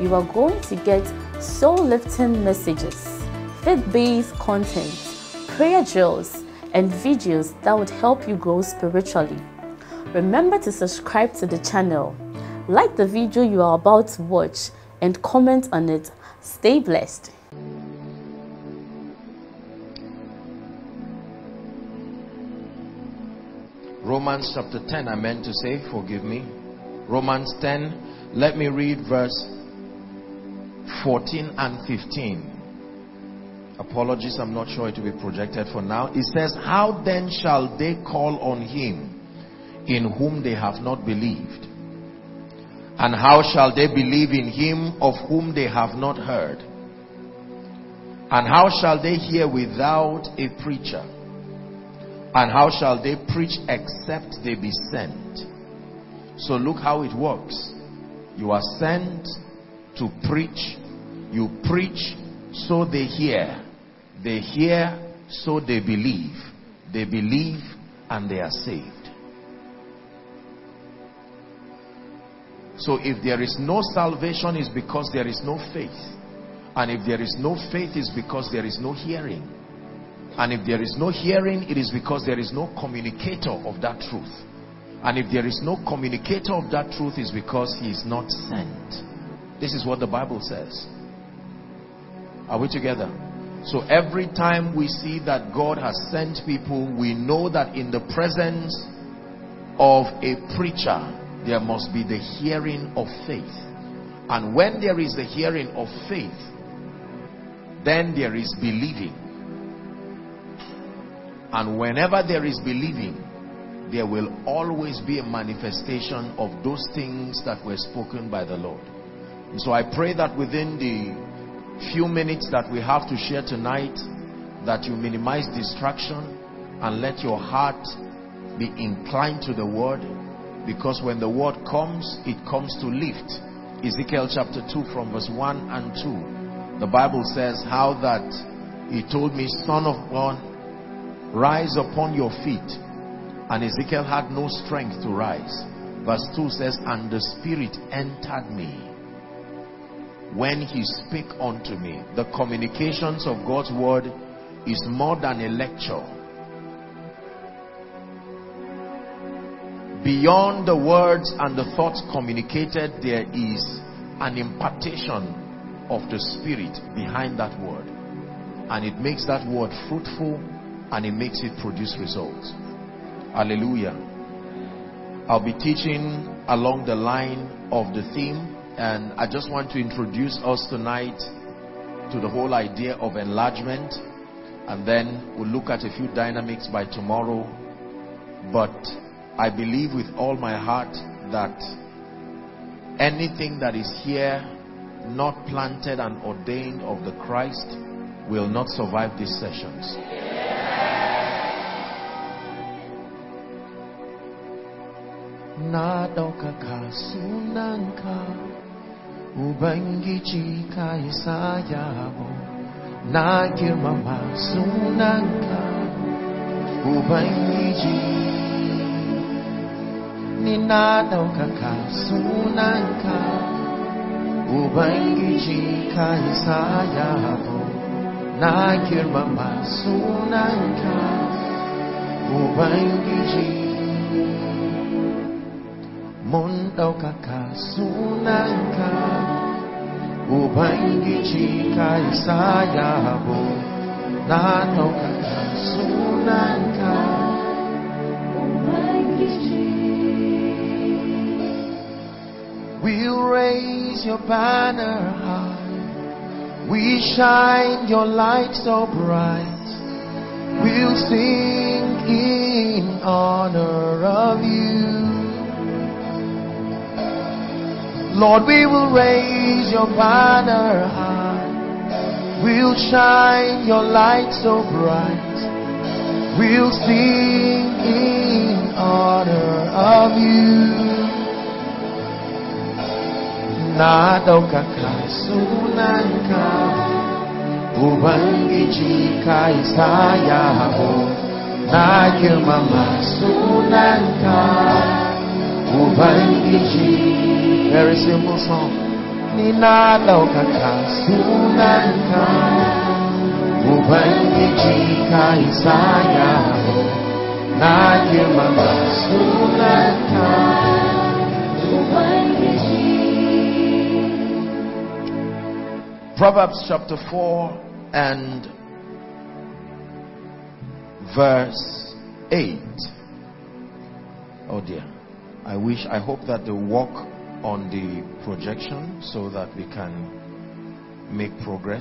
you are going to get soul-lifting messages, faith-based content, prayer drills, and videos that would help you grow spiritually. Remember to subscribe to the channel, like the video you are about to watch, and comment on it. Stay blessed. Romans chapter 10, I meant to say, forgive me. Romans 10, let me read verse 14 and 15. Apologies, I'm not sure it will be projected for now. It says, how then shall they call on him in whom they have not believed? And how shall they believe in him of whom they have not heard? And how shall they hear without a preacher? And how shall they preach except they be sent? So look how it works. You are sent to preach. You preach, so they hear. They hear, so they believe. They believe and they are saved. So if there is no salvation, it's because there is no faith. And if there is no faith, it's because there is no hearing. And if there is no hearing, it is because there is no communicator of that truth. And if there is no communicator of that truth, it's because he is not sent. This is what the Bible says. Are we together? So every time we see that God has sent people, we know that in the presence of a preacher, there must be the hearing of faith. And when there is the hearing of faith, then there is believing. And whenever there is believing, there will always be a manifestation of those things that were spoken by the Lord. And so I pray that within the few minutes that we have to share tonight, that you minimize distraction and let your heart be inclined to the word, because when the word comes, it comes to lift. Ezekiel chapter 2 from verse 1 and 2, the Bible says how that he told me, son of God, rise upon your feet. And Ezekiel had no strength to rise. Verse 2 says, and the Spirit entered me when he spake unto me. The communications of God's word is more than a lecture. Beyond the words and the thoughts communicated, there is an impartation of the Spirit behind that word, and it makes that word fruitful, and it makes it produce results. Hallelujah. I'll be teaching along the line of the theme. And I just want to introduce us tonight to the whole idea of enlargement. And then we'll look at a few dynamics by tomorrow. But I believe with all my heart that anything that is here, not planted and ordained of the Christ, will not survive these sessions. Yeah. Ubangiji ka isaya mo na girmama sunanka. Ubangiji ninadaukaka sunanka. Ubangiji ka isaya mo na girmama sunanka. Ubangiji mun daukaka sunanka. Ubangiji ka isaya mo na daukaka sunanka. Ubangiji, we'll raise your banner high, we shine your light so bright, we'll sing in honor of you. Lord, we will raise your banner high, We'll shine your light so bright. We'll sing in honor of you. Nadoka kasunanka, ubangiji kaisaya ho. Nagyuma masunanka, ubangiji. Very simple song. Proverbs chapter 4 and verse 8. Oh dear. I hope that the walk on the projection so that we can make progress.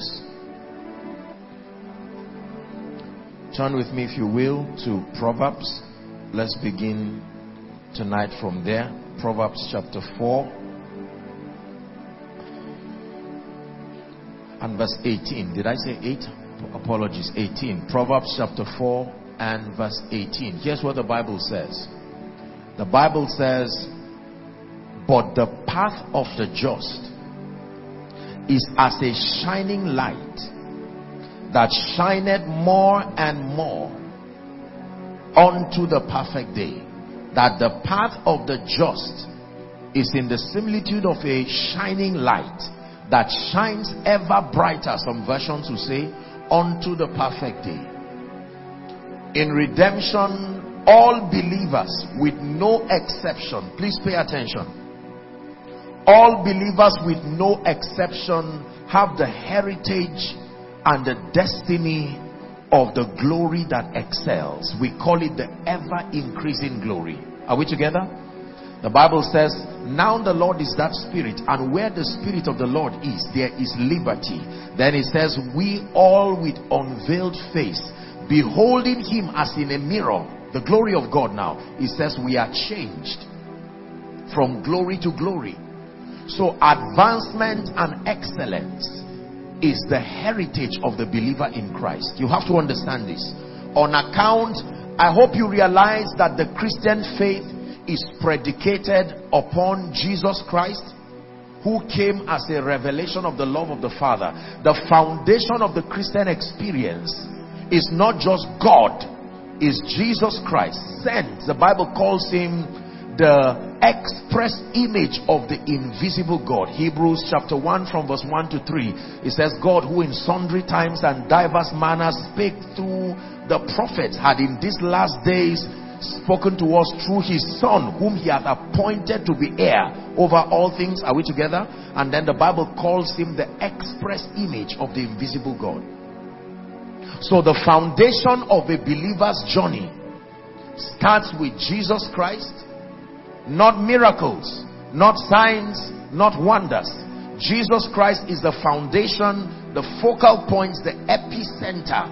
Turn with me, if you will, to Proverbs. Let's begin tonight from there. Proverbs chapter 4 and verse 18. Did I say 8? Apologies, 18. Proverbs chapter 4 and verse 18. Here's what the Bible says. The Bible says, "But the path of the just is as a shining light that shineth more and more unto the perfect day." That the path of the just is in the similitude of a shining light that shines ever brighter, some versions will say, unto the perfect day. In redemption, all believers with no exception, please pay attention. All believers with no exception have the heritage and the destiny of the glory that excels. We call it the ever-increasing glory. Are we together? The Bible says, "Now the Lord is that Spirit, and where the Spirit of the Lord is, there is liberty." Then it says, "We all with unveiled face, beholding him as in a mirror," the glory of God now. It says, "We are changed from glory to glory." So advancement and excellence is the heritage of the believer in Christ. You have to understand this. On account, I hope you realize that the Christian faith is predicated upon Jesus Christ, who came as a revelation of the love of the Father. The foundation of the Christian experience is not just God, is Jesus Christ sent. The Bible calls him the express image of the invisible God. Hebrews chapter 1 from verse 1 to 3. It says, "God, who in sundry times and diverse manners spake through the prophets, had in these last days spoken to us through his Son, whom he hath appointed to be heir over all things." Are we together? And then the Bible calls him the express image of the invisible God. So the foundation of a believer's journey starts with Jesus Christ. Not miracles, not signs, not wonders. Jesus Christ is the foundation, the focal point, the epicenter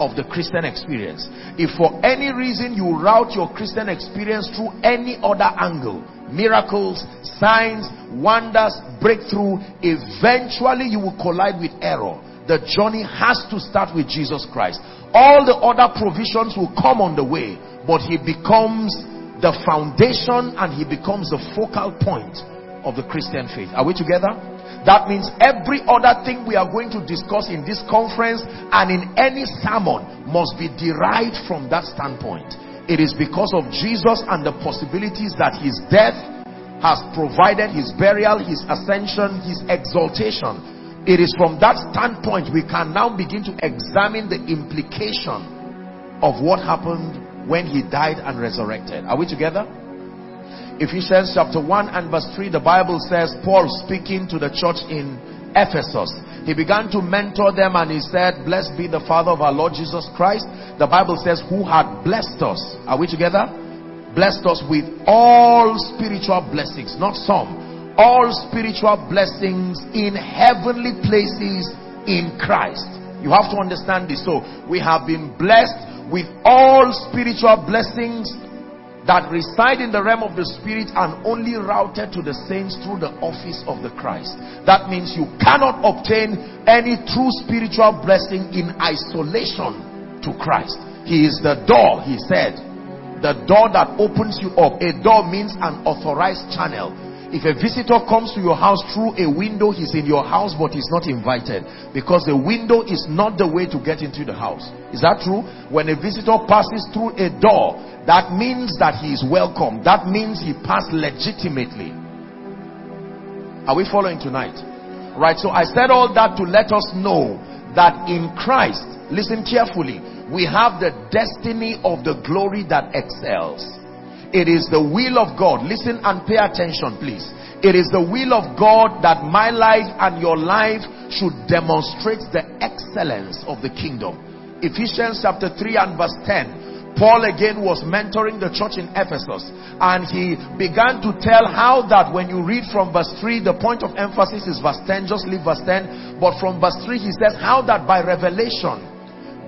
of the Christian experience. If for any reason you route your Christian experience through any other angle, miracles, signs, wonders, breakthrough, eventually you will collide with error. The journey has to start with Jesus Christ. All the other provisions will come on the way, but he becomes the foundation and he becomes the focal point of the Christian faith. Are we together? That means every other thing we are going to discuss in this conference and in any sermon must be derived from that standpoint. It is because of Jesus and the possibilities that his death has provided, his burial, his ascension, his exaltation. It is from that standpoint we can now begin to examine the implication of what happened when he died and resurrected. Are we together? Ephesians chapter 1 and verse 3, the Bible says, Paul speaking to the church in Ephesus, he began to mentor them and he said, "Blessed be the Father of our Lord Jesus Christ." The Bible says, "Who had blessed us." Are we together? "Blessed us with all spiritual blessings," not some, all spiritual blessings in heavenly places in Christ. You have to understand this. So we have been blessed with all spiritual blessings that reside in the realm of the spirit and only routed to the saints through the office of the Christ. That means you cannot obtain any true spiritual blessing in isolation to Christ. He is the door, he said. The door that opens you up. A door means an authorized channel. If a visitor comes to your house through a window, he's in your house but he's not invited, because the window is not the way to get into the house. Is that true? When a visitor passes through a door, that means that he is welcome. That means he passed legitimately. Are we following tonight? Right, so I said all that to let us know that in Christ, listen carefully, we have the destiny of the glory that excels. It is the will of God. Listen and pay attention, please. It is the will of God that my life and your life should demonstrate the excellence of the kingdom. Ephesians chapter 3 and verse 10. Paul again was mentoring the church in Ephesus. And he began to tell how that when you read from verse 3, the point of emphasis is verse 10. Just leave verse 10. But from verse 3 he says how that by revelation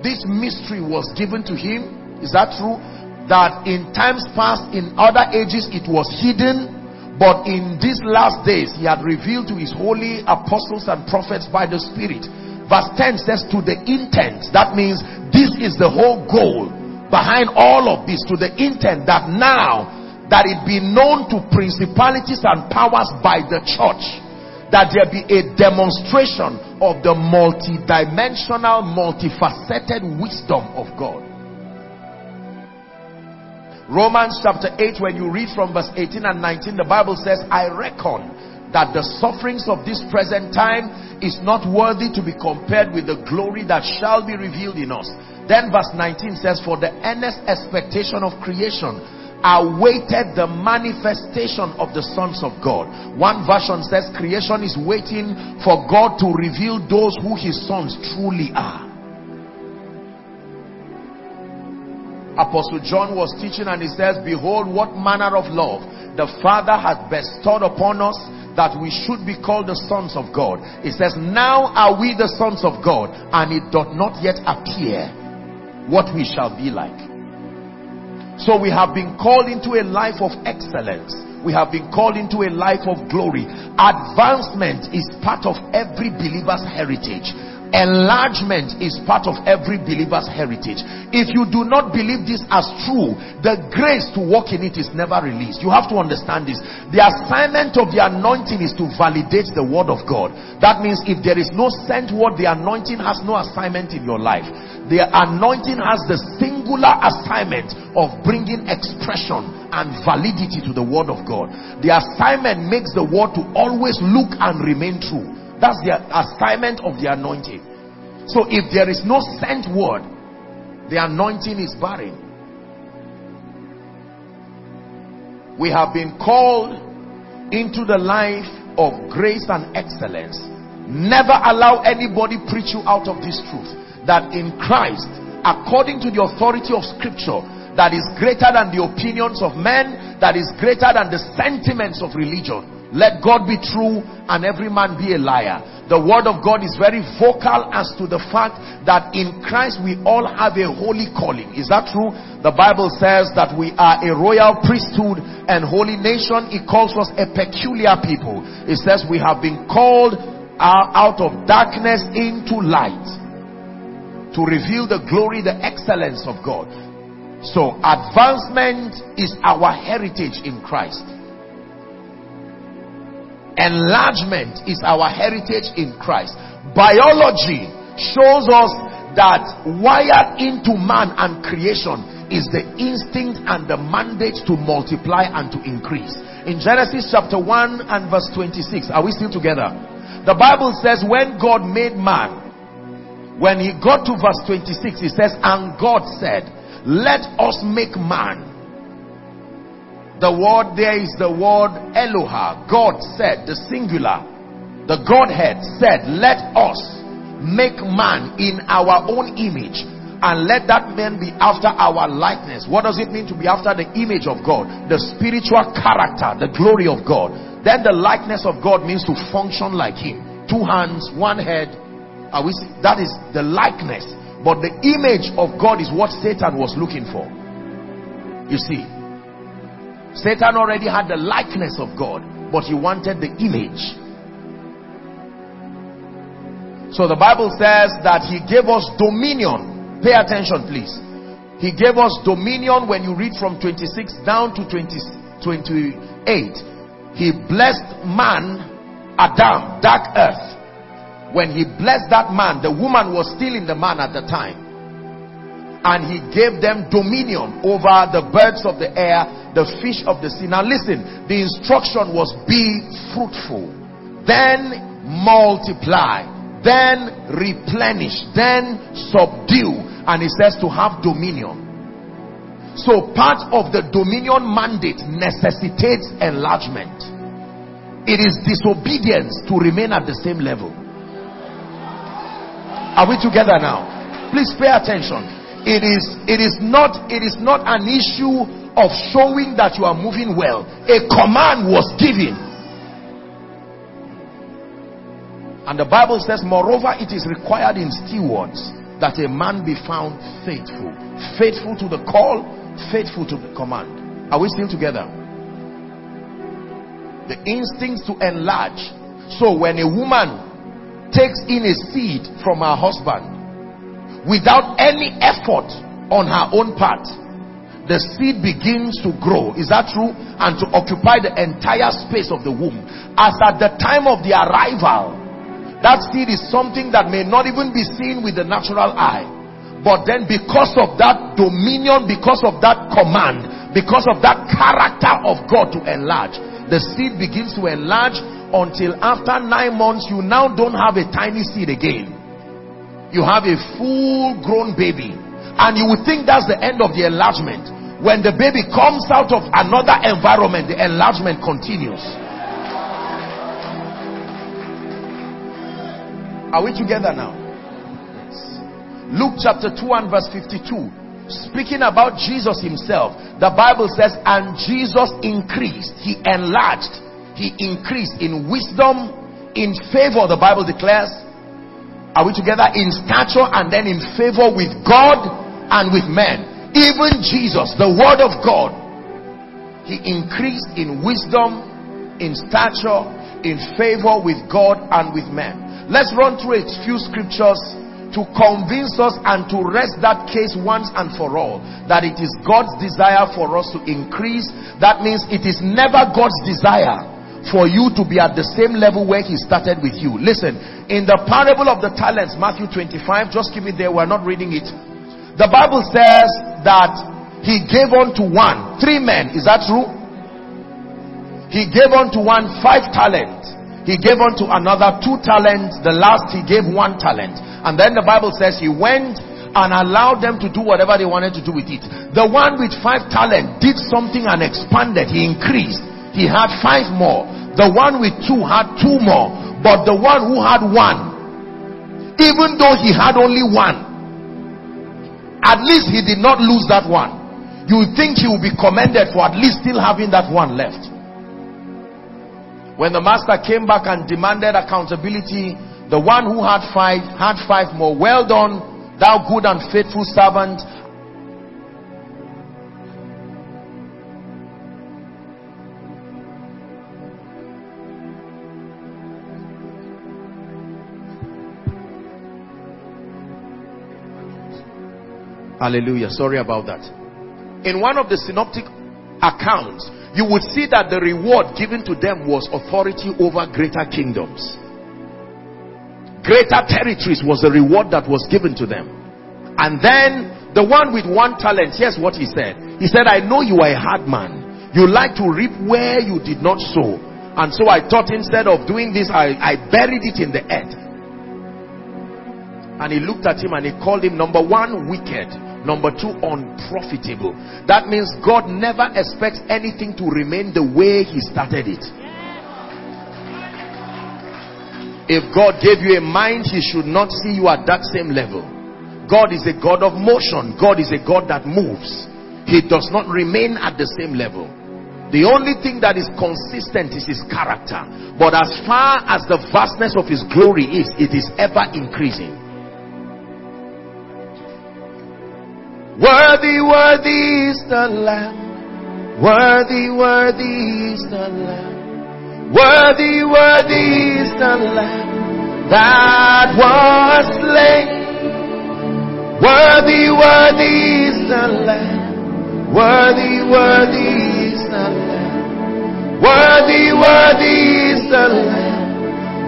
this mystery was given to him. Is that true? That in times past, in other ages, it was hidden, but in these last days he had revealed to his holy apostles and prophets by the Spirit. Verse 10 says, to the intent, that means this is the whole goal behind all of this, to the intent that now that it be known to principalities and powers by the church, that there be a demonstration of the multidimensional, multifaceted wisdom of God. Romans chapter 8, when you read from verse 18 and 19, the Bible says, I reckon that the sufferings of this present time is not worthy to be compared with the glory that shall be revealed in us. Then verse 19 says, for the earnest expectation of creation awaited the manifestation of the sons of God. One version says, creation is waiting for God to reveal those who his sons truly are. Apostle John was teaching and he says, behold what manner of love the Father hath bestowed upon us, that we should be called the sons of God. He says, now are we the sons of God, and it doth not yet appear what we shall be like. So we have been called into a life of excellence. We have been called into a life of glory. Advancement is part of every believer's heritage. Enlargement is part of every believer's heritage. If you do not believe this as true, the grace to walk in it is never released. You have to understand this. The assignment of the anointing is to validate the word of God. That means if there is no sent word, the anointing has no assignment in your life. The anointing has the singular assignment of bringing expression and validity to the word of God. The assignment makes the word to always look and remain true. That's the assignment of the anointing. So if there is no sent word, the anointing is barren. We have been called into the life of grace and excellence. Never allow anybody preach you out of this truth, that in Christ, according to the authority of Scripture, that is greater than the opinions of men, that is greater than the sentiments of religion. Let God be true and every man be a liar. The word of God is very vocal as to the fact that in Christ we all have a holy calling. Is that true? The Bible says that we are a royal priesthood and holy nation. It calls us a peculiar people. It says we have been called out of darkness into light, to reveal the glory, the excellence of God. So advancement is our heritage in Christ. Enlargement is our heritage in Christ. Biology shows us that wired into man and creation is the instinct and the mandate to multiply and to increase. In Genesis chapter 1 and verse 26, are we still together? The Bible says when God made man, when he got to verse 26, he says, and God said, let us make man. The word there is the word Eloha. God said, the singular, the Godhead said, let us make man in our own image, and let that man be after our likeness. What does it mean to be after the image of God? The spiritual character, the glory of God. Then the likeness of God means to function like him. Two hands, one head. That is the likeness. But the image of God is what Satan was looking for. You see, Satan already had the likeness of God, but he wanted the image. So the Bible says that he gave us dominion. Pay attention, please. He gave us dominion. When you read from 26 down to 28, he blessed man, Adam, dark earth. When he blessed that man, the woman was still in the man at the time. And he gave them dominion over the birds of the air, the fish of the sea. Now listen, the instruction was, be fruitful, then multiply, then replenish, then subdue. And it says to have dominion. So part of the dominion mandate necessitates enlargement. It is disobedience to remain at the same level. Are we together now? Please pay attention. It is not an issue of showing that you are moving well. A command was given. And the Bible says, moreover, it is required in stewards that a man be found faithful. Faithful to the call, faithful to the command. Are we still together? The instincts to enlarge. So when a woman takes in a seed from her husband, without any effort on her own part, the seed begins to grow. Is that true? And to occupy the entire space of the womb. As at the time of the arrival, that seed is something that may not even be seen with the natural eye. But then because of that dominion, because of that command, because of that character of God to enlarge, the seed begins to enlarge until after 9 months, you now don't have a tiny seed again. You have a full-grown baby. And you would think that's the end of the enlargement. When the baby comes out of another environment, the enlargement continues. Are we together now? Yes. Luke chapter 2 and verse 52. Speaking about Jesus himself, the Bible says, and Jesus increased. He enlarged. He increased in wisdom, in favor, the Bible declares. Are we together? In stature and then in favor with God and with men. Even Jesus, the Word of God, he increased in wisdom, in stature, in favor with God and with men. Let's run through a few scriptures to convince us and to rest that case once and for all, that it is God's desire for us to increase. That means it is never God's desire for you to be at the same level where he started with you. Listen, in the parable of the talents, Matthew 25, just give it there, we're not reading it. The Bible says that he gave unto one, 3 men, is that true? He gave unto one 5 talents. He gave unto another 2 talents. The last he gave 1 talent. And then the Bible says he went and allowed them to do whatever they wanted to do with it. The one with 5 talents did something and expanded. He increased. He had 5 more. The one with 2 had 2 more. But the one who had 1, even though he had only 1, at least he did not lose that 1. You would think he would be commended for at least still having that 1 left. When the master came back and demanded accountability, the one who had 5 had 5 more. Well done, thou good and faithful servant. Hallelujah. Sorry about that. In one of the synoptic accounts, you would see that the reward given to them was authority over greater kingdoms. Greater territories was the reward that was given to them. And then the one with 1 talent, here's what he said. He said, I know you are a hard man. You like to reap where you did not sow. And so I thought, instead of doing this, I buried it in the earth. And he looked at him and he called him, number 1, wicked. Number 2, unprofitable. That means God never expects anything to remain the way he started it. If God gave you a mind, he should not see you at that same level. God is a God of motion. God is a God that moves. He does not remain at the same level. The only thing that is consistent is his character. But as far as the vastness of his glory is, it is ever increasing. Worthy, worthy is the Lamb Worthy, worthy is the Lamb. Worthy, worthy is the Lamb that was slain. Worthy, worthy is the Lamb. Worthy, worthy is the Lamb. Worthy, worthy is the Lamb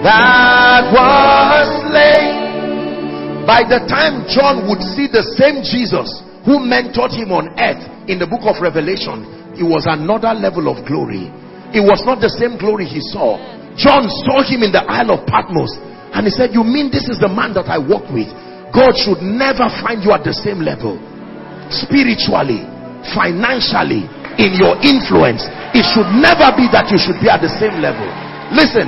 that was slain. By the time John would see the same Jesus who mentored him on earth in the book of Revelation, it was another level of glory. It was not the same glory he saw. John saw him in the Isle of Patmos and he said, you mean this is the man that I walked with? God should never find you at the same level. Spiritually, financially, in your influence, it should never be that you should be at the same level. Listen,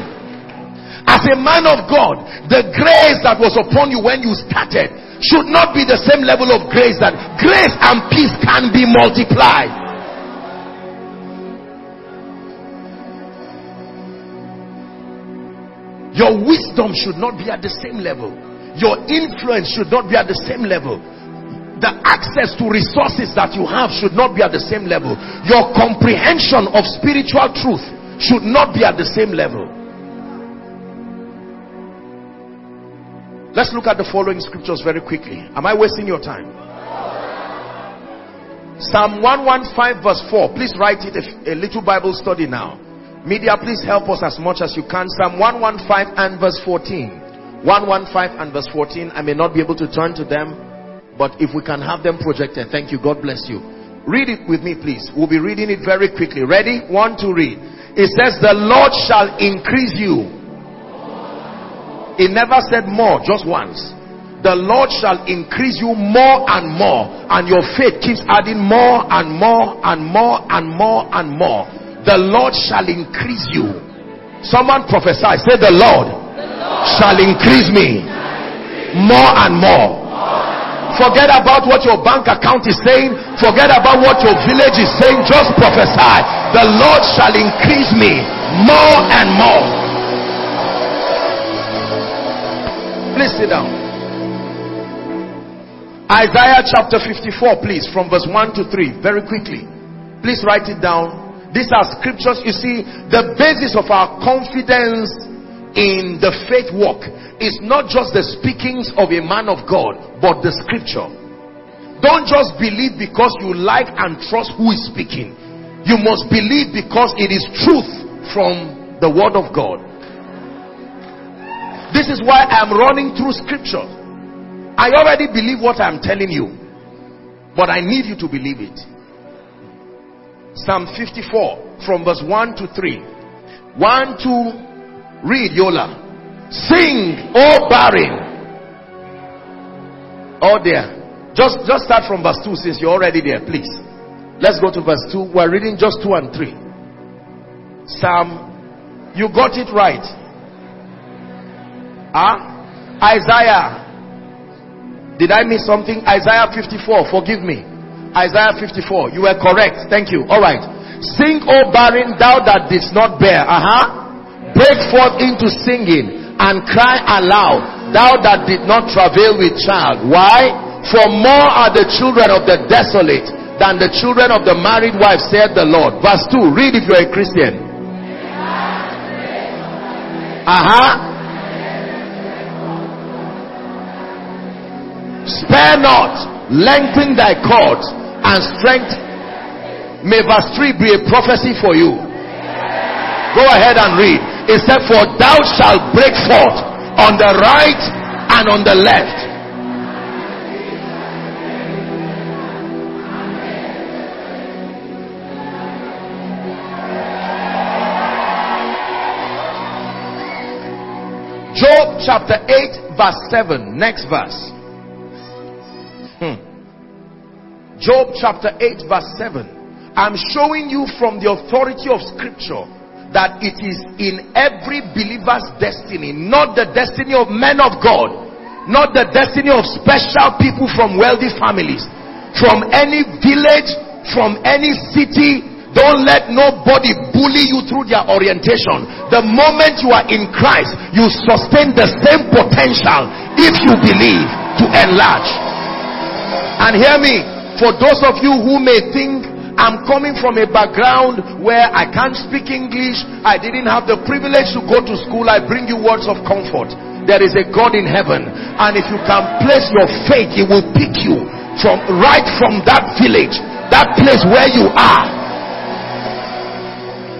as a man of God, the grace that was upon you when you started should not be the same level of grace. That grace and peace can be multiplied. Your wisdom should not be at the same level. Your influence should not be at the same level. The access to resources that you have should not be at the same level. Your comprehension of spiritual truth should not be at the same level. Let's look at the following scriptures very quickly. Am I wasting your time? Psalm 115 verse 4. Please write it, a little Bible study now. Media, please help us as much as you can. Psalm 115 and verse 14. 115 and verse 14. I may not be able to turn to them, but if we can have them projected, thank you. God bless you. Read it with me, please. We'll be reading it very quickly. Ready? One to read. It says, the Lord shall increase you. It never said more, just once. The Lord shall increase you more and more, and your faith keeps adding more and more and more and more and more. The Lord shall increase you. Someone prophesy. Say, the Lord shall increase me more and more. Forget about what your bank account is saying. Forget about what your village is saying. Just prophesy. The Lord shall increase me more and more. Please sit down. Isaiah chapter 54, please, from verse 1 to 3. Very quickly. Please write it down. These are scriptures. You see, the basis of our confidence in the faith walk is not just the speakings of a man of God, but the scripture. Don't just believe because you like and trust who is speaking. You must believe because it is truth from the word of God. This is why I am running through scripture. I already believe what I am telling you, but I need you to believe it. Psalm 54 from verse 1 to 3. 1, 2. Read, Yola. Sing, O barren. Oh dear. Just start from verse 2 since you're already there, please. Let's go to verse 2. We're reading just 2 and 3. Psalm, you got it right. Isaiah. Did I miss something? Isaiah 54, forgive me. Isaiah 54, you were correct. Thank you. All right. Sing, O barren, thou that didst not bear. Break forth into singing and cry aloud, thou that did not travail with child. Why? For more are the children of the desolate than the children of the married wife, said the Lord. Verse 2, read if you're a Christian. Spare not, lengthen thy cords and strength. May verse 3 be a prophecy for you. Go ahead and read. It said, for thou shalt break forth on the right and on the left. Job chapter 8 verse 7. Next verse. Job chapter 8 verse 7. I'm showing you from the authority of scripture that it is in every believer's destiny, not the destiny of men of God, not the destiny of special people from wealthy families, from any village, from any city. Don't let nobody bully you through their orientation. The moment you are in Christ, you sustain the same potential if you believe to enlarge. And hear me, for those of you who may think I'm coming from a background where I can't speak English. I didn't have the privilege to go to school. I bring you words of comfort. There is a God in heaven, and if you can place your faith, He will pick you from right from that village, that place where you are.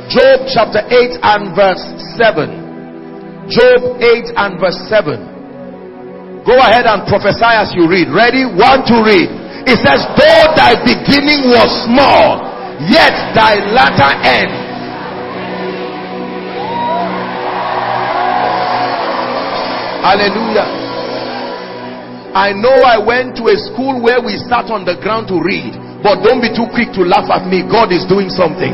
Job chapter 8 and verse 7. Job 8 and verse 7. Go ahead and prophesy as you read. Ready? One to read. It says, though thy beginning was small, yet thy latter end. Hallelujah. I know I went to a school where we sat on the ground to read, but don't be too quick to laugh at me. God is doing something.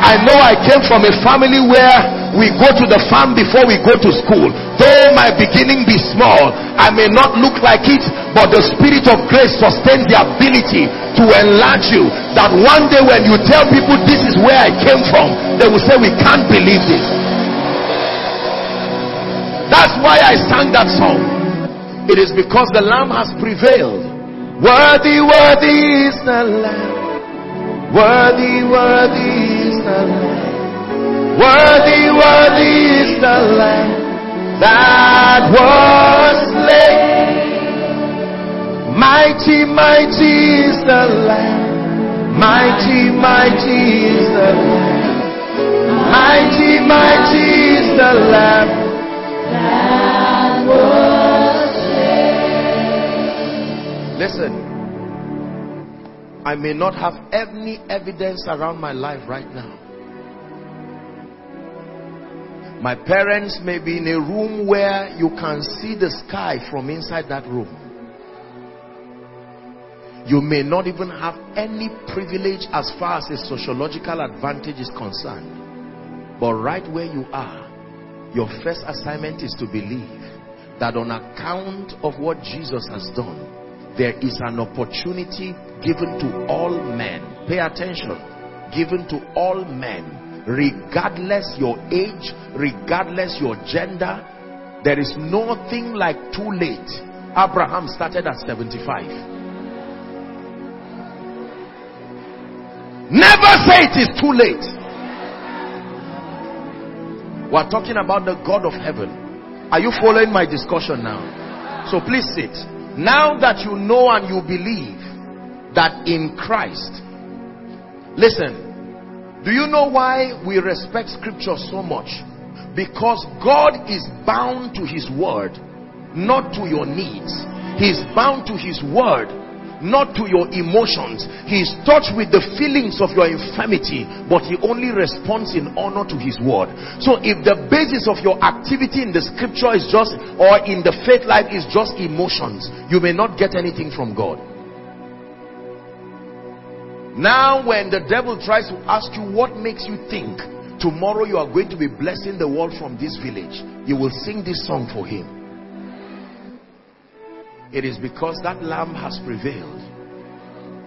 I know I came from a family where we go to the farm before we go to school. Though my beginning be small, I may not look like it, but the Spirit of grace sustains the ability to enlarge you. That one day when you tell people this is where I came from, they will say, we can't believe this. That's why I sang that song. It is because the Lamb has prevailed. Worthy, worthy is the Lamb. Worthy, worthy is the Lamb. Worthy, worthy is the Lamb that was slain. Mighty, mighty is the Lamb. Mighty, mighty is the Lamb. Mighty, mighty is the Lamb that was. Listen, I may not have any evidence around my life right now. My parents may be in a room where you can see the sky from inside that room. You may not even have any privilege as far as a sociological advantage is concerned. But right where you are, your first assignment is to believe that on account of what Jesus has done, there is an opportunity given to all men. Pay attention. Given to all men. Regardless your age. Regardless your gender. There is nothing like too late. Abraham started at 75. Never say it is too late. We are talking about the God of heaven. Are you following my discussion now? So please sit. Now that you know and you believe that in Christ, listen, do you know why we respect scripture so much? Because God is bound to his word, not to your needs. He is bound to his word, not to your emotions. He is touched with the feelings of your infirmity, but he only responds in honor to his word. So if the basis of your activity in the scripture is just, or in the faith life is just emotions, you may not get anything from God. Now when the devil tries to ask you what makes you think tomorrow you are going to be blessing the world from this village, you will sing this song for him. It is because that Lamb has prevailed.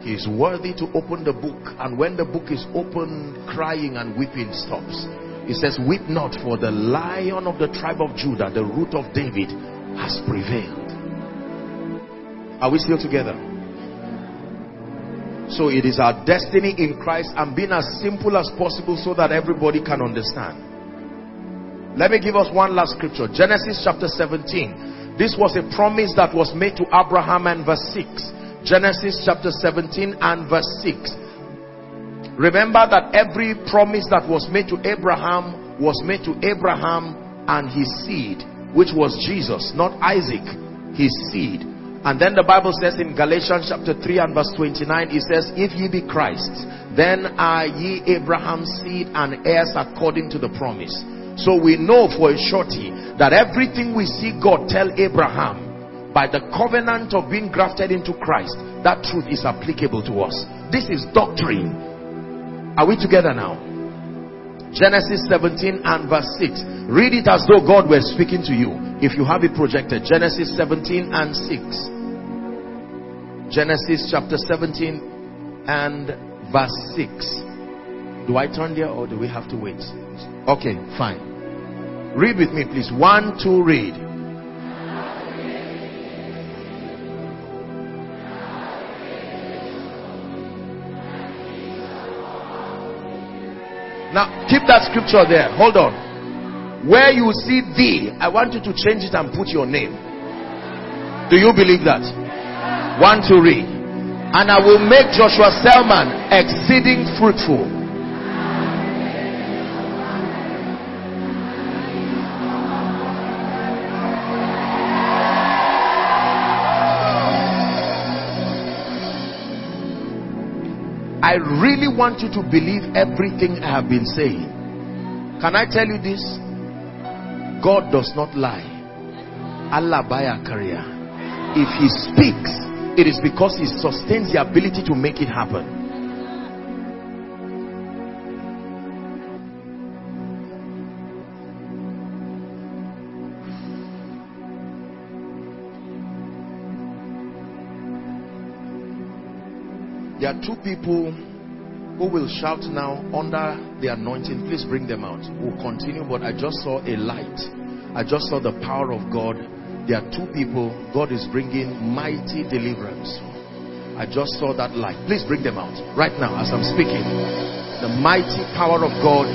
He is worthy to open the book. And when the book is open, crying and weeping stops. It says, weep not, for the Lion of the tribe of Judah, the Root of David, has prevailed. Are we still together? So it is our destiny in Christ. And being as simple as possible so that everybody can understand. Let me give us one last scripture. Genesis chapter 17. This was a promise that was made to Abraham and verse 6. Genesis chapter 17 and verse 6. Remember that every promise that was made to Abraham and his seed, which was Jesus, not Isaac, his seed. And then the Bible says in Galatians chapter 3 and verse 29, it says, if ye be Christ's, then are ye Abraham's seed and heirs according to the promise. So we know for a surety that everything we see God tell Abraham by the covenant of being grafted into Christ, that truth is applicable to us. This is doctrine. Are we together now? Genesis 17 and verse 6. Read it as though God were speaking to you. If you have it projected. Genesis 17 and 6. Genesis chapter 17 and verse 6. Do I turn there or do we have to wait? Okay, fine. Read with me, please. 1, 2, read. Keep that scripture there. Hold on. Where you see thee, I want you to change it and put your name. Do you believe that? 1, 2, read. And I will make Joshua Selman exceeding fruitful. I really want you to believe everything I have been saying. Can I tell you this? God does not lie. Allah baya kariya. If he speaks, it is because he sustains the ability to make it happen. There are two people who will shout now under the anointing. Please bring them out. We'll continue, but I just saw a light. I just saw the power of God. There are two people. God is bringing mighty deliverance. I just saw that light. Please bring them out right now as I'm speaking. The mighty power of God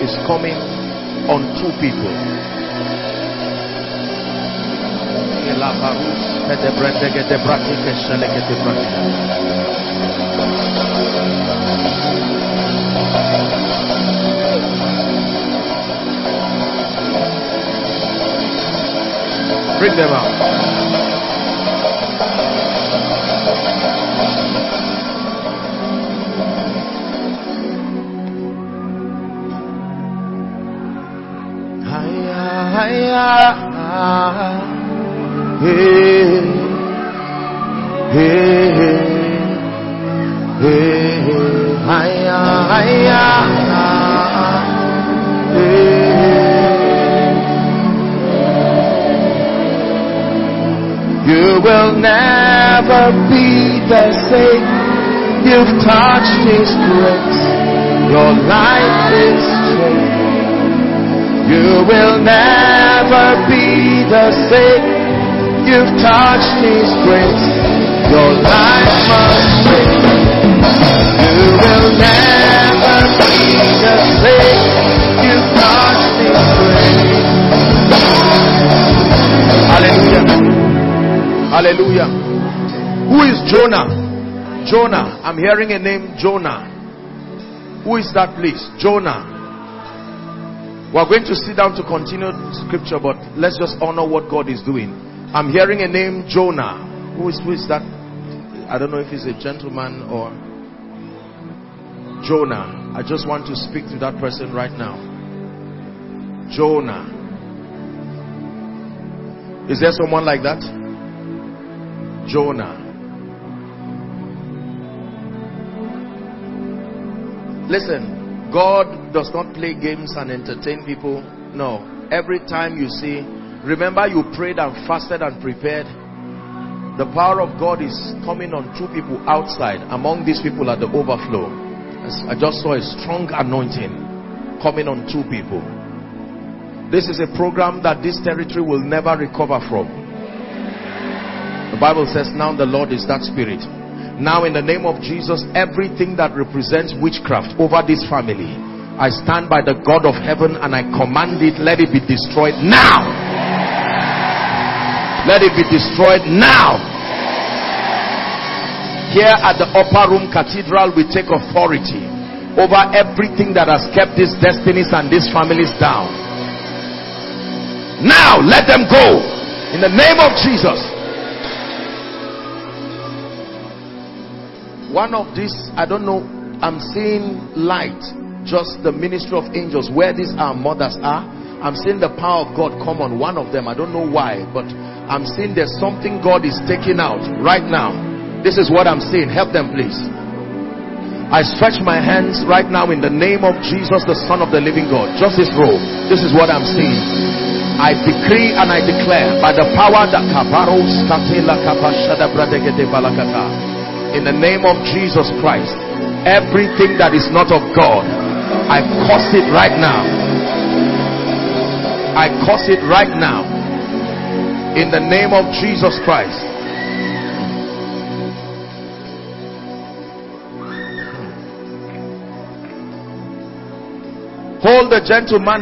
is coming on two people. Bring them out. You will never be the same. You've touched his grace. Your life is changed. You will never be the same. You've touched his grace. Your life must change. You will never be the same. You've touched his grace. Hallelujah. Hallelujah. Who is Jonah? Jonah. I'm hearing a name, Jonah. Who is that, please? Jonah. We're going to sit down to continue scripture, but let's just honor what God is doing. I'm hearing a name, Jonah. Who is that? I don't know if he's a gentleman or... Jonah. I just want to speak to that person right now. Jonah. Is there someone like that? Jonah. Listen, God does not play games and entertain people. No. Every time you see, remember you prayed and fasted and prepared. The power of God is coming on two people outside. Among these people are the overflow. I just saw a strong anointing coming on two people. This is a program that this territory will never recover from. The Bible says now the Lord is that spirit. Now in the name of Jesus, everything that represents witchcraft over this family, I stand by the God of heaven and I command it, let it be destroyed now. Let it be destroyed now. Here at the Upper Room Cathedral, we take authority over everything that has kept these destinies and these families down. Now let them go in the name of Jesus. One of these, I don't know, I'm seeing light, just the ministry of angels, where these our mothers are. I'm seeing the power of God come on one of them. I don't know why, but I'm seeing there's something God is taking out right now. This is what I'm seeing. Help them, please. I stretch my hands right now in the name of Jesus, the Son of the living God. Just this row. This is what I'm seeing. I decree and I declare by the power that Kabaros Katela Kabashada Bradegede Balakata. In the name of Jesus Christ, everything that is not of God, I curse it right now. I curse it right now. In the name of Jesus Christ. Hold the gentleman.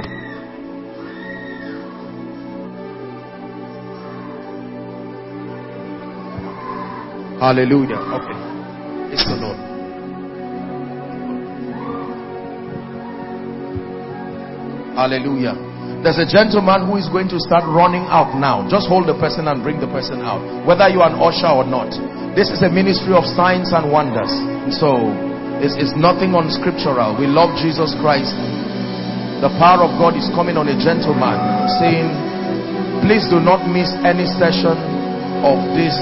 Hallelujah. Okay. It's the Lord. Hallelujah. There's a gentleman who is going to start running out now. Just hold the person and bring the person out. Whether you are an usher or not. This is a ministry of signs and wonders. So, it's nothing unscriptural. We love Jesus Christ. The power of God is coming on a gentleman. Saying, please do not miss any session of this.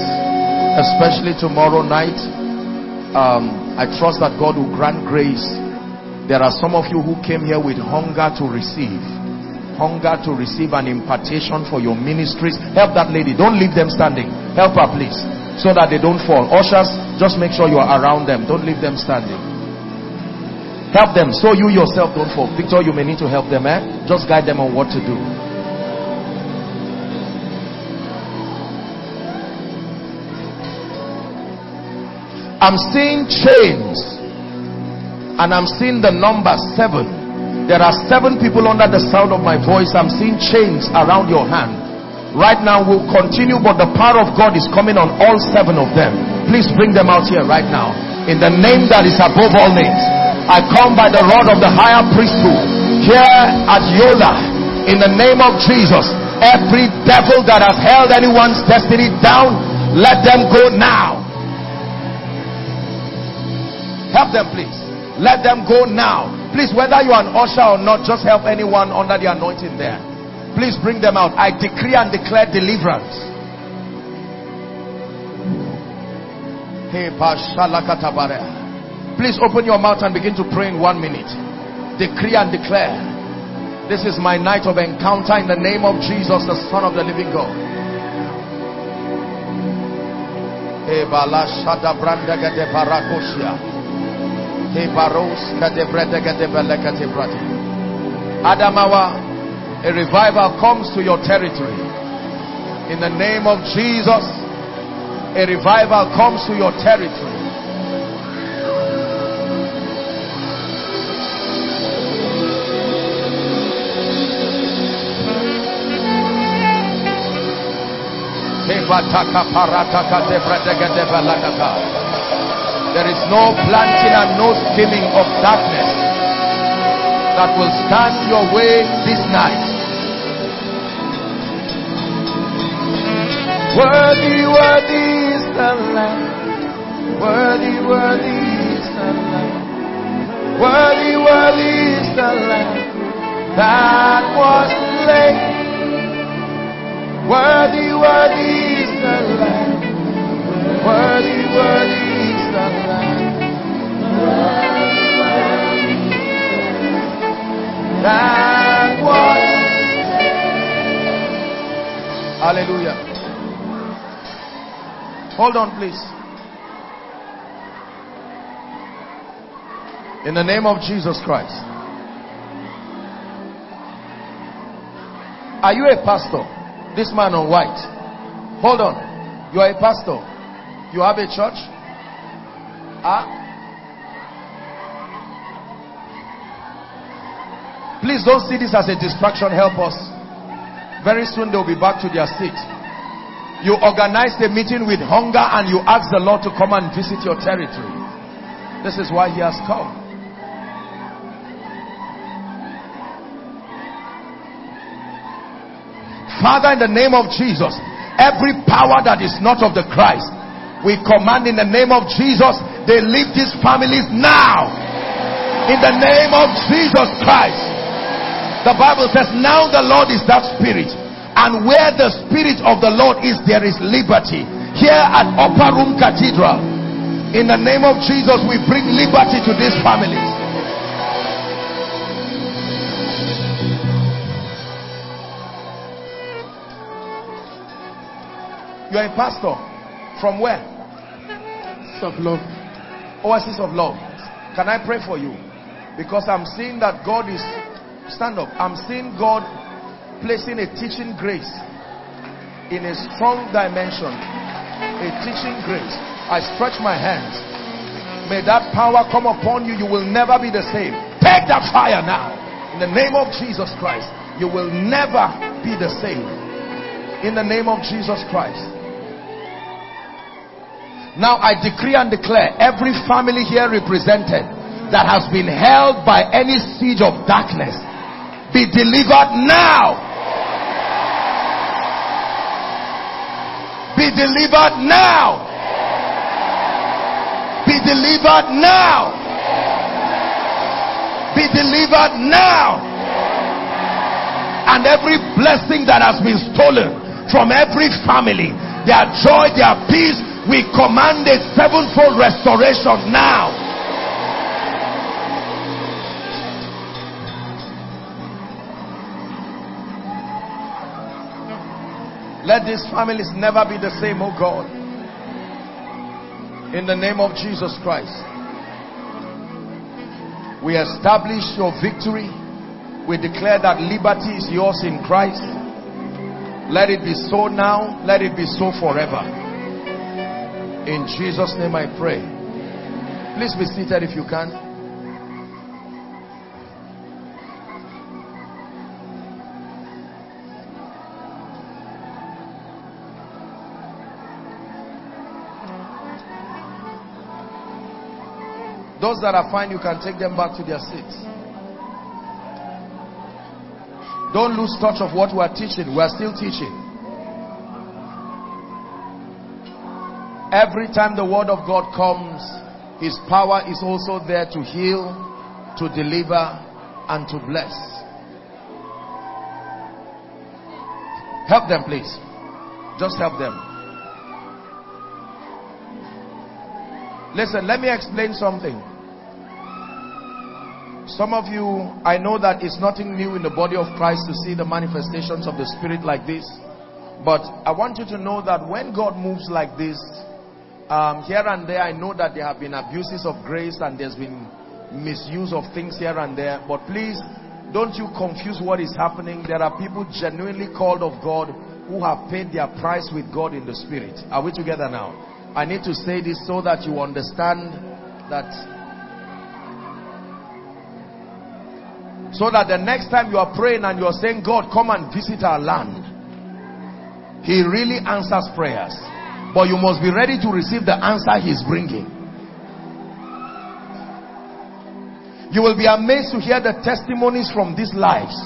Especially tomorrow night. I trust that God will grant grace. There are some of you who came here with hunger to receive. Hunger to receive an impartation for your ministries. Help that lady. Don't leave them standing. Help her, please. So that they don't fall. Ushers, just make sure you are around them. Don't leave them standing. Help them. So you yourself don't fall. Victor, you may need to help them. Just guide them on what to do. I'm seeing chains. And I'm seeing the number 7. There are 7 people under the sound of my voice. I'm seeing chains around your hand. Right now we'll continue, but the power of God is coming on all 7 of them. Please bring them out here right now. In the name that is above all names. I come by the rod of the higher priesthood. Here at Yola. In the name of Jesus. Every devil that has held anyone's destiny down. Let them go now. Help them, please. Let them go now. Please, whether you are an usher or not, just help anyone under the anointing there. Please bring them out. I decree and declare deliverance. Please open your mouth and begin to pray in 1 minute. Decree and declare. This is my night of encounter in the name of Jesus, the Son of the living God. Adamawa, a revival comes to your territory. In the name of Jesus, a revival comes to your territory. There is no planting and no skimming of darkness that will stand your way this night. Worthy, worthy is the Lamb. Worthy, worthy is the Lamb. Worthy, worthy is the Lamb that was slain. Worthy, worthy is the Lamb. Worthy, worthy is the Lamb that was. Hallelujah. Hold on, please. In the name of Jesus Christ. Are you a pastor? This man on white. Hold on. You are a pastor. You have a church? Please don't see this as a distraction. Help us. Very soon they'll be back to their seat. You organized a meeting with hunger and you asked the Lord to come and visit your territory. This is why he has come. Father, in the name of Jesus, every power that is not of the Christ, we command in the name of Jesus, they leave these families now. In the name of Jesus Christ. The Bible says, now the Lord is that spirit. And where the spirit of the Lord is, there is liberty. Here at Upper Room Cathedral, in the name of Jesus, we bring liberty to these families. You are a pastor. From where? Oasis of Love. Oasis of Love. Can I pray for you? Because I'm seeing that God is... Stand up. I'm seeing God placing a teaching grace in a strong dimension. A teaching grace. I stretch my hands. May that power come upon you. You will never be the same. Take that fire now. in the name of Jesus Christ. You will never be the same in the name of Jesus Christ. Now I decree and declare every family here represented that has been held by any siege of darkness be delivered now. Be delivered now. Be delivered now. Be delivered now. And every blessing that has been stolen from every family, their joy, their peace, we command a sevenfold restoration now. Let these families never be the same, oh God, in the name of Jesus Christ. We establish your victory. We declare that liberty is yours in Christ. Let it be so now. Let it be so forever. In Jesus' name I pray. Please be seated if you can. Those that are fine, you can take them back to their seats. Don't lose touch of what we are teaching. We are still teaching. Every time the word of God comes, his power is also there to heal, to deliver, and to bless. Help them, please. Just help them. Listen, let me explain something. Some of you, I know that it's nothing new in the body of Christ to see the manifestations of the Spirit like this. But I want you to know that when God moves like this, here and there, I know that there have been abuses of grace and there's been misuse of things here and there. But please, don't you confuse what is happening. There are people genuinely called of God who have paid their price with God in the Spirit. Are we together now? I need to say this so that you understand that... So that the next time you are praying and you are saying, God, come and visit our land, he really answers prayers. But you must be ready to receive the answer he's bringing. You will be amazed to hear the testimonies from these lives.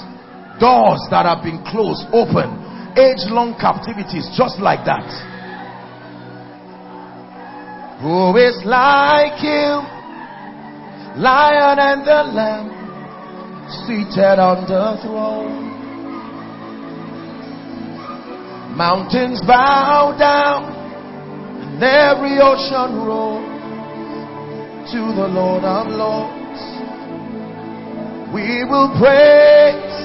Doors that have been closed, open. Age-long captivities, just like that. Who is like him? Lion and the Lamb, seated on the throne. Mountains bow down and every ocean roll to the Lord of Lords. We will praise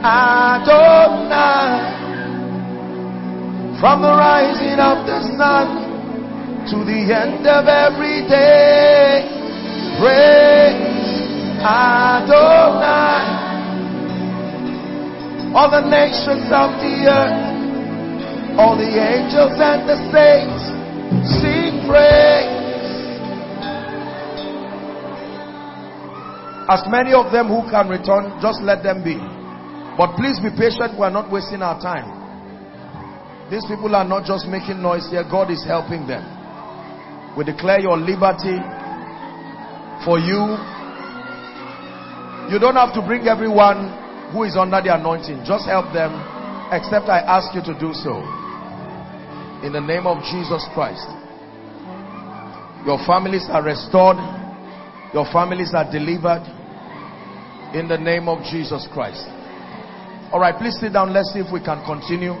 Adonai from the rising of the sun to the end of every day. Praise Adonai, all the nations of the earth, all the angels and the saints, sing praise. As many of them who can return, just let them be. But please be patient, we are not wasting our time. These people are not just making noise here, God is helping them. We declare your liberty for you. You don't have to bring everyone who is under the anointing. Just help them, except I ask you to do so. In the name of Jesus Christ. Your families are restored. Your families are delivered. In the name of Jesus Christ. Alright, please sit down. Let's see if we can continue.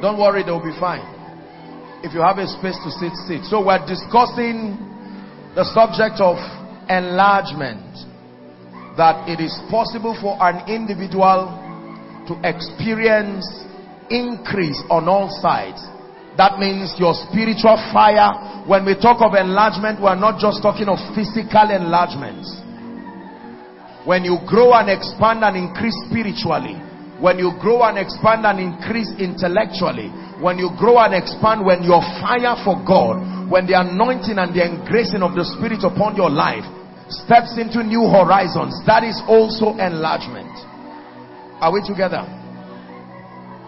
Don't worry, they'll be fine. If you have a space to sit, sit. So we're discussing the subject of enlargement, that it is possible for an individual to experience increase on all sides. That means your spiritual fire. When we talk of enlargement, we are not just talking of physical enlargement. When you grow and expand and increase spiritually, when you grow and expand and increase intellectually, when you grow and expand, when your fire for God, when the anointing and the engracing of the Spirit upon your life, steps into new horizons. That is also enlargement. Are we together?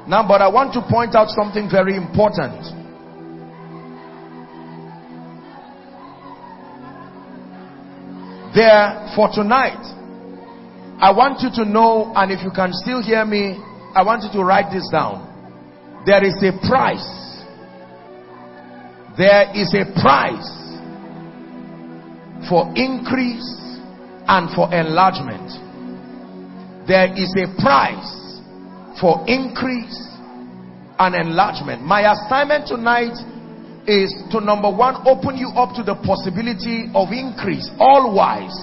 Now, but I want to point out something very important. There, for tonight, I want you to know, and if you can still hear me, I want you to write this down. There is a price. There is a price for increase and for enlargement. There is a price for increase and enlargement. My assignment tonight is to, number one, open you up to the possibility of increase, all wise,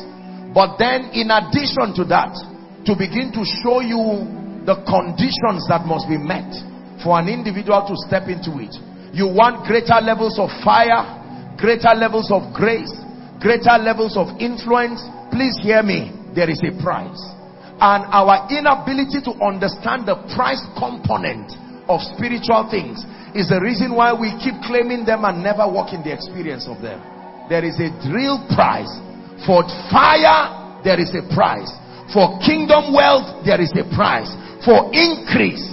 but then in addition to that, to begin to show you the conditions that must be met for an individual to step into it. You want greater levels of fire, greater levels of grace, greater levels of influence. Please hear me. There is a price, and our inability to understand the price component of spiritual things is the reason why we keep claiming them and never walk in the experience of them. There is a real price for fire. There is a price for kingdom wealth. There is a price for increase,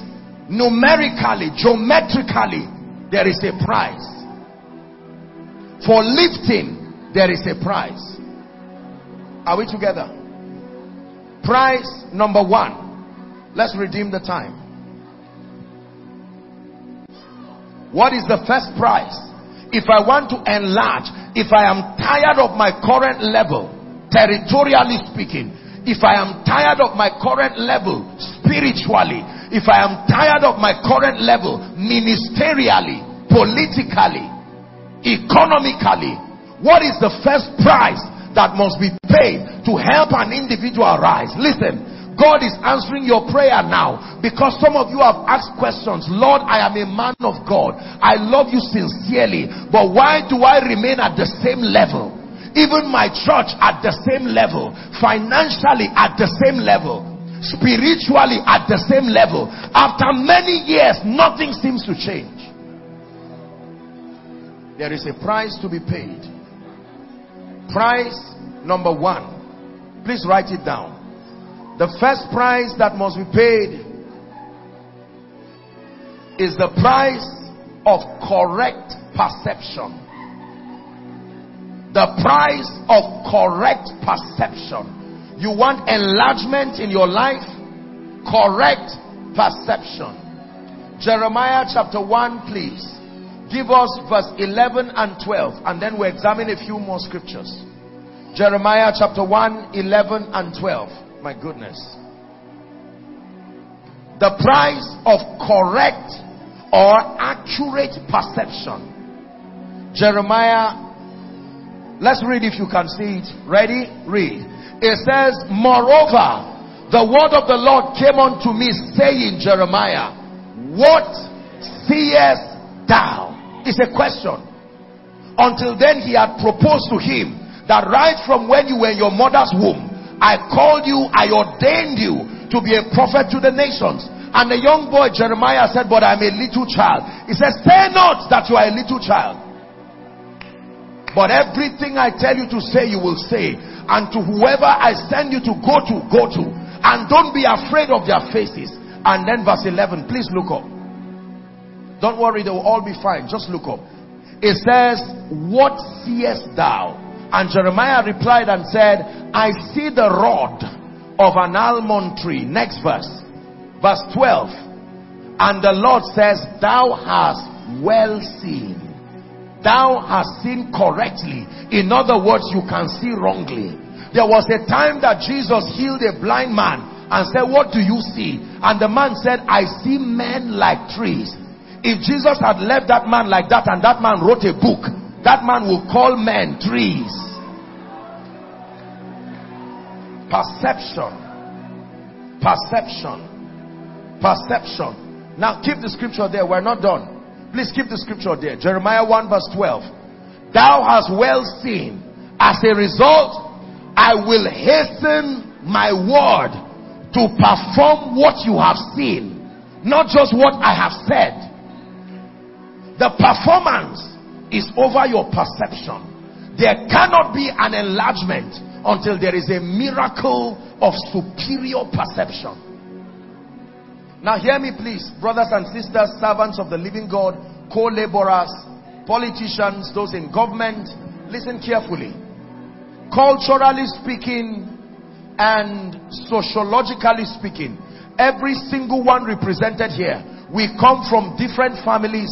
numerically, geometrically. There is a price for lifting. There is a price. Are we together? Price number one. Let's redeem the time. What is the first price? If I want to enlarge, if I am tired of my current level, territorially speaking, if I am tired of my current level, spiritually, if I am tired of my current level, ministerially, politically, economically, what is the first price that must be paid to help an individual rise? Listen, God is answering your prayer now, because some of you have asked questions. Lord, I am a man of God. I love you sincerely, but why do I remain at the same level? Even my church at the same level, financially at the same level, spiritually at the same level. After many years, nothing seems to change. There is a price to be paid. Price number one. Please write it down. The first price that must be paid is the price of correct perception. The price of correct perception. You want enlargement in your life? Correct perception. Jeremiah chapter 1, please. Give us verse 11 and 12, and then we'll examine a few more scriptures. Jeremiah chapter 1, 11 and 12. My goodness. The price of correct or accurate perception. Jeremiah, let's read if you can see it. Ready? Read. It says, moreover, the word of the Lord came unto me, saying, Jeremiah, what seest thou? It's a question. Until then he had proposed to him that right from when you were in your mother's womb, I called you, I ordained you to be a prophet to the nations. And the young boy Jeremiah said, but I'm a little child. He says, say not that you are a little child, but everything I tell you to say, you will say. And to whoever I send you to go to, go to. And don't be afraid of their faces. And then verse 11, please look up. Don't worry, they will all be fine. Just look up. It says, what seest thou? And Jeremiah replied and said, I see the rod of an almond tree. Next verse. Verse 12. And the Lord says, thou hast well seen. Thou hast seen correctly. In other words, you can see wrongly. There was a time that Jesus healed a blind man and said, what do you see? And the man said, I see men like trees. If Jesus had left that man like that, and that man wrote a book, that man will call men trees. Perception. Perception. Perception. Now keep the scripture there. We're not done. Please keep the scripture there. Jeremiah 1 verse 12. Thou hast well seen. As a result, I will hasten my word to perform what you have seen. Not just what I have said. The performance is over your perception. There cannot be an enlargement until there is a miracle of superior perception. Now hear me please, brothers and sisters, servants of the living God, co-laborers, politicians, those in government, listen carefully. Culturally speaking and sociologically speaking, every single one represented here, we come from different families,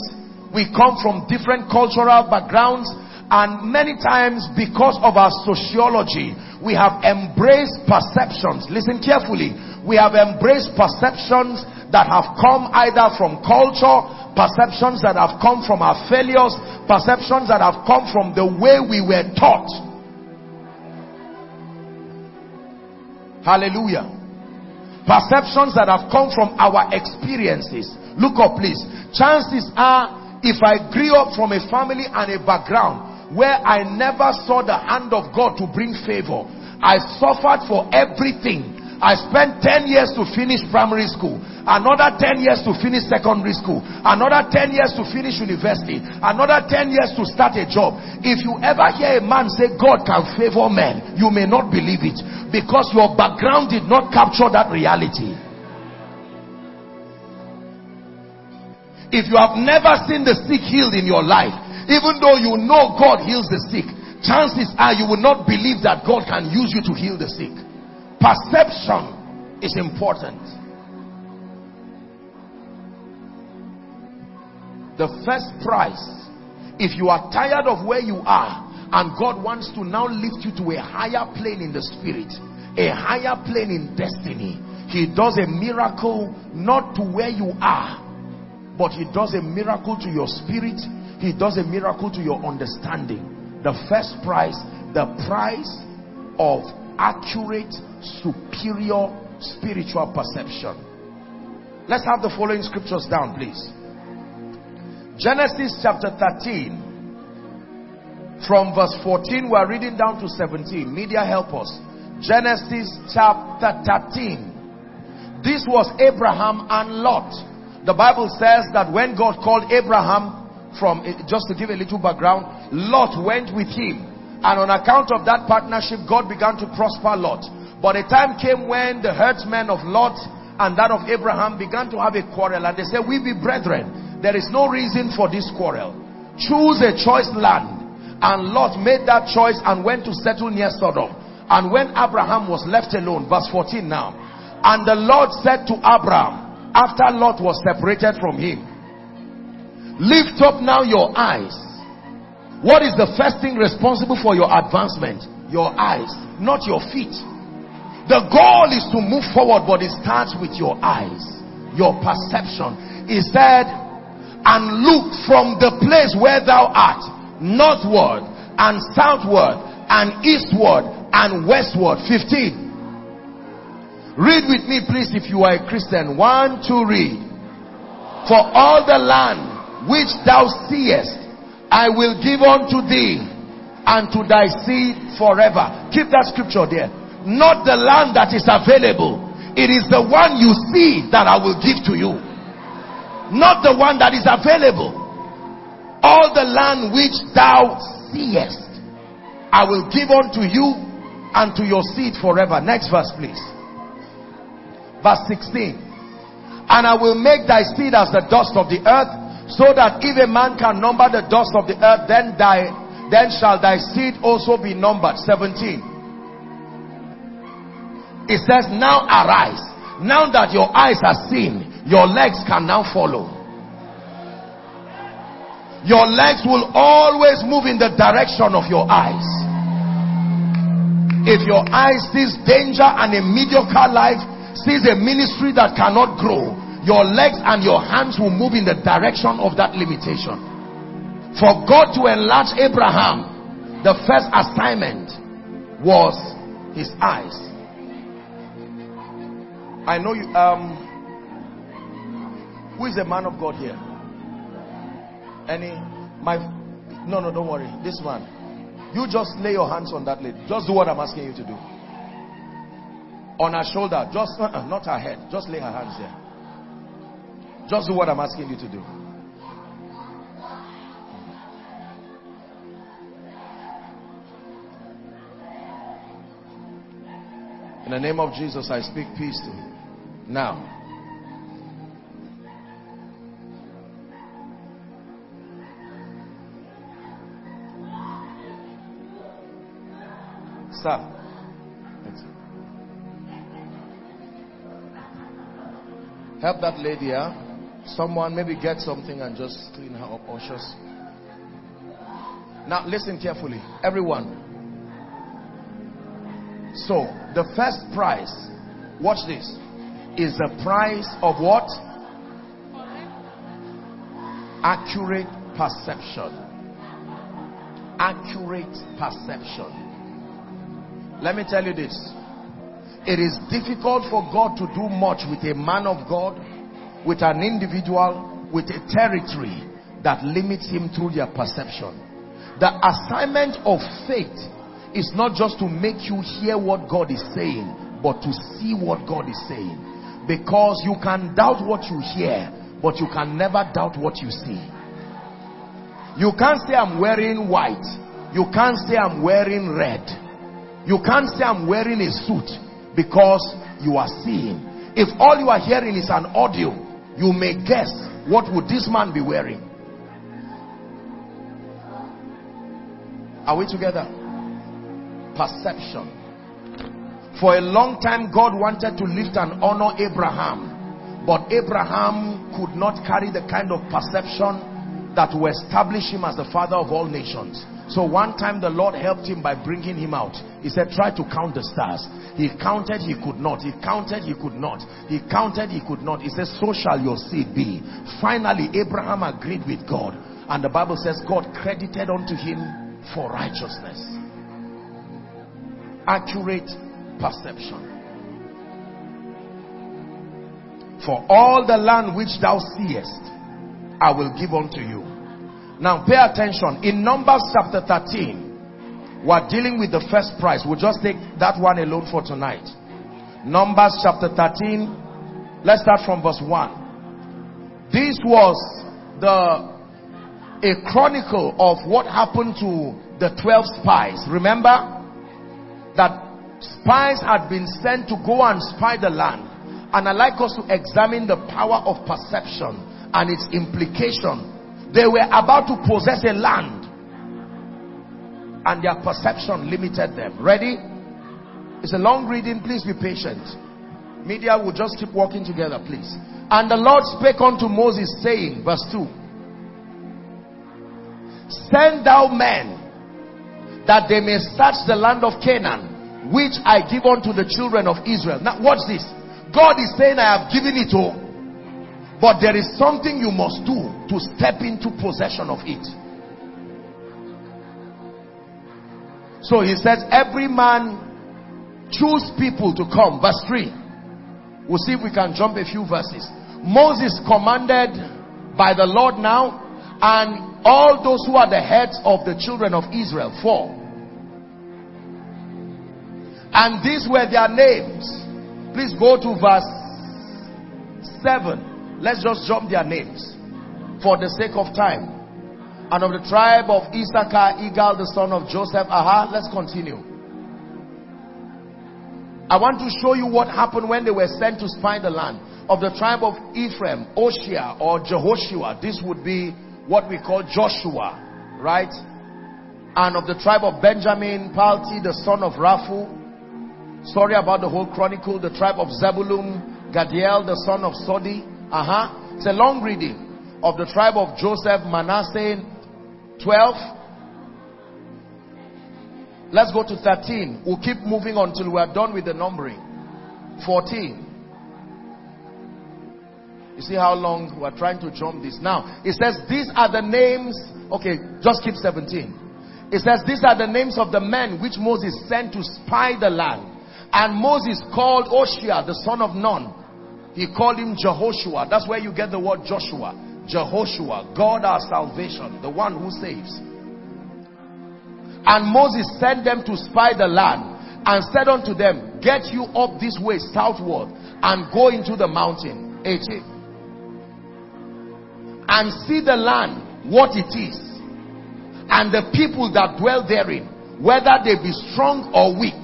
we come from different cultural backgrounds, and many times because of our sociology we have embraced perceptions. Listen carefully, we have embraced perceptions that have come either from culture, perceptions that have come from our failures, perceptions that have come from the way we were taught. Hallelujah. Perceptions that have come from our experiences. Look up please. Chances are, if I grew up from a family and a background where I never saw the hand of God to bring favor, I suffered for everything. I spent 10 years to finish primary school, another 10 years to finish secondary school, another 10 years to finish university, another 10 years to start a job. If you ever hear a man say God can favor men, you may not believe it, because your background did not capture that reality. If you have never seen the sick healed in your life, even though you know God heals the sick, chances are you will not believe that God can use you to heal the sick. Perception is important. The first prize, if you are tired of where you are and God wants to now lift you to a higher plane in the spirit, a higher plane in destiny, he does a miracle not to where you are, but he does a miracle to your spirit. He does a miracle to your understanding. The first prize, the prize of accurate, superior spiritual perception. Let's have the following scriptures down, please. Genesis chapter 13, from verse 14, we are reading down to 17. Media, help us. Genesis chapter 13. This was Abraham and Lot. The Bible says that when God called Abraham, just to give a little background, Lot went with him, and on account of that partnership God began to prosper Lot. But a time came when the herdsmen of Lot and that of Abraham began to have a quarrel, and they said, "We be brethren, there is no reason for this quarrel. Choose a choice land." And Lot made that choice and went to settle near Sodom. And when Abraham was left alone, verse 14 now, and the Lord said to Abraham, after Lot was separated from him, "Lift up now your eyes." What is the first thing responsible for your advancement? Your eyes, not your feet. The goal is to move forward, but it starts with your eyes, your perception. He said, "And look from the place where thou art, northward and southward and eastward and westward." 15. Read with me please if you are a Christian. 1, 2, read. "For all the land which thou seest, I will give unto thee, and to thy seed forever." Keep that scripture there. Not the land that is available. It is the one you see that I will give to you. Not the one that is available. "All the land which thou seest, I will give unto you, and to your seed forever." Next verse please. Verse 16. "And I will make thy seed as the dust of the earth, so that if a man can number the dust of the earth, then shall thy seed also be numbered." 17. It says, "Now arise." Now that your eyes are seen, your legs can now follow. Your legs will always move in the direction of your eyes. If your eyes sees danger and a mediocre life, sees a ministry that cannot grow, your legs and your hands will move in the direction of that limitation. For God to enlarge Abraham, the first assignment was his eyes. I know you, who is the man of God here? No, don't worry. This man. You just lay your hands on that lady. Just do what I'm asking you to do. On her shoulder. Just, not her head. Just lay her hands there. Just do what I'm asking you to do. In the name of Jesus, I speak peace to you. Now. Sir. Help that lady, huh? Someone maybe get something and just clean her up or just... Now listen carefully, everyone. So, the first prize, watch this, is the prize of what? Accurate perception. Accurate perception. Let me tell you this. It is difficult for God to do much with a man of God, with an individual, with a territory that limits him through their perception. The assignment of faith is not just to make you hear what God is saying, but to see what God is saying. Because you can doubt what you hear, but you can never doubt what you see. You can't say I'm wearing white. You can't say I'm wearing red. You can't say I'm wearing a suit, because you are seeing. If all you are hearing is an audio, you may guess, what would this man be wearing? Are we together? Perception. For a long time, God wanted to lift and honor Abraham, but Abraham could not carry the kind of perception that will establish him as the father of all nations. So one time the Lord helped him by bringing him out. He said, try to count the stars. He counted, he could not. He counted, he could not. He counted, he could not. He said, so shall your seed be. Finally, Abraham agreed with God, and the Bible says God credited unto him for righteousness. Accurate perception. For all the land which thou seest, I will give unto you. Now pay attention. In Numbers chapter 13, we're dealing with the first prize. We'll just take that one alone for tonight. Numbers chapter 13. Let's start from verse 1. This was a chronicle of what happened to the 12 spies. Remember? That spies had been sent to go and spy the land. And I like us to examine the power of perception and its implication. They were about to possess a land, and their perception limited them. Ready? It's a long reading. Please be patient. Media will just keep walking together, please. And the Lord spake unto Moses, saying, verse 2, send thou men, that they may search the land of Canaan, which I give unto the children of Israel. Now watch this. God is saying, I have given it all, but there is something you must do to step into possession of it. So he says, every man choose people to come. Verse 3. We'll see if we can jump a few verses. Moses commanded by the Lord now, and all those who are the heads of the children of Israel, 4. And these were their names. Please go to verse 7. Let's just jump their names for the sake of time. And of the tribe of Issachar, Igal the son of Joseph. Let's continue. I want to show you what happened when they were sent to spy the land. Of the tribe of Ephraim, Oshia or Jehoshua. This would be what we call Joshua, right? And of the tribe of Benjamin, Palti the son of Raphu. Sorry about the whole chronicle. The tribe of Zebulun, Gadiel the son of Sodi. It's a long reading. Of the tribe of Joseph, Manasseh, 12. Let's go to 13. We'll keep moving until we are done with the numbering. 14. You see how long we're trying to jump this. Now, it says these are the names. Okay, just keep 17. It says these are the names of the men which Moses sent to spy the land. And Moses called Oshia, the son of Nun. He called him Jehoshua. That's where you get the word Joshua. Jehoshua, God our salvation, the one who saves. And Moses sent them to spy the land, and said unto them, get you up this way southward, and go into the mountain. 18. And see the land, what it is, and the people that dwell therein, whether they be strong or weak.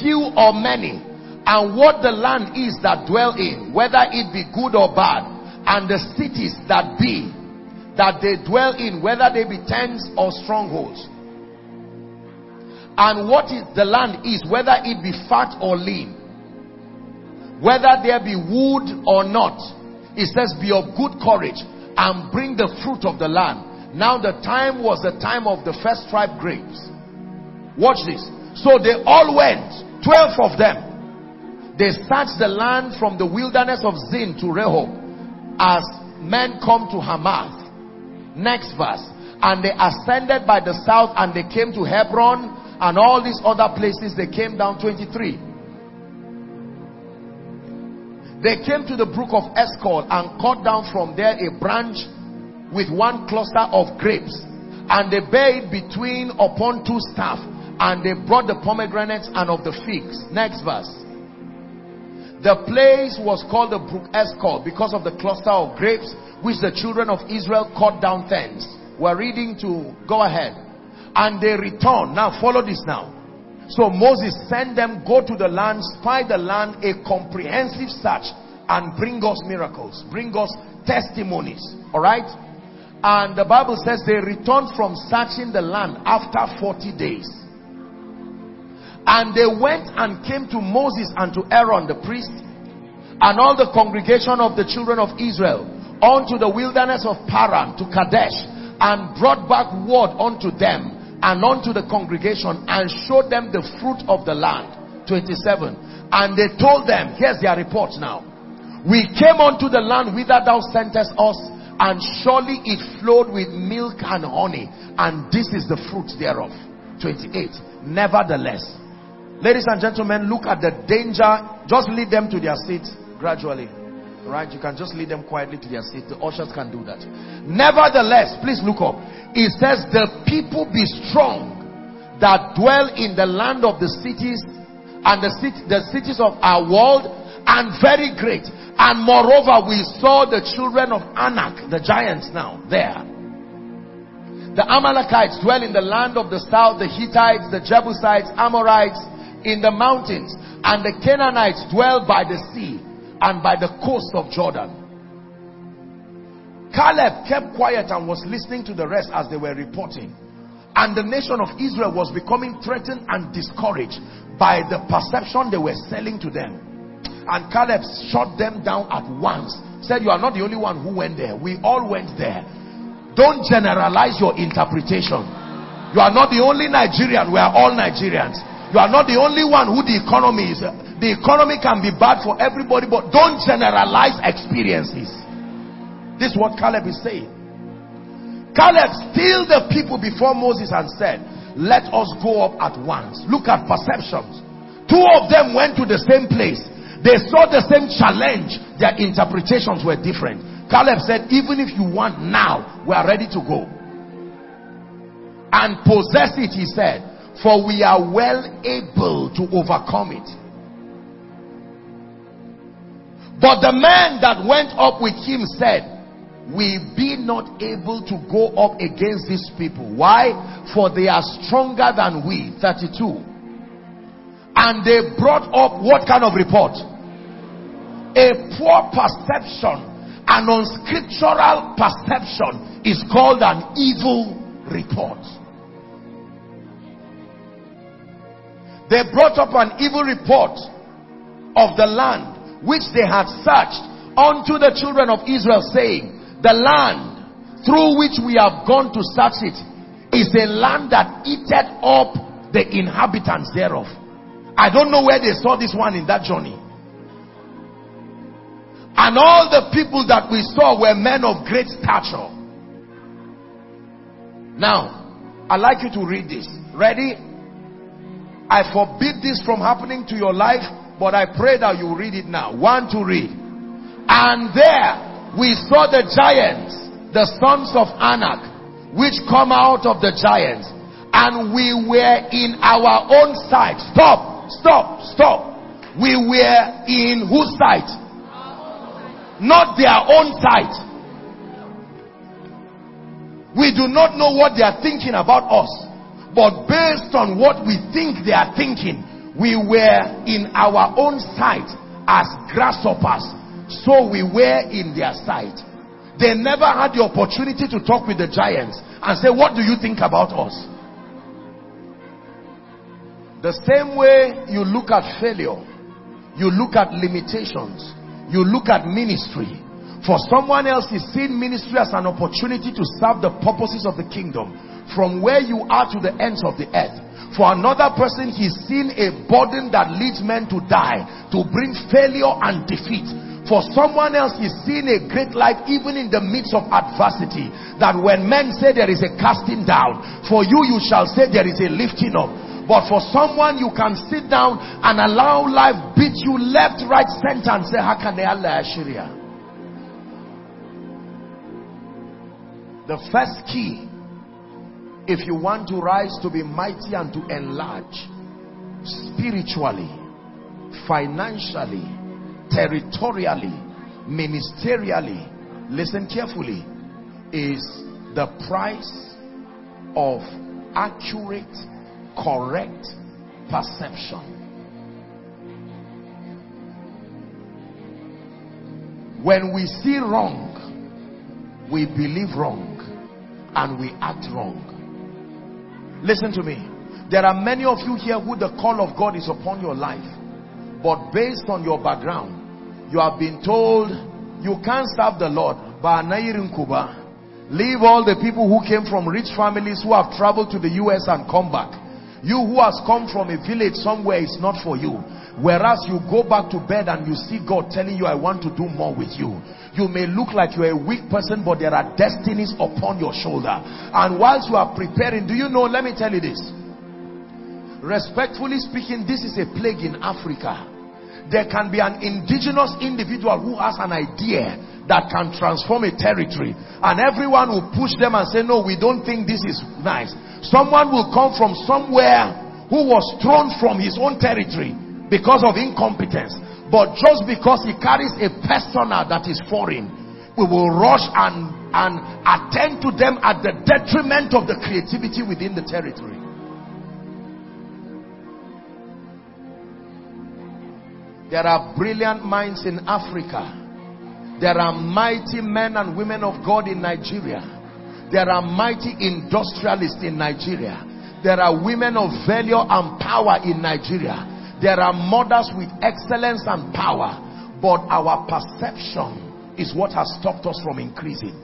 few or many, and what the land is that dwell in, whether it be good or bad, and the cities that be, that they dwell in, whether they be tents or strongholds. And what is the land is, whether it be fat or lean, whether there be wood or not. It says, be of good courage and bring the fruit of the land. Now the time was the time of the first ripe grapes. Watch this. So they all went, 12 of them. They searched the land from the wilderness of Zin to Rehob, as men come to Hamath. Next verse. And they ascended by the south, and they came to Hebron, and all these other places they came down. 23. They came to the brook of Escol and cut down from there a branch with one cluster of grapes, and they bare it between upon two staff, and they brought the pomegranates and of the figs. Next verse. The place was called the brook Escol because of the cluster of grapes which the children of Israel cut down thence. We're reading to go ahead. And they returned. Now follow this now. So Moses sent them, go to the land, spy the land, a comprehensive search, and bring us miracles, bring us testimonies. All right? And the Bible says they returned from searching the land after 40 days. And they went and came to Moses and to Aaron the priest and all the congregation of the children of Israel unto the wilderness of Paran to Kadesh, and brought back word unto them and unto the congregation, and showed them the fruit of the land. 27. And they told them, here's their report now. We came unto the land whither thou sentest us, and surely it flowed with milk and honey, and this is the fruit thereof. 28. Nevertheless, ladies and gentlemen, look at the danger. Just lead them to their seats gradually. Right? You can just lead them quietly to their seat. The ushers can do that. Nevertheless, please look up. It says, the people be strong that dwell in the land of the cities and the cities of our world, and very great. And moreover, we saw the children of Anak, the giants now, there. The Amalekites dwell in the land of the south, the Hittites, the Jebusites, Amorites in the mountains, and the Canaanites dwell by the sea and by the coast of Jordan. Caleb kept quiet and was listening to the rest as they were reporting. And the nation of Israel was becoming threatened and discouraged by the perception they were selling to them. And Caleb shut them down at once. Said, you are not the only one who went there. We all went there. Don't generalize your interpretation. You are not the only Nigerian. We are all Nigerians. You are not the only one who the economy is. The economy can be bad for everybody, but don't generalize experiences. This is what Caleb is saying. Caleb stilled the people before Moses and said, let us go up at once. Look at perceptions. Two of them went to the same place. They saw the same challenge. Their interpretations were different. Caleb said, even if you want now, we are ready to go. And possess it, he said, for we are well able to overcome it. But the man that went up with him said, we be not able to go up against these people. Why? For they are stronger than we. 32. And they brought up what kind of report? A poor perception, an unscriptural perception is called an evil report. They brought up an evil report of the land which they had searched unto the children of Israel, saying, the land through which we have gone to search it is a land that eateth up the inhabitants thereof. I don't know where they saw this one in that journey. And all the people that we saw were men of great stature. Now, I'd like you to read this. Ready? I forbid this from happening to your life, but I pray that you read it now. One to read. And there we saw the giants, the sons of Anak, which come out of the giants. And we were in our own sight. Stop, stop, stop. We were in whose sight? Not their own sight. We do not know what they are thinking about us. But based on what we think they are thinking, We were in our own sight as grasshoppers, so we were in their sight. They never had the opportunity to talk with the giants and say, what do you think about us? The same way you look at failure, you look at limitations, you look at ministry. For someone else is seeing ministry as an opportunity to serve the purposes of the kingdom from where you are to the ends of the earth. For another person, he's seen a burden that leads men to die, to bring failure and defeat. For someone else, he's seen a great light even in the midst of adversity. That when men say there is a casting down, for you, you shall say there is a lifting up. But for someone, you can sit down and allow life beat you left, right, center and say, the first key, if you want to rise to be mighty and to enlarge spiritually, financially, territorially, ministerially, listen carefully, is the price of accurate, correct perception. When we see wrong, we believe wrong and we act wrong. Listen to me. There are many of you here who the call of God is upon your life, but based on your background, you have been told you can't serve the Lord. Leave all the people who came from rich families who have traveled to the US and come back. You who has come from a village somewhere is not for you. Whereas you go back to bed and you see God telling you, I want to do more with you. You may look like you're a weak person, but there are destinies upon your shoulder. And whilst you are preparing, do you know, let me tell you this. Respectfully speaking, this is a plague in Africa. There can be an indigenous individual who has an idea that can transform a territory, and everyone will push them and say, no, we don't think this is nice. Someone will come from somewhere who was thrown from his own territory because of incompetence, but just because he carries a persona that is foreign, we will rush and attend to them at the detriment of the creativity within the territory. There are brilliant minds in Africa. There are mighty men and women of God in Nigeria. There are mighty industrialists in Nigeria. There are women of value and power in Nigeria. There are mothers with excellence and power, but our perception is what has stopped us from increasing.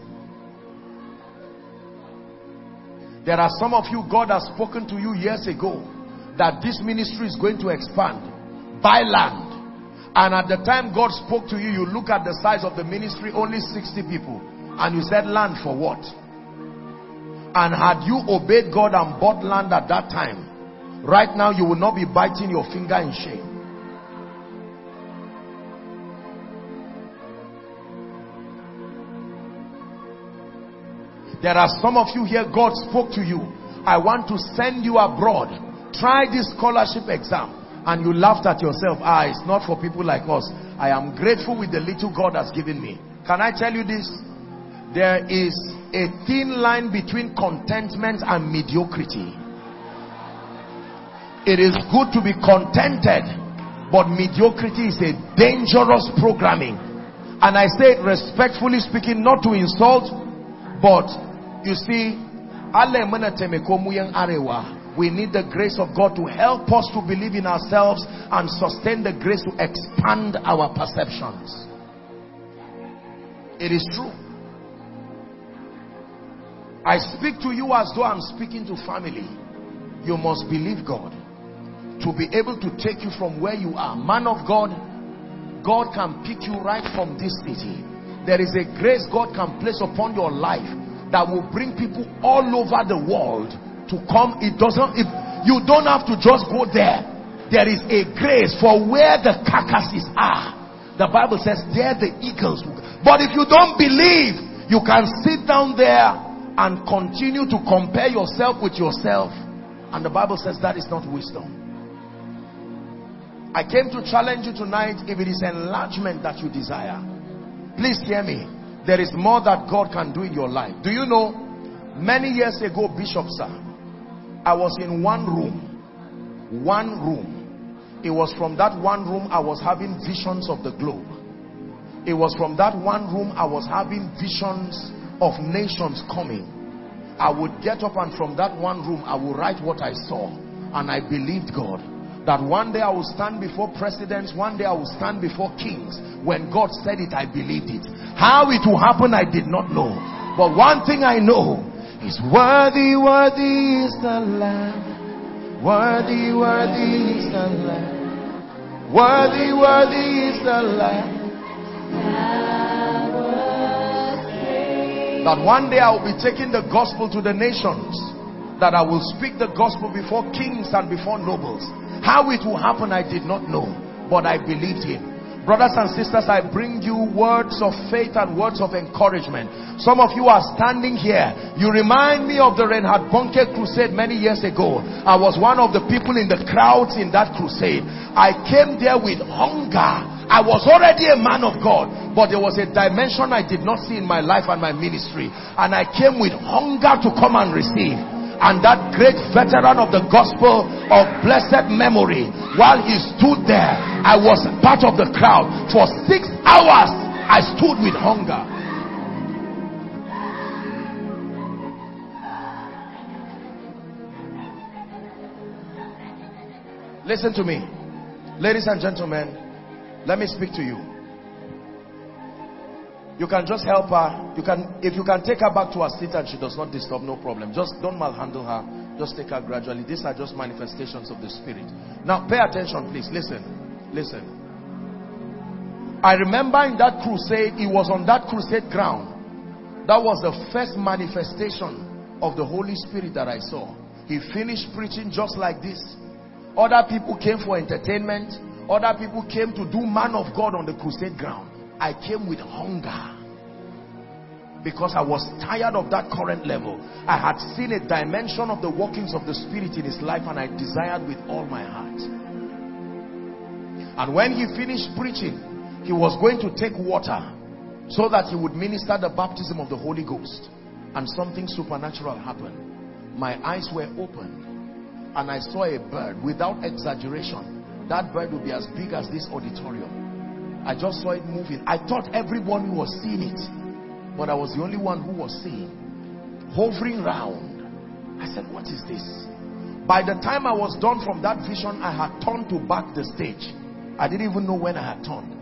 There are some of you, God has spoken to you years ago that this ministry is going to expand. Buy land. And at the time God spoke to you, you look at the size of the ministry, only 60 people. And you said, land for what? And had you obeyed God and bought land at that time, right now you will not be biting your finger in shame. There are some of you here, God spoke to you, I want to send you abroad, try this scholarship exam, and you laughed at yourself. It's not for people like us. I am grateful with the little God has given me. Can I tell you this? There is a thin line between contentment and mediocrity. It is good to be contented, but mediocrity is a dangerous programming. And I say, respectfully speaking, not to insult, but you see, we need the grace of God to help us to believe in ourselves and sustain the grace to expand our perceptions. It is true. I speak to you as though I'm speaking to family. You must believe God to be able to take you from where you are. Man of God, God can pick you right from this city. There is a grace God can place upon your life that will bring people all over the world to come. If you don't have to just go there. There is a grace for where the carcasses are. The Bible says there the eagles will. But if you don't believe, you can sit down there and continue to compare yourself with yourself. And the Bible says that is not wisdom. I came to challenge you tonight. If it is enlargement that you desire, please hear me. There is more that God can do in your life. Do you know, many years ago, Bishop Sir, I was in one room. It was from that one room I was having visions of the globe. It was from that one room I was having visions of nations coming. I would get up and from that one room I would write what I saw, and I believed God that one day I will stand before presidents, one day I will stand before kings. When God said it, I believed it. How it will happen, I did not know. But one thing I know is worthy, worthy is the Lamb. Worthy, worthy is the Lamb. Worthy, worthy is the Lamb. That one day I will be taking the gospel to the nations. That I will speak the gospel before kings and before nobles. How it will happen, I did not know, but I believed him. Brothers and sisters, I bring you words of faith and words of encouragement. Some of you are standing here. You remind me of the Reinhard Bonnke crusade many years ago. I was one of the people in the crowds in that crusade. I came there with hunger. I was already a man of God, but there was a dimension I did not see in my life and my ministry. And I came with hunger to come and receive. And that great veteran of the gospel of blessed memory, while he stood there, I was part of the crowd. For 6 hours, I stood with hunger. Listen to me. Ladies and gentlemen, let me speak to you. You can just help her. If you can take her back to her seat and she does not disturb, no problem. Just don't malhandle her. Just take her gradually. These are just manifestations of the Spirit. Now pay attention, please. Listen. I remember in that crusade, it was on that crusade ground. That was the first manifestation of the Holy Spirit that I saw. He finished preaching just like this. Other people came for entertainment. Other people came to do man of God on the crusade ground. I came with hunger because I was tired of that current level. I had seen a dimension of the workings of the Spirit in his life, and I desired with all my heart. And when he finished preaching, he was going to take water so that he would minister the baptism of the Holy Ghost. And something supernatural happened. My eyes were open, and I saw a bird. Without exaggeration, that bird would be as big as this auditorium. I just saw it moving. I thought everyone was seeing it, but I was the only one who was seeing, hovering round. I said, what is this? By the time I was done from that vision, I had turned to back the stage. I didn't even know when I had turned.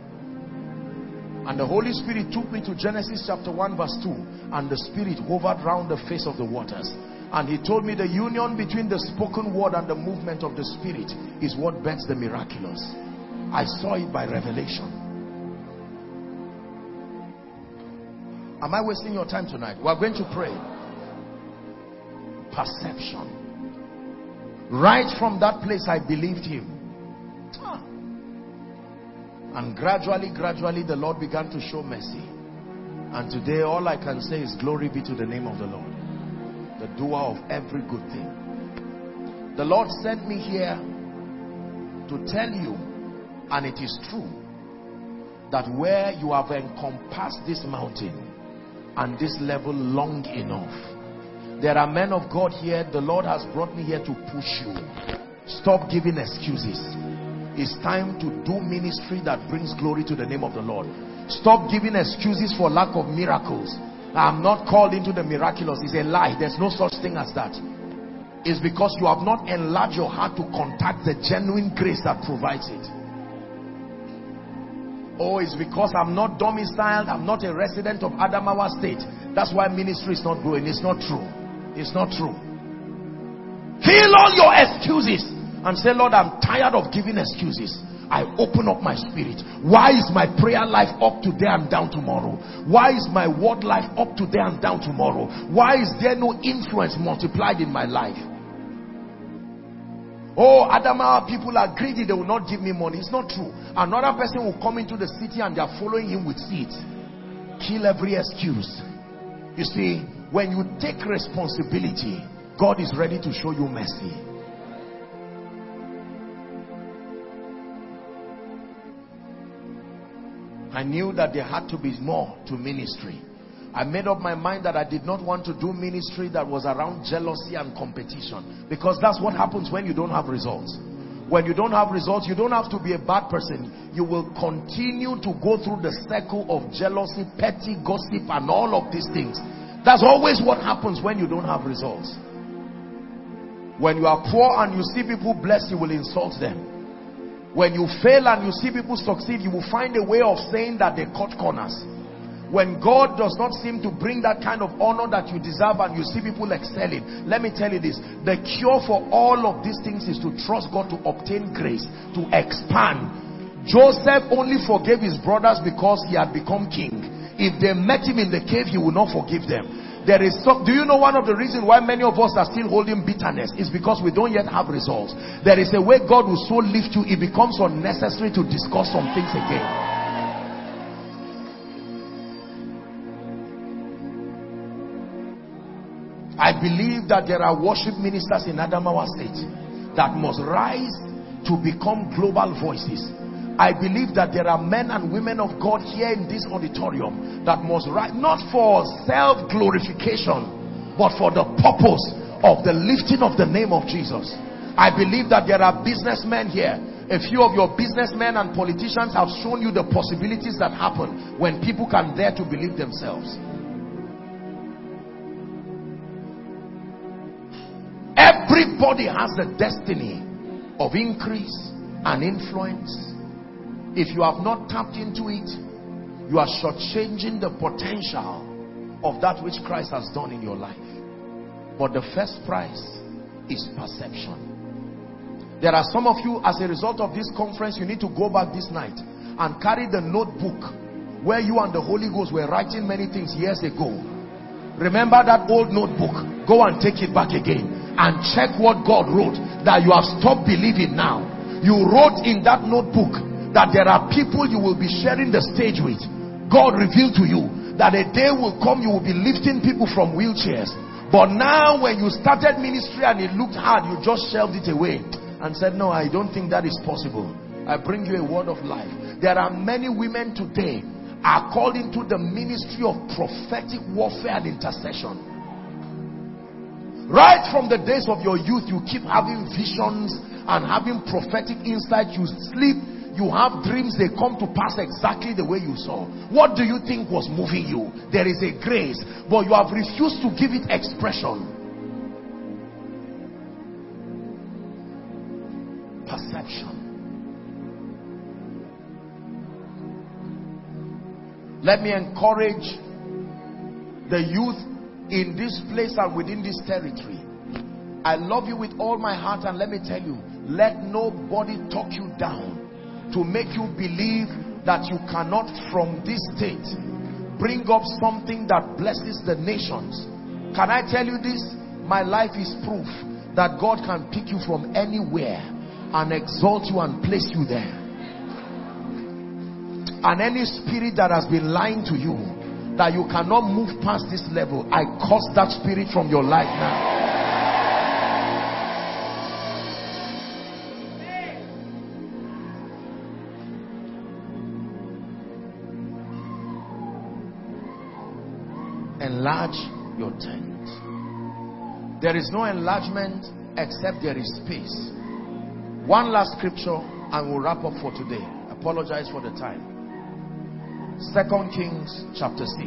And the Holy Spirit took me to Genesis chapter 1 verse 2. And the Spirit hovered round the face of the waters. And he told me the union between the spoken word and the movement of the Spirit is what births the miraculous. I saw it by revelation. Am I wasting your time tonight? We are going to pray. Perception. Right from that place, I believed him. And gradually, the Lord began to show mercy. And today, all I can say is glory be to the name of the Lord, the doer of every good thing. The Lord sent me here to tell you, and it is true, that where you have encompassed this mountain and this level long enough, there are men of God here. The Lord has brought me here to push you. Stop giving excuses. It's time to do ministry that brings glory to the name of the Lord. Stop giving excuses for lack of miracles. I'm not called into the miraculous. It's a lie. There's no such thing as that. It's because you have not enlarged your heart to contact the genuine grace that provides it. Oh, it's because I'm not domiciled. I'm not a resident of Adamawa State. That's why ministry is not growing. It's not true. It's not true. Kill all your excuses and say, Lord, I'm tired of giving excuses. I open up my spirit. Why is my prayer life up today and down tomorrow? Why is my word life up today and down tomorrow? Why is there no influence multiplied in my life? Oh, Adamawa people are greedy, they will not give me money. It's not true. Another person will come into the city and they are following him with seeds. Kill every excuse. You see, when you take responsibility, God is ready to show you mercy. I knew that there had to be more to ministry. I made up my mind that I did not want to do ministry that was around jealousy and competition, because that's what happens when you don't have results. When you don't have results, you don't have to be a bad person. You will continue to go through the cycle of jealousy, petty gossip, and all of these things. That's always what happens when you don't have results. When you are poor and you see people blessed, you will insult them. When you fail and you see people succeed, you will find a way of saying that they cut corners. When God does not seem to bring that kind of honor that you deserve and you see people excelling, let me tell you this, the cure for all of these things is to trust God to obtain grace, to expand. Joseph only forgave his brothers because he had become king. If they met him in the cave, he would not forgive them. There is some, do you know one of the reasons why many of us are still holding bitterness? It's because we don't yet have results. There is a way God will so lift you, it becomes unnecessary to discuss some things again. I believe that there are worship ministers in Adamawa State that must rise to become global voices. I believe that there are men and women of God here in this auditorium that must rise, not for self-glorification, but for the purpose of the lifting of the name of Jesus. I believe that there are businessmen here. A few of your businessmen and politicians have shown you the possibilities that happen when people can dare to believe themselves. Everybody has the destiny of increase and influence. If you have not tapped into it, you are shortchanging the potential of that which Christ has done in your life. But the first prize is perception. There are some of you, as a result of this conference, you need to go back this night and carry the notebook where you and the Holy Ghost were writing many things years ago. Remember that old notebook, go and take it back again and check what God wrote that you have stopped believing now. You wrote in that notebook that there are people you will be sharing the stage with. God revealed to you that a day will come you will be lifting people from wheelchairs. But now when you started ministry and it looked hard, you just shelved it away and said, no, I don't think that is possible. I bring you a word of life. There are many women today are called into the ministry of prophetic warfare and intercession. Right from the days of your youth, you keep having visions and having prophetic insight. You sleep, you have dreams, they come to pass exactly the way you saw. What do you think was moving you? There is a grace, but you have refused to give it expression. Perception. Let me encourage the youth in this place and within this territory. I love you with all my heart, and let me tell you, let nobody talk you down to make you believe that you cannot from this state bring up something that blesses the nations. Can I tell you this? My life is proof that God can pick you from anywhere and exalt you and place you there. And any spirit that has been lying to you that you cannot move past this level, I curse that spirit from your life now. Enlarge your tent. There is no enlargement except there is space. One last scripture and we'll wrap up for today. Apologize for the time. 2 Kings chapter 6.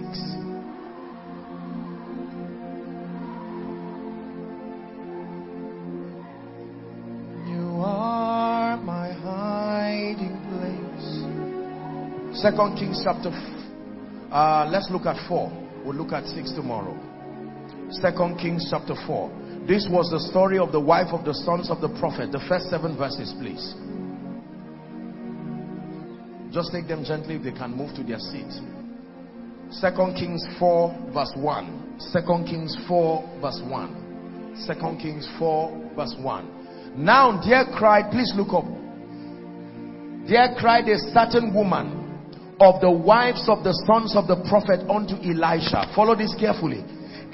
You are my hiding place. 2 Kings chapter let's look at 4. We'll look at 6 tomorrow. 2 Kings chapter 4. This was the story of the wife of the sons of the prophet. The first 7 verses, please. Just take them gently if they can move to their seat. 2 Kings 4 verse 1. 2 Kings 4 verse 1. 2 Kings 4 verse 1. Now there cried, please look up. There cried a certain woman of the wives of the sons of the prophet unto Elisha. Follow this carefully.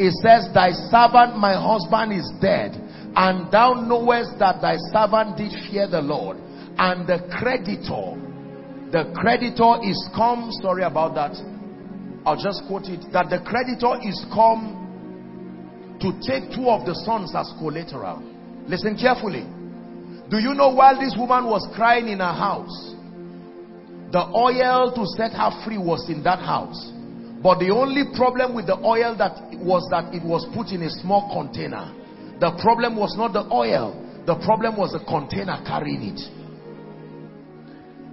It says, thy servant my husband is dead, and thou knowest that thy servant did fear the Lord, and the creditor. The creditor is come, sorry about that, I'll just quote it, that the creditor is come to take 2 of the sons as collateral. Listen carefully. Do you know, while this woman was crying in her house, the oil to set her free was in that house. But the only problem with the oil was that it was put in a small container. The problem was not the oil. The problem was the container carrying it.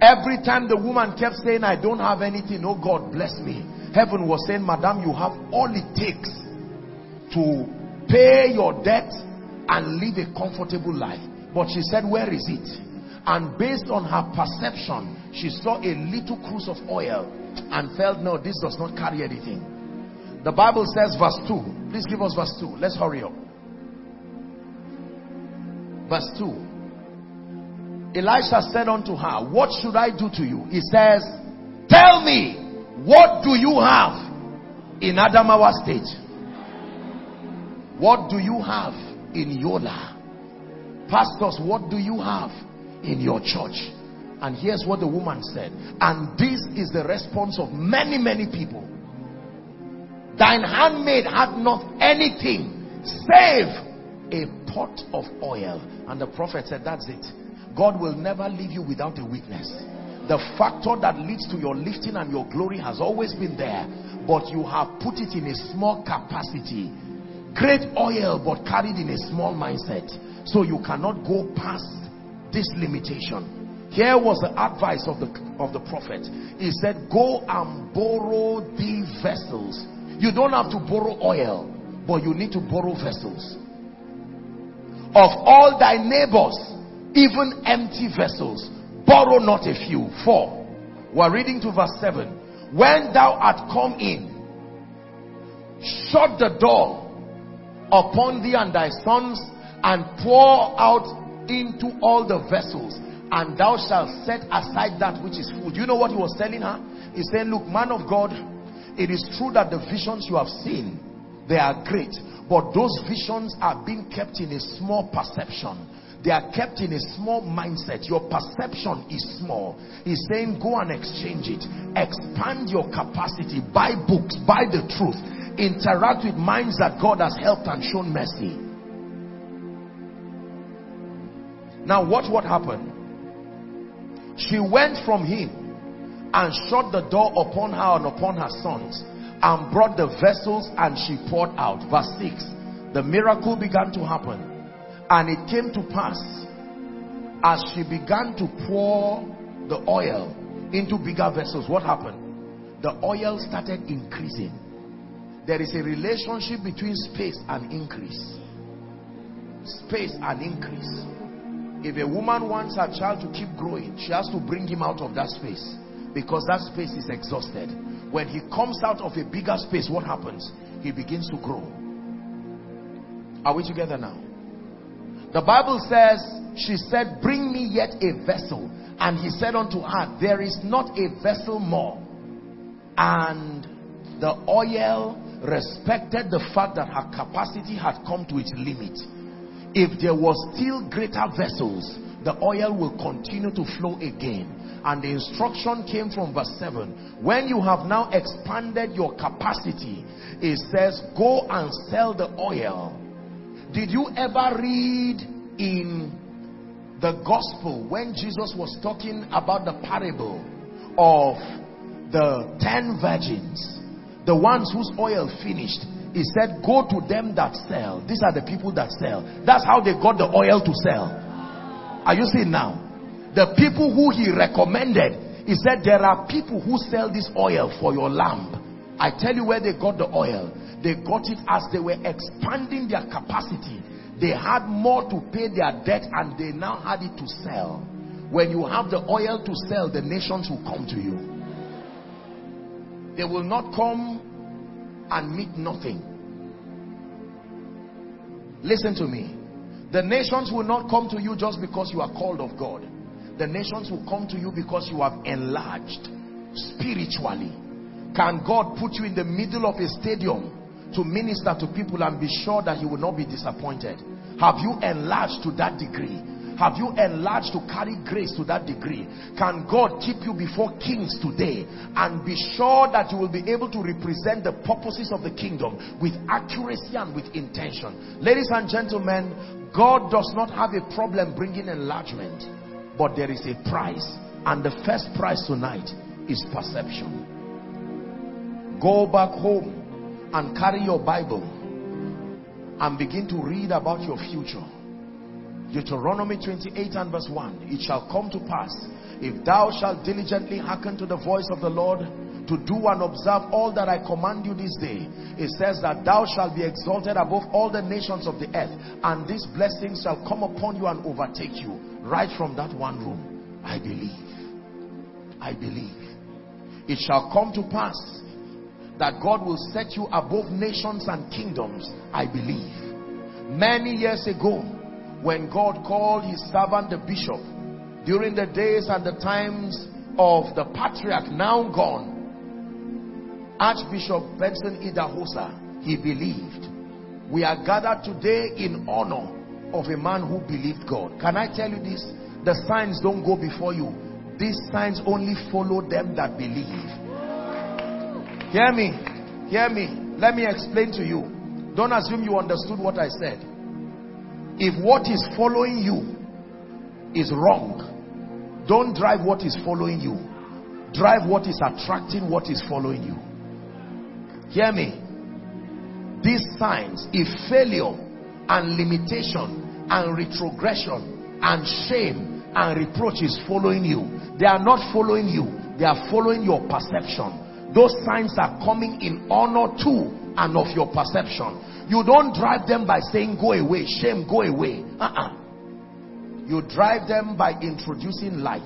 Every time the woman kept saying, I don't have anything, oh God bless me. Heaven was saying, Madam, you have all it takes to pay your debt and live a comfortable life. But she said, where is it? And based on her perception, she saw a little cruse of oil and felt, no, this does not carry anything. The Bible says, verse 2. Please give us verse 2. Let's hurry up. Verse 2. Elisha said unto her, what should I do to you? He says, tell me, what do you have in Adamawa State? What do you have in Yola? Pastors, what do you have in your church? And here's what the woman said. And this is the response of many, many people. Thine handmaid had not anything save a pot of oil. And the prophet said, that's it. God will never leave you without a witness. The factor that leads to your lifting and your glory has always been there, but you have put it in a small capacity. Great oil, but carried in a small mindset. So you cannot go past this limitation. Here was the advice of the prophet. He said, go and borrow the vessels. You don't have to borrow oil, but you need to borrow vessels. Of all thy neighbors, even empty vessels, borrow not a few. For, we're reading to verse 7. When thou art come in, shut the door upon thee and thy sons, and pour out into all the vessels, and thou shalt set aside that which is full. Do you know what he was telling her? He said, look, man of God, it is true that the visions you have seen, they are great, but those visions are being kept in a small perception. They are kept in a small mindset. Your perception is small. He's saying, go and exchange it. Expand your capacity. Buy books. Buy the truth. Interact with minds that God has helped and shown mercy. Now watch what happened. She went from him and shut the door upon her and upon her sons, and brought the vessels, and she poured out. Verse 6. The miracle began to happen, and it came to pass, as she began to pour the oil into bigger vessels, what happened? The oil started increasing. There is a relationship between space and increase. Space and increase. If a woman wants her child to keep growing, she has to bring him out of that space, because that space is exhausted. When he comes out of a bigger space, what happens? He begins to grow. Are we together now? The Bible says, she said, bring me yet a vessel. And he said unto her, there is not a vessel more. And the oil respected the fact that her capacity had come to its limit. If there was still greater vessels, the oil will continue to flow again. And the instruction came from verse 7. When you have now expanded your capacity, it says, go and sell the oil. Did you ever read in the gospel when Jesus was talking about the parable of the 10 virgins, the ones whose oil finished? He said, go to them that sell. These are the people that sell. That's how they got the oil to sell. Are you seeing now? The people who he recommended, he said, there are people who sell this oil for your lamp. I tell you where they got the oil. They got it as they were expanding their capacity. They had more to pay their debt, and they now had it to sell. When you have the oil to sell, the nations will come to you. They will not come and meet nothing. Listen to me. The nations will not come to you just because you are called of God. The nations will come to you because you have enlarged spiritually. Can God put you in the middle of a stadium to minister to people and be sure that you will not be disappointed? Have you enlarged to that degree? Have you enlarged to carry grace to that degree? Can God keep you before kings today and be sure that you will be able to represent the purposes of the kingdom with accuracy and with intention? Ladies and gentlemen, God does not have a problem bringing enlargement, but there is a price, and the first price tonight is perception. Go back home and carry your Bible and begin to read about your future. Deuteronomy 28 and verse 1. It shall come to pass, if thou shalt diligently hearken to the voice of the Lord, to do and observe all that I command you this day. It says that thou shalt be exalted above all the nations of the earth, and these blessings shall come upon you and overtake you. Right from that one room, I believe. I believe. It shall come to pass that God will set you above nations and kingdoms. I believe. Many years ago, when God called his servant the bishop, during the days and the times of the patriarch now gone, Archbishop Benson Idahosa, he believed. We are gathered today in honor of a man who believed God. Can I tell you this? The signs don't go before you. These signs only follow them that believe. Hear me, hear me. Let me explain to you. Don't assume you understood what I said. If what is following you is wrong, don't drive what is following you. Drive what is attracting what is following you. Hear me. These signs, if failure and limitation and retrogression and shame and reproach is following you, they are not following you, they are following your perception. Those signs are coming in honor to and of your perception. You don't drive them by saying, go away, shame, go away. You drive them by introducing light.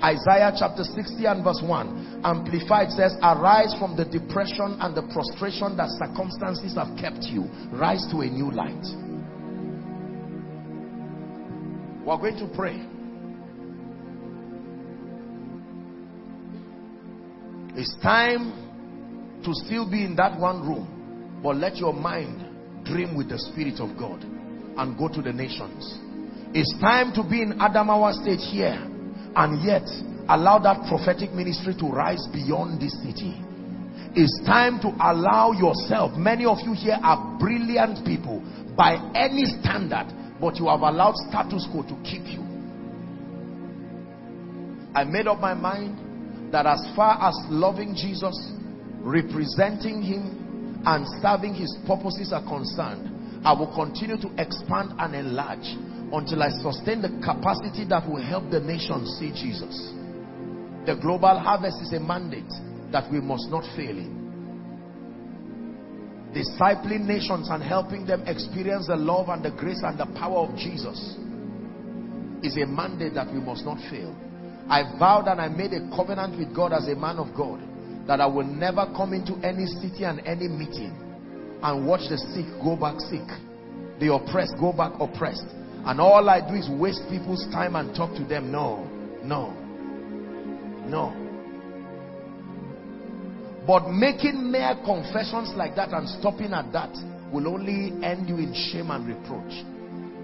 Isaiah chapter 60 and verse 1. Amplified says, arise from the depression and the prostration that circumstances have kept you. Rise to a new light. We're going to pray. It's time to still be in that one room. But let your mind dream with the Spirit of God and go to the nations. It's time to be in Adamawa State here, and yet allow that prophetic ministry to rise beyond this city. It's time to allow yourself. Many of you here are brilliant people by any standard, but you have allowed status quo to keep you. I made up my mind that as far as loving Jesus, representing him, and serving his purposes are concerned, I will continue to expand and enlarge until I sustain the capacity that will help the nation see Jesus. The global harvest is a mandate that we must not fail in. Discipling nations and helping them experience the love and the grace and the power of Jesus is a mandate that we must not fail. I vowed and I made a covenant with God as a man of God that I will never come into any city and any meeting and watch the sick go back sick, the oppressed go back oppressed, and all I do is waste people's time and talk to them. No, no, no. But making mere confessions like that and stopping at that will only end you in shame and reproach.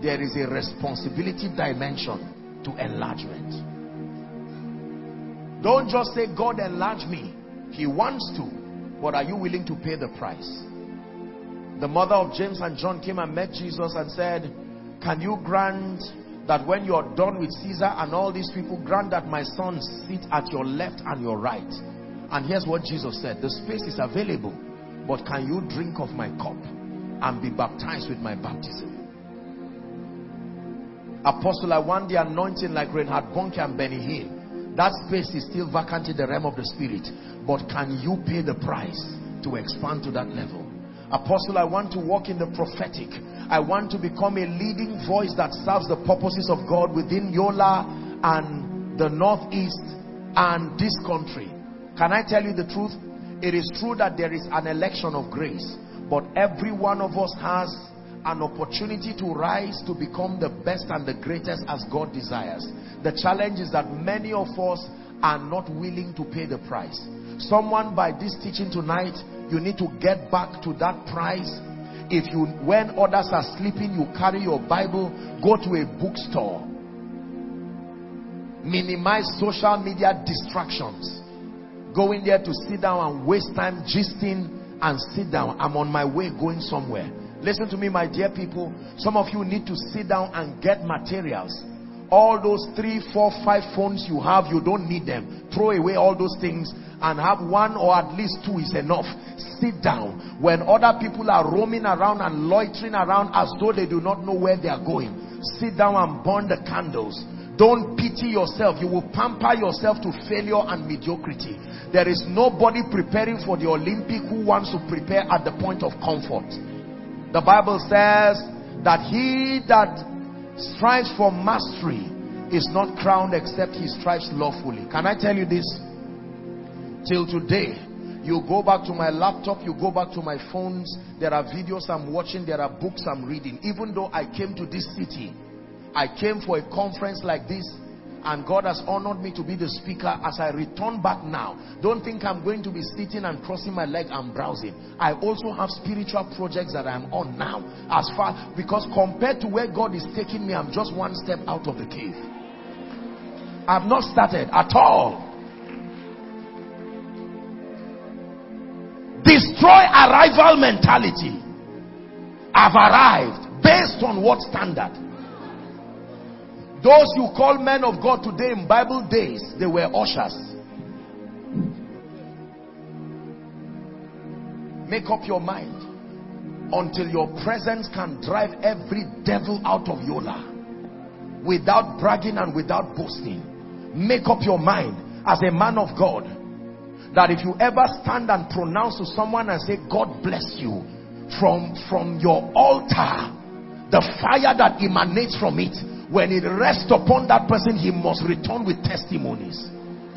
There is a responsibility dimension to enlargement. Don't just say, God, enlarge me. He wants to, but are you willing to pay the price? The mother of James and John came and met Jesus and said, can you grant that when you are done with Caesar and all these people, grant that my son sit at your left and your right? And here's what Jesus said, the space is available, but can you drink of my cup and be baptized with my baptism? Apostle, I want the anointing like Reinhard Bonnke and Benny Hinn. That space is still vacant in the realm of the spirit, but can you pay the price to expand to that level? Apostle, I want to walk in the prophetic. I want to become a leading voice that serves the purposes of God within Yola and the Northeast and this country. Can I tell you the truth? It is true that there is an election of grace, but every one of us has an opportunity to rise to become the best and the greatest as God desires. The challenge is that many of us are not willing to pay the price. Someone, by this teaching tonight, you need to get back to that price. If you, when others are sleeping, you carry your Bible, go to a bookstore. Minimize social media distractions. Go in there to sit down and waste time gisting and sit down. I'm on my way going somewhere. Listen to me, my dear people. Some of you need to sit down and get materials. All those 3, 4, 5 phones you have, you don't need them. Throw away all those things and have one or at least two is enough. Sit down. When other people are roaming around and loitering around as though they do not know where they are going, sit down and burn the candles. Don't pity yourself. You will pamper yourself to failure and mediocrity. There is nobody preparing for the Olympic who wants to prepare at the point of comfort. The Bible says that he that strives for mastery is not crowned except he strives lawfully. Can I tell you this? Till today, you go back to my laptop, you go back to my phones, there are videos I'm watching, there are books I'm reading. Even though I came to this city, I came for a conference like this, and God has honored me to be the speaker. As I return back now, don't think I'm going to be sitting and crossing my leg and browsing. I also have spiritual projects that I'm on now, as far, because compared to where God is taking me, I'm just one step out of the cave. I've not started at all. Destroy arrival mentality. I've arrived. Based on what standard? Those you call men of God today, in Bible days, they were ushers. Make up your mind. Until your presence can drive every devil out of Yola. Without bragging and without boasting. Make up your mind as a man of God. That if you ever stand and pronounce to someone and say, God bless you. From your altar, the fire that emanates from it, when it rests upon that person, he must return with testimonies.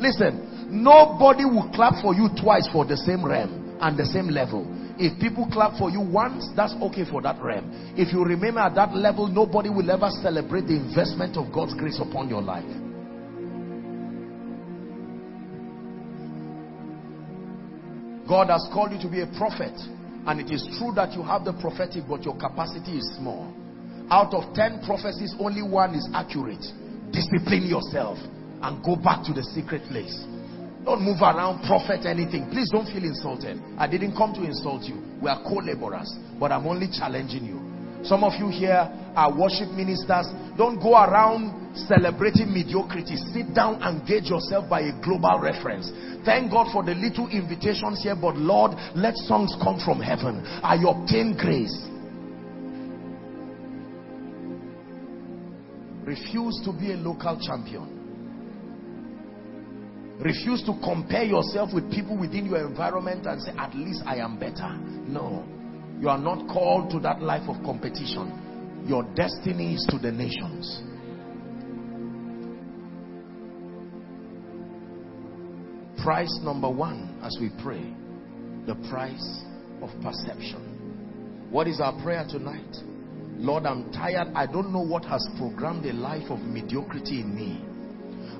Listen, nobody will clap for you twice for the same realm and the same level. If people clap for you once, that's okay for that realm. If you remain at that level, nobody will ever celebrate the investment of God's grace upon your life. God has called you to be a prophet, and it is true that you have the prophetic, but your capacity is small. Out of 10 prophecies, only one is accurate. Discipline yourself and go back to the secret place. Don't move around, prophet anything. Please don't feel insulted. I didn't come to insult you. We are co-laborers, but I'm only challenging you. Some of you here are worship ministers. Don't go around celebrating mediocrity. Sit down and gauge yourself by a global reference. Thank God for the little invitations here, but Lord, let songs come from heaven. I obtain grace. Refuse to be a local champion. Refuse to compare yourself with people within your environment and say, at least I am better. No, you are not called to that life of competition. Your destiny is to the nations. Prize number one as we pray, the price of perception. What is our prayer tonight? Lord, I'm tired. I don't know what has programmed a life of mediocrity in me.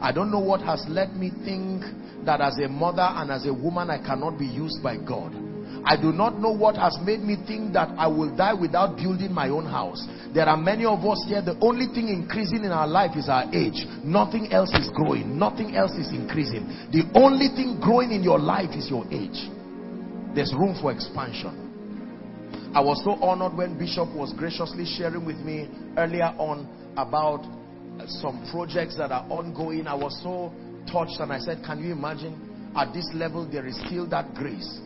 I don't know what has let me think that as a mother and as a woman, I cannot be used by God. I do not know what has made me think that I will die without building my own house. There are many of us here, the only thing increasing in our life is our age. Nothing else is growing. Nothing else is increasing. The only thing growing in your life is your age. There's room for expansion. I was so honored when Bishop was graciously sharing with me earlier on about some projects that are ongoing. I was so touched and I said, can you imagine? At this level, there is still that grace.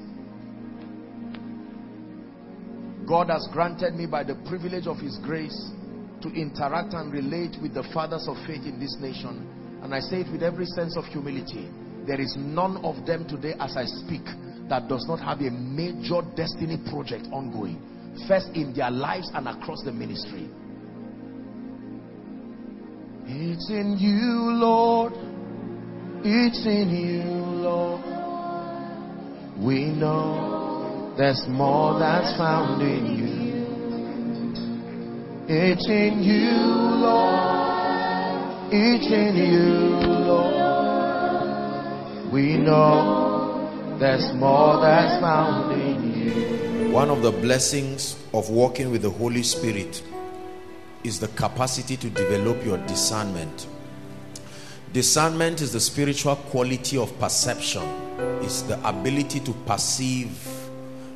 God has granted me by the privilege of His grace to interact and relate with the fathers of faith in this nation. And I say it with every sense of humility. There is none of them today as I speak that does not have a major destiny project ongoing, first in their lives and across the ministry. It's in you, Lord. It's in you, Lord. We know there's more that's found in you. It's in you, Lord. It's in you, Lord. We know there's more that's found in you. One of the blessings of walking with the Holy Spirit is the capacity to develop your discernment. Discernment is the spiritual quality of perception. It's the ability to perceive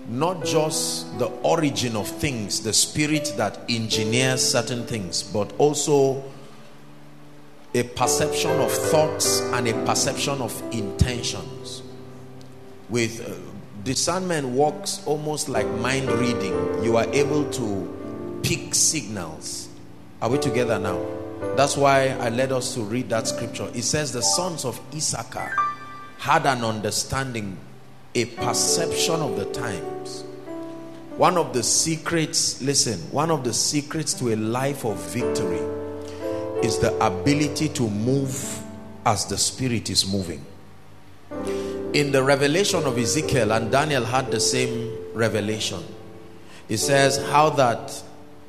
not just the origin of things, the spirit that engineers certain things, but also a perception of thoughts and a perception of intentions. With discernment works almost like mind reading. You are able to pick signals. Are we together now? That's why I led us to read that scripture. It says the sons of Issachar had an understanding, a perception of the times. One of the secrets, listen, one of the secrets to a life of victory is the ability to move as the Spirit is moving. In the revelation of Ezekiel, and Daniel had the same revelation, it says how that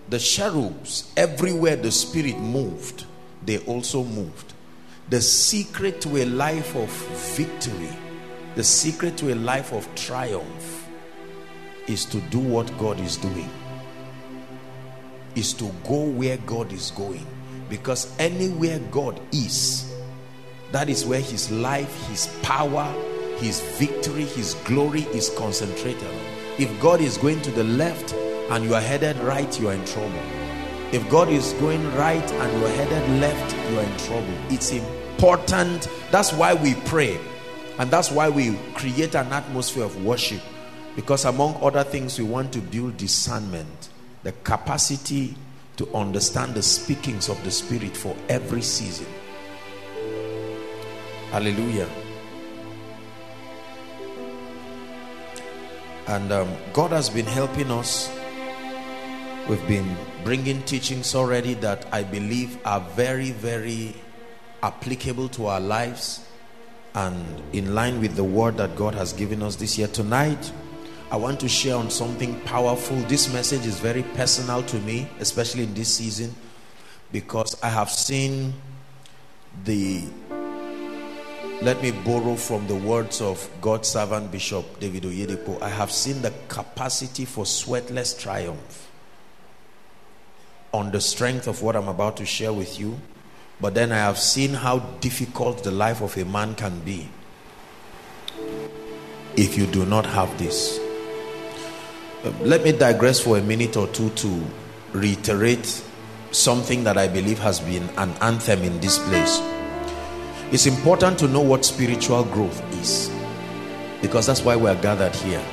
the cherubs, everywhere the Spirit moved, they also moved. The secret to a life of victory, the secret to a life of triumph, is to do what God is doing, is to go where God is going. Because anywhere God is, that is where his life, his power, his victory, his glory is concentrated. If God is going to the left and you are headed right, you are in trouble. If God is going right and you are headed left, you are in trouble. It's important. That's why we pray. And that's why we create an atmosphere of worship. Because among other things, we want to build discernment, the capacity to understand the speakings of the Spirit for every season. Hallelujah. And God has been helping us. We've been bringing teachings already that I believe are very, very applicable to our lives and in line with the word that God has given us this year. Tonight, I want to share on something powerful. This message is very personal to me, especially in this season, because I have seen the, let me borrow from the words of God's servant Bishop David Oyedepo, I have seen the capacity for sweatless triumph on the strength of what I'm about to share with you. But then I have seen how difficult the life of a man can be if you do not have this. Let me digress for a minute or two to reiterate something that I believe has been an anthem in this place. It's important to know what spiritual growth is, because that's why we are gathered here.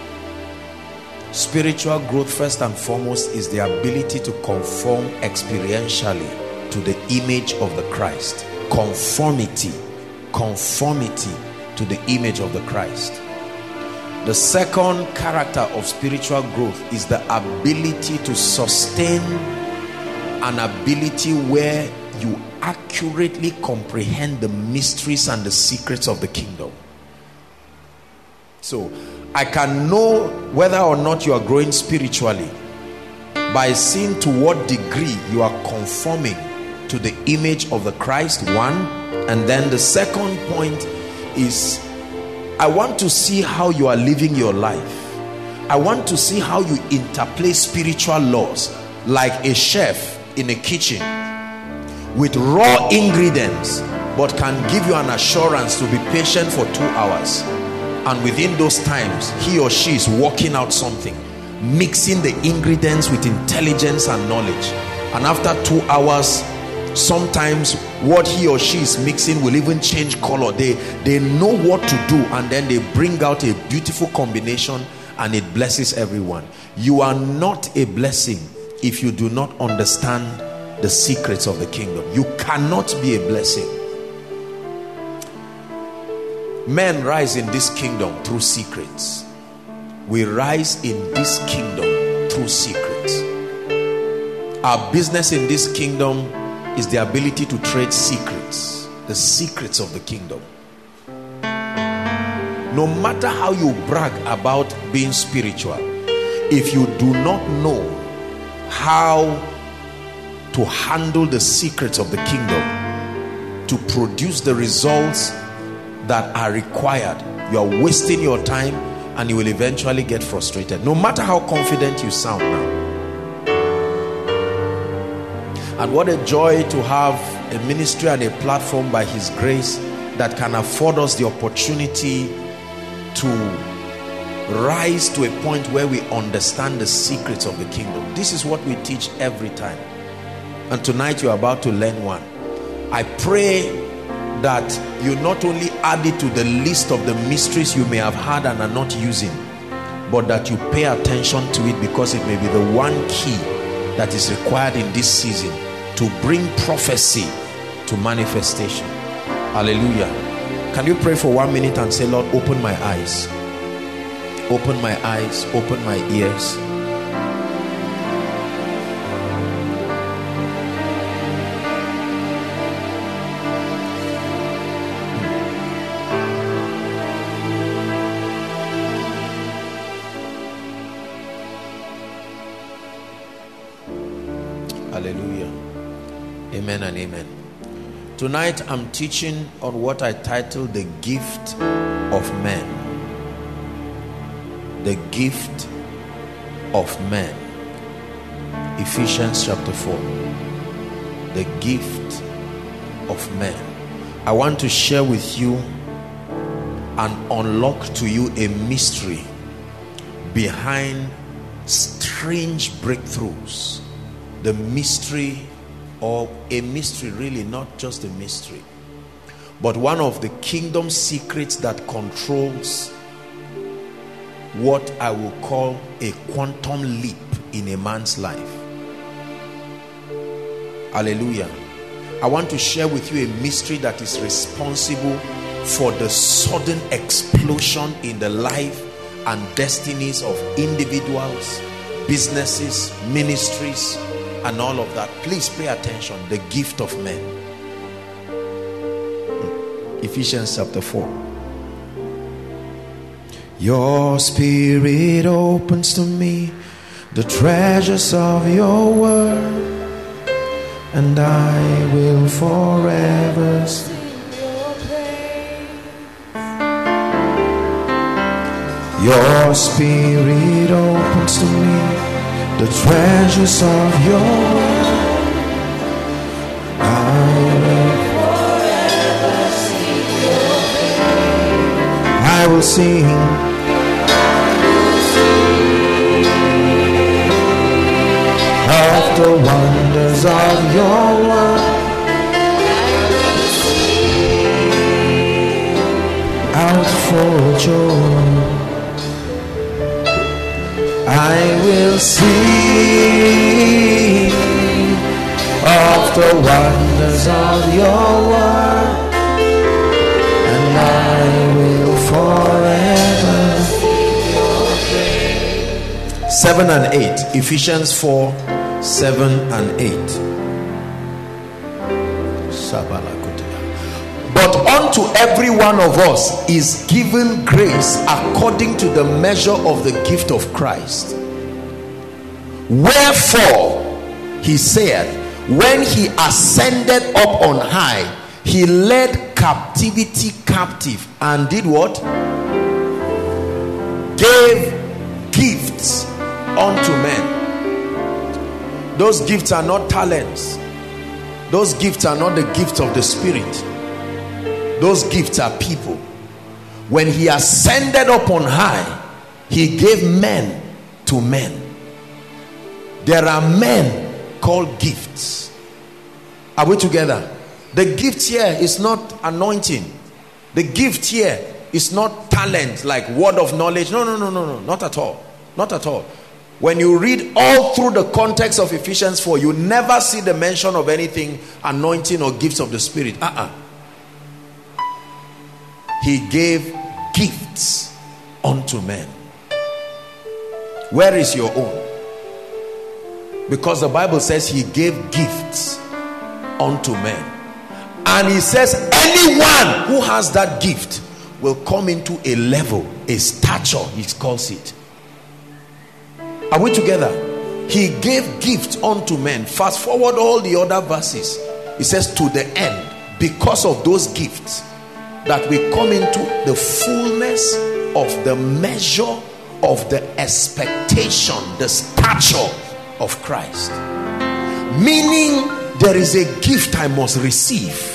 Spiritual growth, first and foremost, is the ability to conform experientially to the image of the Christ. Conformity to the image of the Christ. The second character of spiritual growth is the ability to sustain an ability where you accurately comprehend the mysteries and the secrets of the kingdom. So, I can know whether or not you are growing spiritually by seeing to what degree you are conforming to the image of the Christ, one. And then the second point is, I want to see how you are living your life. I want to see how you interplay spiritual laws, like a chef in a kitchen with raw ingredients, but can give you an assurance to be patient for 2 hours. And within those times, he or she is working out something, mixing the ingredients with intelligence and knowledge. And after 2 hours, sometimes what he or she is mixing will even change color. They know what to do, and then they bring out a beautiful combination, and it blesses everyone. You are not a blessing if you do not understand the secrets of the kingdom. You cannot be a blessing. Men rise in this kingdom through secrets. We rise in this kingdom through secrets. Our business in this kingdom is the ability to trade secrets, the secrets of the kingdom. No matter how you brag about being spiritual, if you do not know how to handle the secrets of the kingdom to produce the results that are required, you are wasting your time, and you will eventually get frustrated, no matter how confident you sound now. And what a joy to have a ministry and a platform by His grace that can afford us the opportunity to rise to a point where we understand the secrets of the kingdom. This is what we teach every time. And tonight you're about to learn one. I pray that you not only add it to the list of the mysteries you may have had and are not using, but that you pay attention to it, because it may be the one key that is required in this season to bring prophecy to manifestation. Hallelujah. Can you pray for 1 minute and say, Lord, open my eyes. Open my eyes, open my ears. Hallelujah. Amen and amen. Tonight I'm teaching on what I titled the gift of men. The gift of men. Ephesians chapter 4. The gift of men. I want to share with you and unlock to you a mystery behind strange breakthroughs. The mystery, or a mystery really, not just a mystery, but one of the kingdom secrets that controls what I will call a quantum leap in a man's life. Hallelujah. I want to share with you a mystery that is responsible for the sudden explosion in the life and destinies of individuals, businesses, ministries, and all of that. Please pay attention. The gift of men. Ephesians chapter 4. Your spirit opens to me the treasures of your word, and I will forever sing your praise. Your spirit opens to me the treasures of your word. I will forever sing your praise. I will sing. Of the wonders of your word. Out for joy. I will sing of the wonders of your word, and I will forever sing your praise. 7 and 8, Ephesians 4, 7 and 8. But unto every one of us is given grace according to the measure of the gift of Christ. Wherefore, he said, when he ascended up on high, he led captivity captive and did what? Gave gifts unto men. Those gifts are not talents. Those gifts are not the gifts of the Spirit. Those gifts are people. When he ascended up on high, he gave men to men. There are men called gifts. Are we together? The gift here is not anointing. The gift here is not talent, like word of knowledge. No, not at all. Not at all. When you read all through the context of Ephesians 4, you never see the mention of anything anointing or gifts of the Spirit. He gave gifts unto men. Where is your own? Because the Bible says he gave gifts unto men. And he says anyone who has that gift will come into a level, a stature, he calls it. Are we together? He gave gifts unto men. Fast forward all the other verses. It says to the end, because of those gifts, that we come into the fullness of the measure of the expectation, the stature of Christ. Meaning there is a gift I must receive.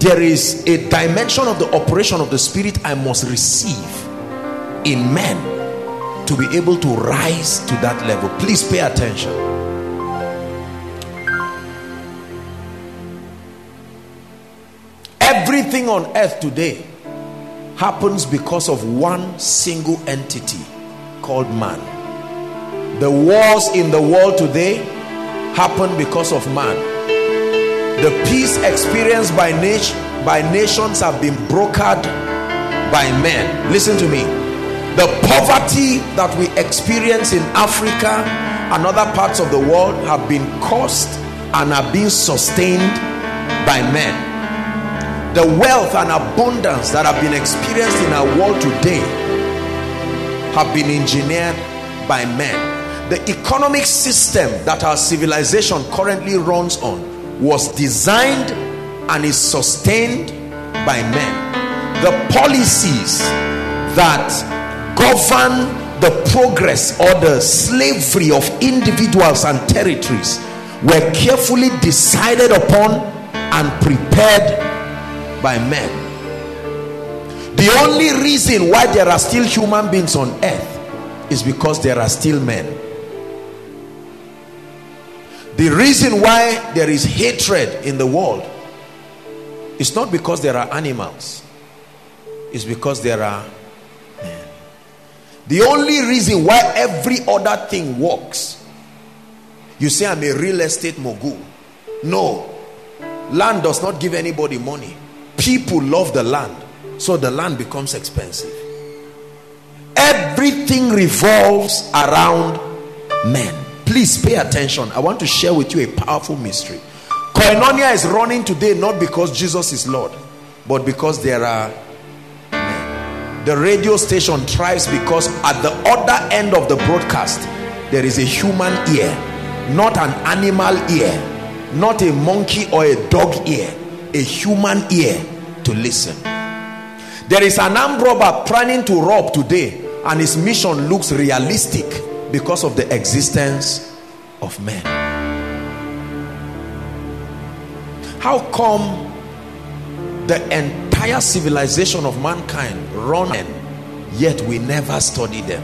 There is a dimension of the operation of the Spirit I must receive. in men to be able to rise to that level. Please pay attention. Everything on earth today happens because of one single entity called man. The wars in the world today happen because of man. The peace experienced by nations have been brokered by men. Listen to me. The poverty that we experience in Africa and other parts of the world have been caused and are being sustained by men. The wealth and abundance that have been experienced in our world today have been engineered by men. The economic system that our civilization currently runs on was designed and is sustained by men. The policies that govern the progress or the slavery of individuals and territories were carefully decided upon and prepared by men. The only reason why there are still human beings on earth is because there are still men. The reason why there is hatred in the world is not because there are animals, it's because there are men. The only reason why every other thing works, you say I'm a real estate mogul. No, land does not give anybody money. People love the land, so the land becomes expensive. Everything revolves around men. Please pay attention. I want to share with you a powerful mystery. Koinonia is running today not because Jesus is Lord, but because there are men. The radio station thrives because at the other end of the broadcast there is a human ear, not an animal ear, not a monkey or a dog ear. A human ear to listen. There is an armed robber planning to rob today, and his mission looks realistic because of the existence of men. How come the entire civilization of mankind run and yet we never study them?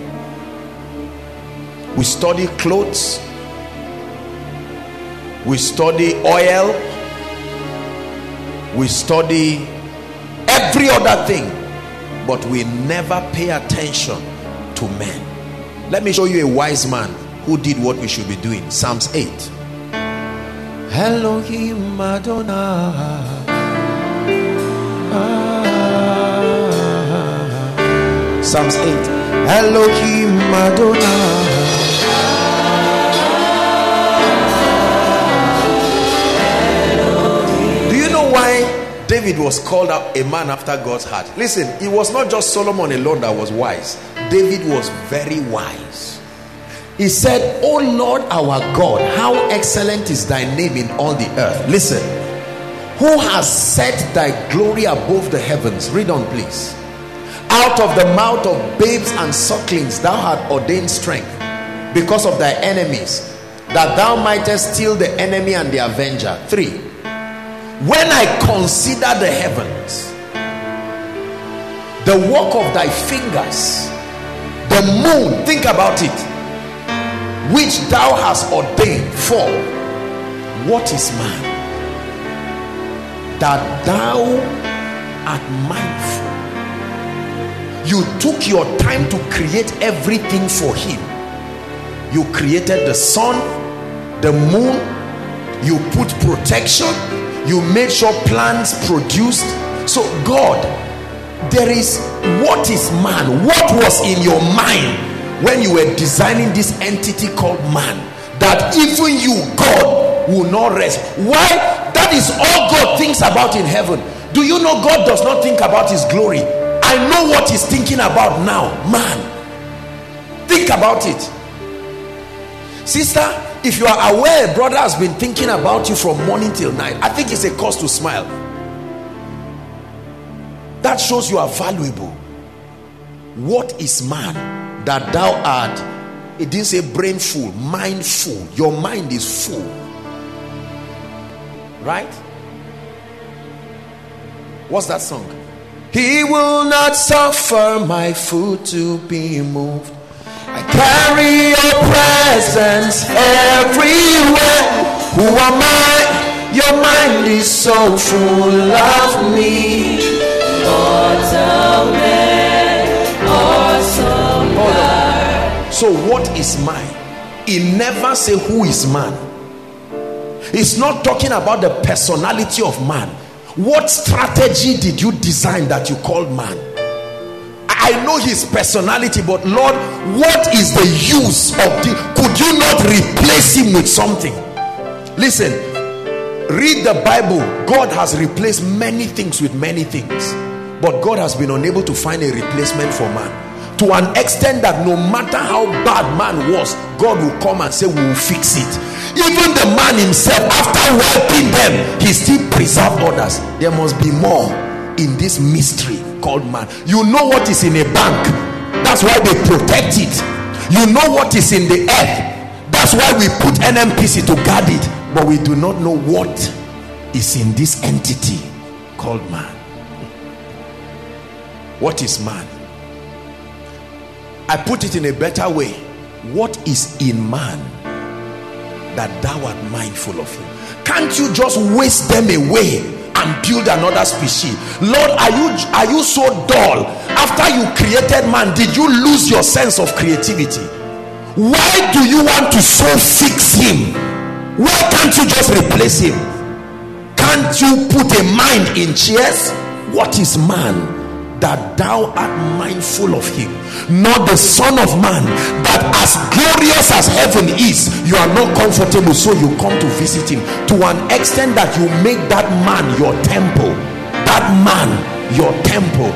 We study clothes, we study oil, we study every other thing, but we never pay attention to men. Let me show you a wise man who did what we should be doing. Psalms 8. Elohim Adonai. Ah. Psalms 8. Elohim Adonai. Why David was called up a man after God's heart. Listen, it was not just Solomon alone that was wise. David was very wise. He said, "O Lord our God, how excellent is thy name in all the earth." Listen, "who has set thy glory above the heavens." Read on, please. "Out of the mouth of babes and sucklings thou hast ordained strength, because of thy enemies, that thou mightest still the enemy and the avenger." 3. "When I consider the heavens, the work of thy fingers, the moon," think about it, "which thou hast ordained." 4. "What is man, that thou art mindful?" You took your time to create everything for him. You created the sun, the moon, you put protection, you made sure plants produced. So God, there is, what is man? What was in your mind when you were designing this entity called man, that even you, God, will not rest? Why? That is all God thinks about in heaven. Do you know God does not think about his glory? I know what he's thinking about now, man. Think about it. Sister, if you are aware a brother has been thinking about you from morning till night, I think it's a cause to smile. That shows you are valuable. What is man that thou art? It didn't say brainful, mindful. Your mind is full, right? What's that song? He will not suffer my foot to be moved. I carry your presence everywhere. Who am I? Your mind is so full of me. Mortal man, awesome God. So what is mine? He never say who is man. It's not talking about the personality of man. What strategy did you design that you called man? I know his personality, but Lord, what is the use of the? Could you not replace him with something? Listen, read the Bible. God has replaced many things with many things, but God has been unable to find a replacement for man, to an extent that no matter how bad man was, God will come and say we will fix it. Even the man himself, after wiping them, he still preserved others. There must be more in this mystery called man. You know what is in a bank, that's why they protect it. You know what is in the earth, that's why we put NMPC to guard it. But we do not know what is in this entity called man. What is man? I put it in a better way. What is in man that thou art mindful of him? Can't you just waste them away and build another species? Lord, are you so dull? After you created man, did you lose your sense of creativity? Why do you want to so fix him? Why can't you just replace him? Can't you put a mind in chairs? What is man that thou art mindful of him, not the son of man, that as glorious as heaven is, you are not comfortable, so you come to visit him, to an extent that you make that man your temple. That man your temple,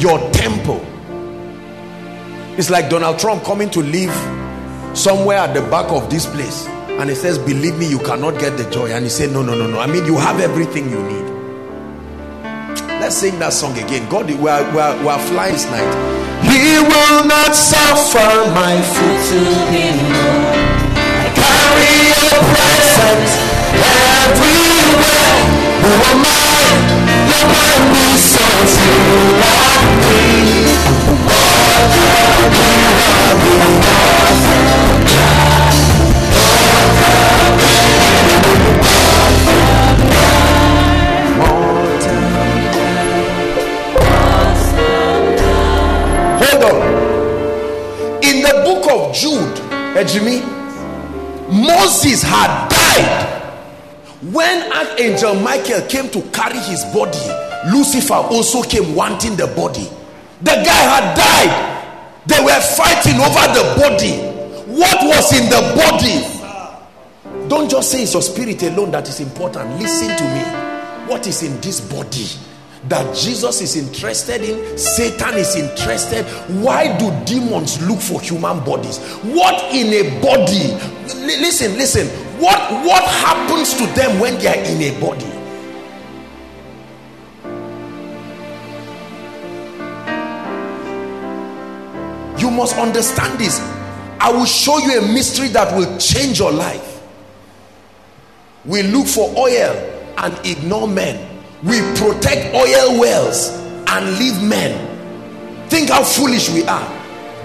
your temple. It's like Donald Trump coming to live somewhere at the back of this place, and he says, believe me, you cannot get the joy. And he said, no, I mean, you have everything you need. Let's sing that song again. God, we are flying this night. He will not suffer my foot to be moved. I carry your presence everywhere. Who am I? Your mind is so full of me. In the book of Jude, Jimmy, Moses had died. When Archangel Michael came to carry his body, Lucifer also came wanting the body. The guy had died. They were fighting over the body. What was in the body? Don't just say it's your spirit alone that is important. Listen to me. What is in this body that Jesus is interested in? Satan is interested. Why do demons look for human bodies? What in a body? Listen, what happens to them when they are in a body? You must understand this. I will show you a mystery that will change your life. We look for oil and ignore men. We protect oil wells and leave men. Think how foolish we are.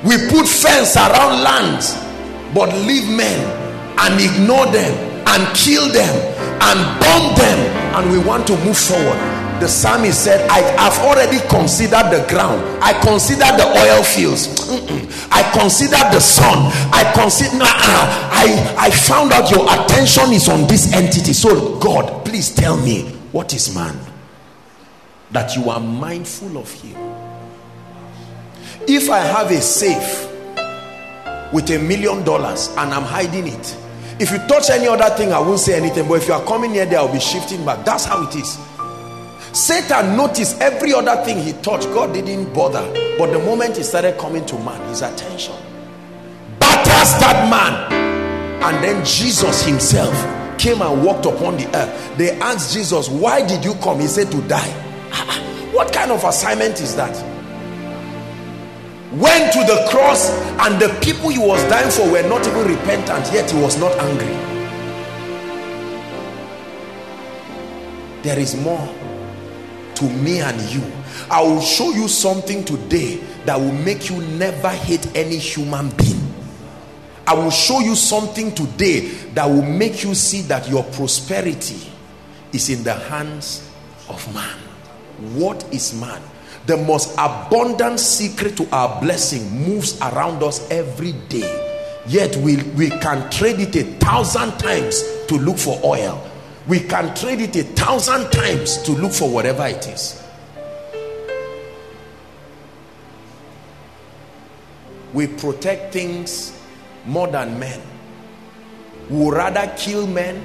We put fence around lands, but leave men and ignore them and kill them and bomb them, and we want to move forward. The psalmist said, I have already considered the ground. I consider the oil fields. I consider the sun. I consider. I found out your attention is on this entity. So God, please tell me, what is man that you are mindful of him? If I have a safe with $1 million and I'm hiding it, if you touch any other thing, I won't say anything. But if you are coming near there, I'll be shifting back. That's how it is. Satan noticed every other thing he touched. God didn't bother. But the moment he started coming to man, his attention batters that man. And then Jesus himself came and walked upon the earth. They asked Jesus, why did you come? He said, to die. What kind of assignment is that? Went to the cross, and the people he was dying for were not even repentant, yet he was not angry. There is more. to me and you. I will show you something today that will make you never hate any human being. I will show you something today that will make you see that your prosperity is in the hands of man. What is man? The most abundant secret to our blessing moves around us every day. Yet we can trade it 1,000 times to look for oil. We can trade it 1,000 times to look for whatever it is. We protect things more than men. We would rather kill men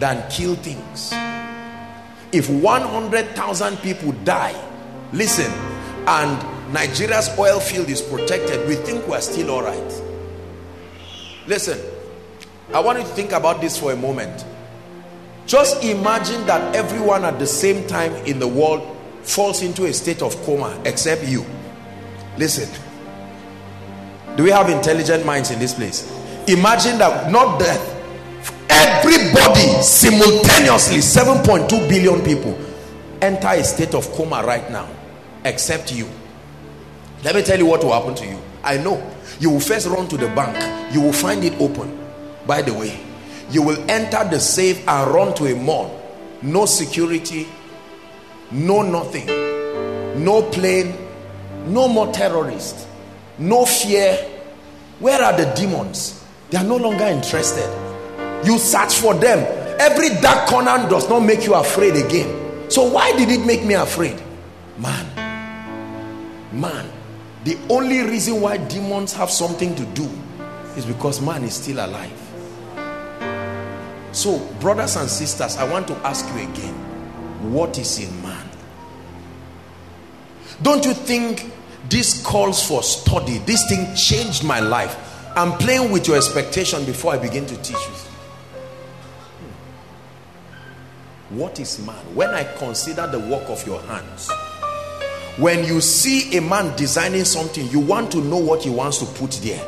than kill things. If 100,000 people die, listen, and Nigeria's oil field is protected, we think we're still all right. Listen, I want you to think about this for a moment. Just imagine that everyone at the same time in the world falls into a state of coma except you. Listen, do we have intelligent minds in this place? Imagine that, not death, everybody simultaneously, 7.2 billion people enter a state of coma right now except you. Let me tell you what will happen to you. I know. You will first run to the bank. You will find it open. By the way, you will enter the safe and run to a mall. No security, no nothing, no plane, no more terrorists, no fear. Where are the demons? They are no longer interested. You search for them. Every dark corner does not make you afraid again. So why did it make me afraid? Man. The only reason why demons have something to do is because man is still alive. So, brothers and sisters, I want to ask you again, what is in man? Don't you think this calls for study? This thing changed my life. I'm playing with your expectation before I begin to teach you. What is man? When I consider the work of your hands, when you see a man designing something, you want to know what he wants to put there.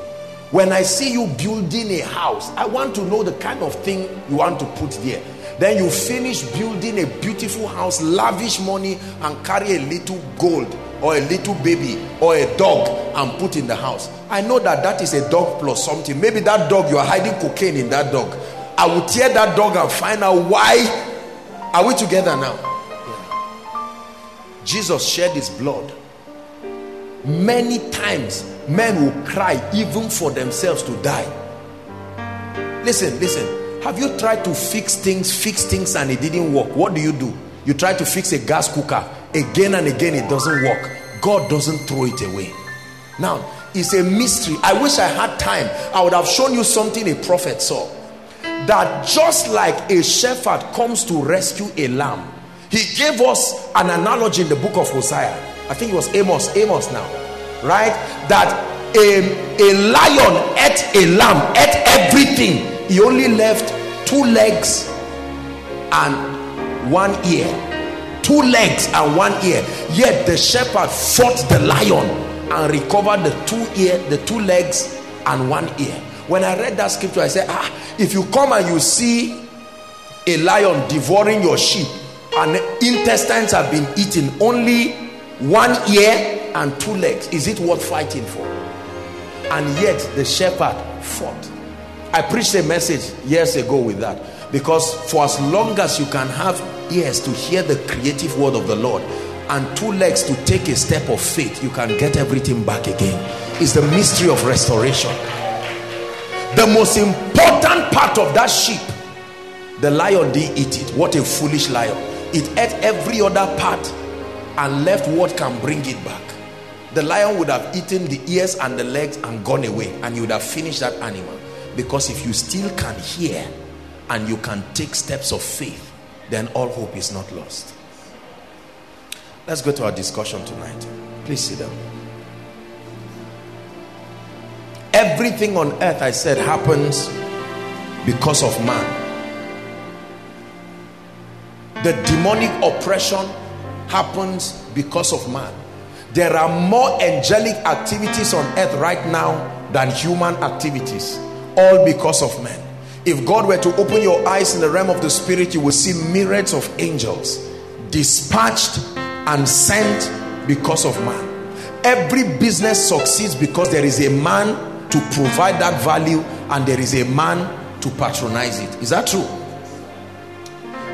When I see you building a house, I want to know the kind of thing you want to put there. Then you finish building a beautiful house, lavish money, and carry a little gold or a little baby or a dog and put in the house. I know that is a dog plus something. Maybe that dog, you are hiding cocaine in that dog. I will tear that dog and find out why. Are we together now? Jesus shed his blood. Many times men will cry even for themselves to die. Listen, have you tried to fix things and it didn't work? What do? You try to fix a gas cooker again and again, it doesn't work. God doesn't throw it away. Now it's a mystery. I wish I had time. I would have shown you something a prophet saw, that just like a shepherd comes to rescue a lamb. He gave us an analogy in the book of Hosea. I think it was Amos now, right? That a lion ate a lamb, ate everything. He only left 2 legs and 1 ear. 2 legs and 1 ear. Yet the shepherd fought the lion and recovered the 2 legs and 1 ear. When I read that scripture, I said, if you come and you see a lion devouring your sheep, and intestines have been eaten, only 1 ear and 2 legs, is it worth fighting for? And yet the shepherd fought. I preached a message years ago with that, because for as long as you can have ears to hear the creative word of the Lord and 2 legs to take a step of faith, you can get everything back again. It's the mystery of restoration. The most important part of that sheep, the lion didn't eat it. What a foolish lion. It ate every other part and left what can bring it back. The lion would have eaten the ears and the legs and gone away, and you would have finished that animal. Because if you still can hear and you can take steps of faith, then all hope is not lost. Let's go to our discussion tonight. Please sit down. Everything on earth, I said, happens because of man. The demonic oppression happens because of man. There are more angelic activities on earth right now than human activities, all because of men. If God were to open your eyes in the realm of the spirit, you will see myriads of angels dispatched and sent because of man. Every business succeeds because there is a man to provide that value and there is a man to patronize it. Is that true?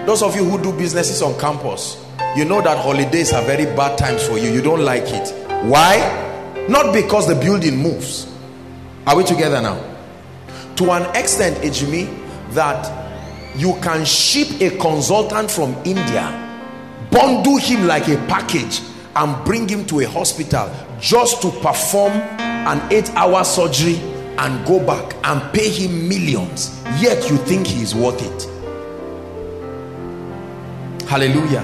Those of you who do businesses on campus, you know that holidays are very bad times for you. You don't like it. Why? Not because the building moves. Are we together now? To an extent, Ejimi, that you can ship a consultant from India, bundle him like a package and bring him to a hospital just to perform an 8-hour surgery and go back and pay him millions, yet you think he is worth it. Hallelujah.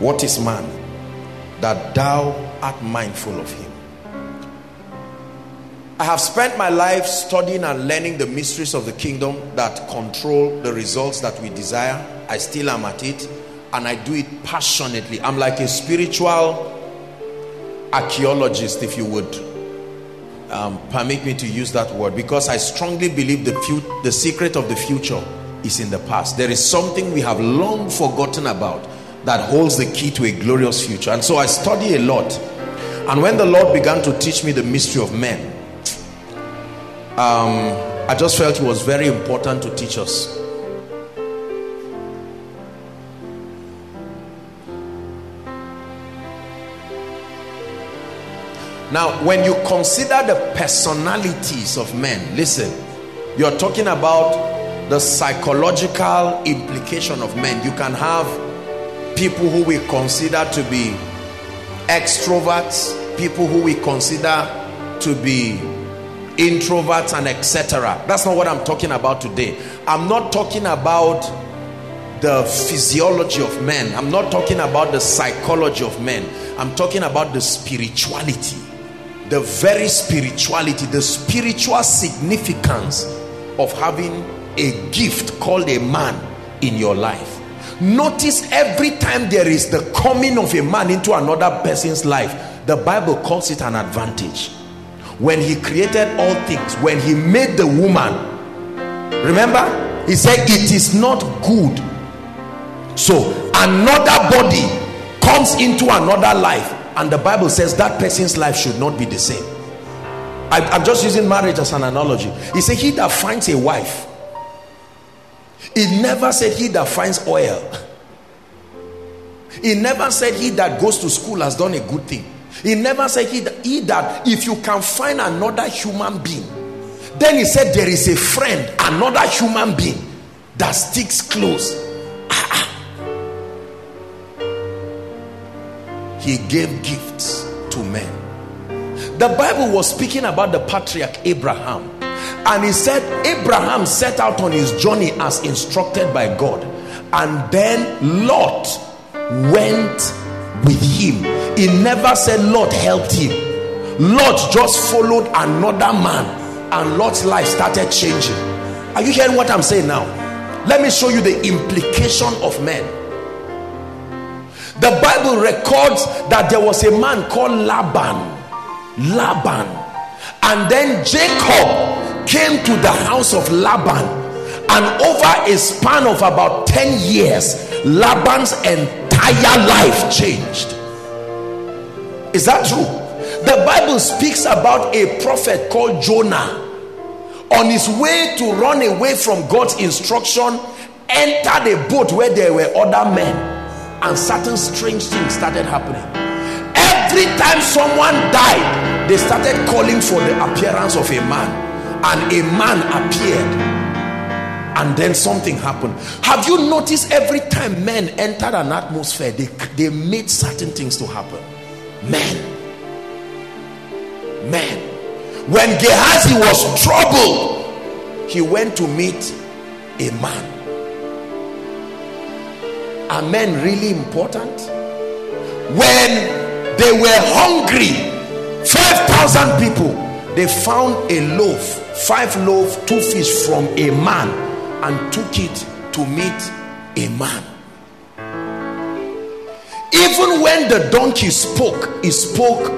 What is man that thou art mindful of him? I have spent my life studying and learning the mysteries of the kingdom that control the results that we desire. I still am at it, and I do it passionately. I'm like a spiritual archaeologist, if you would permit me to use that word, because I strongly believe the secret of the future is in the past. There is something we have long forgotten about that holds the key to a glorious future. And so I study a lot. And when the Lord began to teach me the mystery of men, I just felt it was very important to teach us. Now, when you consider the personalities of men, listen, you're talking about the psychological implication of men. You can have people who we consider to be extroverts, people who we consider to be introverts, and etc. That's not what I'm talking about today. I'm not talking about the physiology of men. I'm not talking about the psychology of men. I'm talking about the spirituality, the very spirituality, the spiritual significance of having a gift called a man in your life. Notice every time there is the coming of a man into another person's life, the Bible calls it an advantage. When he created all things, when he made the woman, remember, he said it is not good. So another body comes into another life, and the Bible says that person's life should not be the same. I'm just using marriage as an analogy. He said he that finds a wife. He never said he that finds oil. He never said he that goes to school has done a good thing. He never said he that if you can find another human being. Then he said there is a friend, another human being that sticks close. He gave gifts to men. The Bible was speaking about the patriarch Abraham, and he said Abraham set out on his journey as instructed by God, and then Lot went with him. He never said Lot helped him. Lot just followed another man, and Lot's life started changing. Are you hearing what I'm saying now? Let me show you the implication of men. The Bible records that there was a man called Laban, and then Jacob came to the house of Laban, and over a span of about 10 years, Laban's entire life changed. Is that true? The Bible speaks about a prophet called Jonah. On his way to run away from God's instruction, entered a boat where there were other men, and certain strange things started happening. Every time someone died, they started calling for the appearance of a man, and a man appeared. And then something happened. Have you noticed every time men entered an atmosphere, they made certain things to happen? Men. When Gehazi was troubled, he went to meet a man. Are men really important? When they were hungry, 5,000 people, they found a loaf, 5 loaves, 2 fish from a man, and took it to meet a man. Even when the donkey spoke, he spoke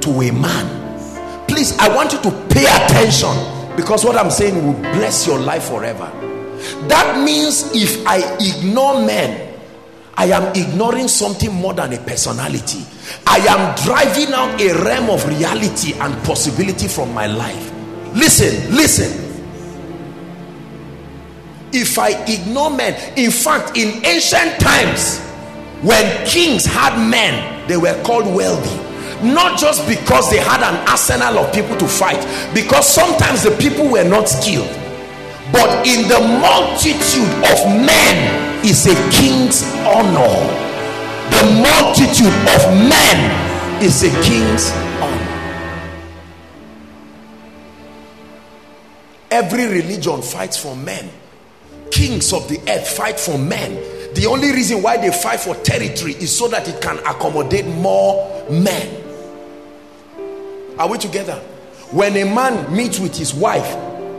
to a man. Please, I want you to pay attention, because what I'm saying will bless your life forever. That means if I ignore men, I am ignoring something more than a personality. I am driving out a realm of reality and possibility from my life. Listen. If I ignore men, in fact, in ancient times, when kings had men, they were called wealthy. Not just because they had an arsenal of people to fight, because sometimes the people were not skilled. But in the multitude of men is a king's honor. The multitude of men is a king's honor. Every religion fights for men. Kings of the earth fight for men. The only reason why they fight for territory is so that it can accommodate more men. Are we together? When a man meets with his wife,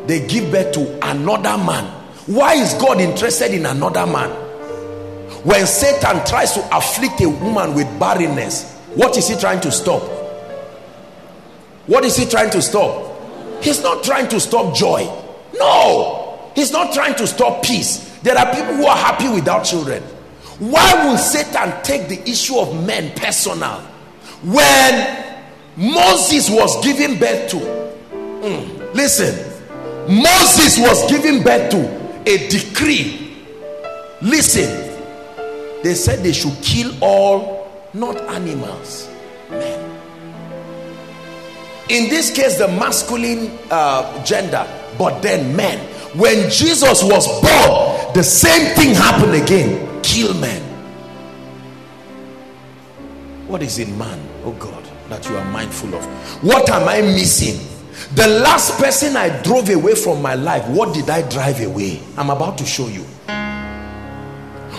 they give birth to another man. Why is God interested in another man? When Satan tries to afflict a woman with barrenness, what is he trying to stop? What is he trying to stop? He's not trying to stop joy. No, he's not trying to stop peace. There are people who are happy without children. Why will Satan take the issue of men personal? When Moses was given birth to, Moses was given birth to a decree. Listen, they said they should kill all, not animals, men. In this case, the masculine gender, but then men. When Jesus was born, the same thing happened again. Kill men. What is in man, oh God, that you are mindful of? What am I missing? The last person I drove away from my life, what did I drive away? I'm about to show you.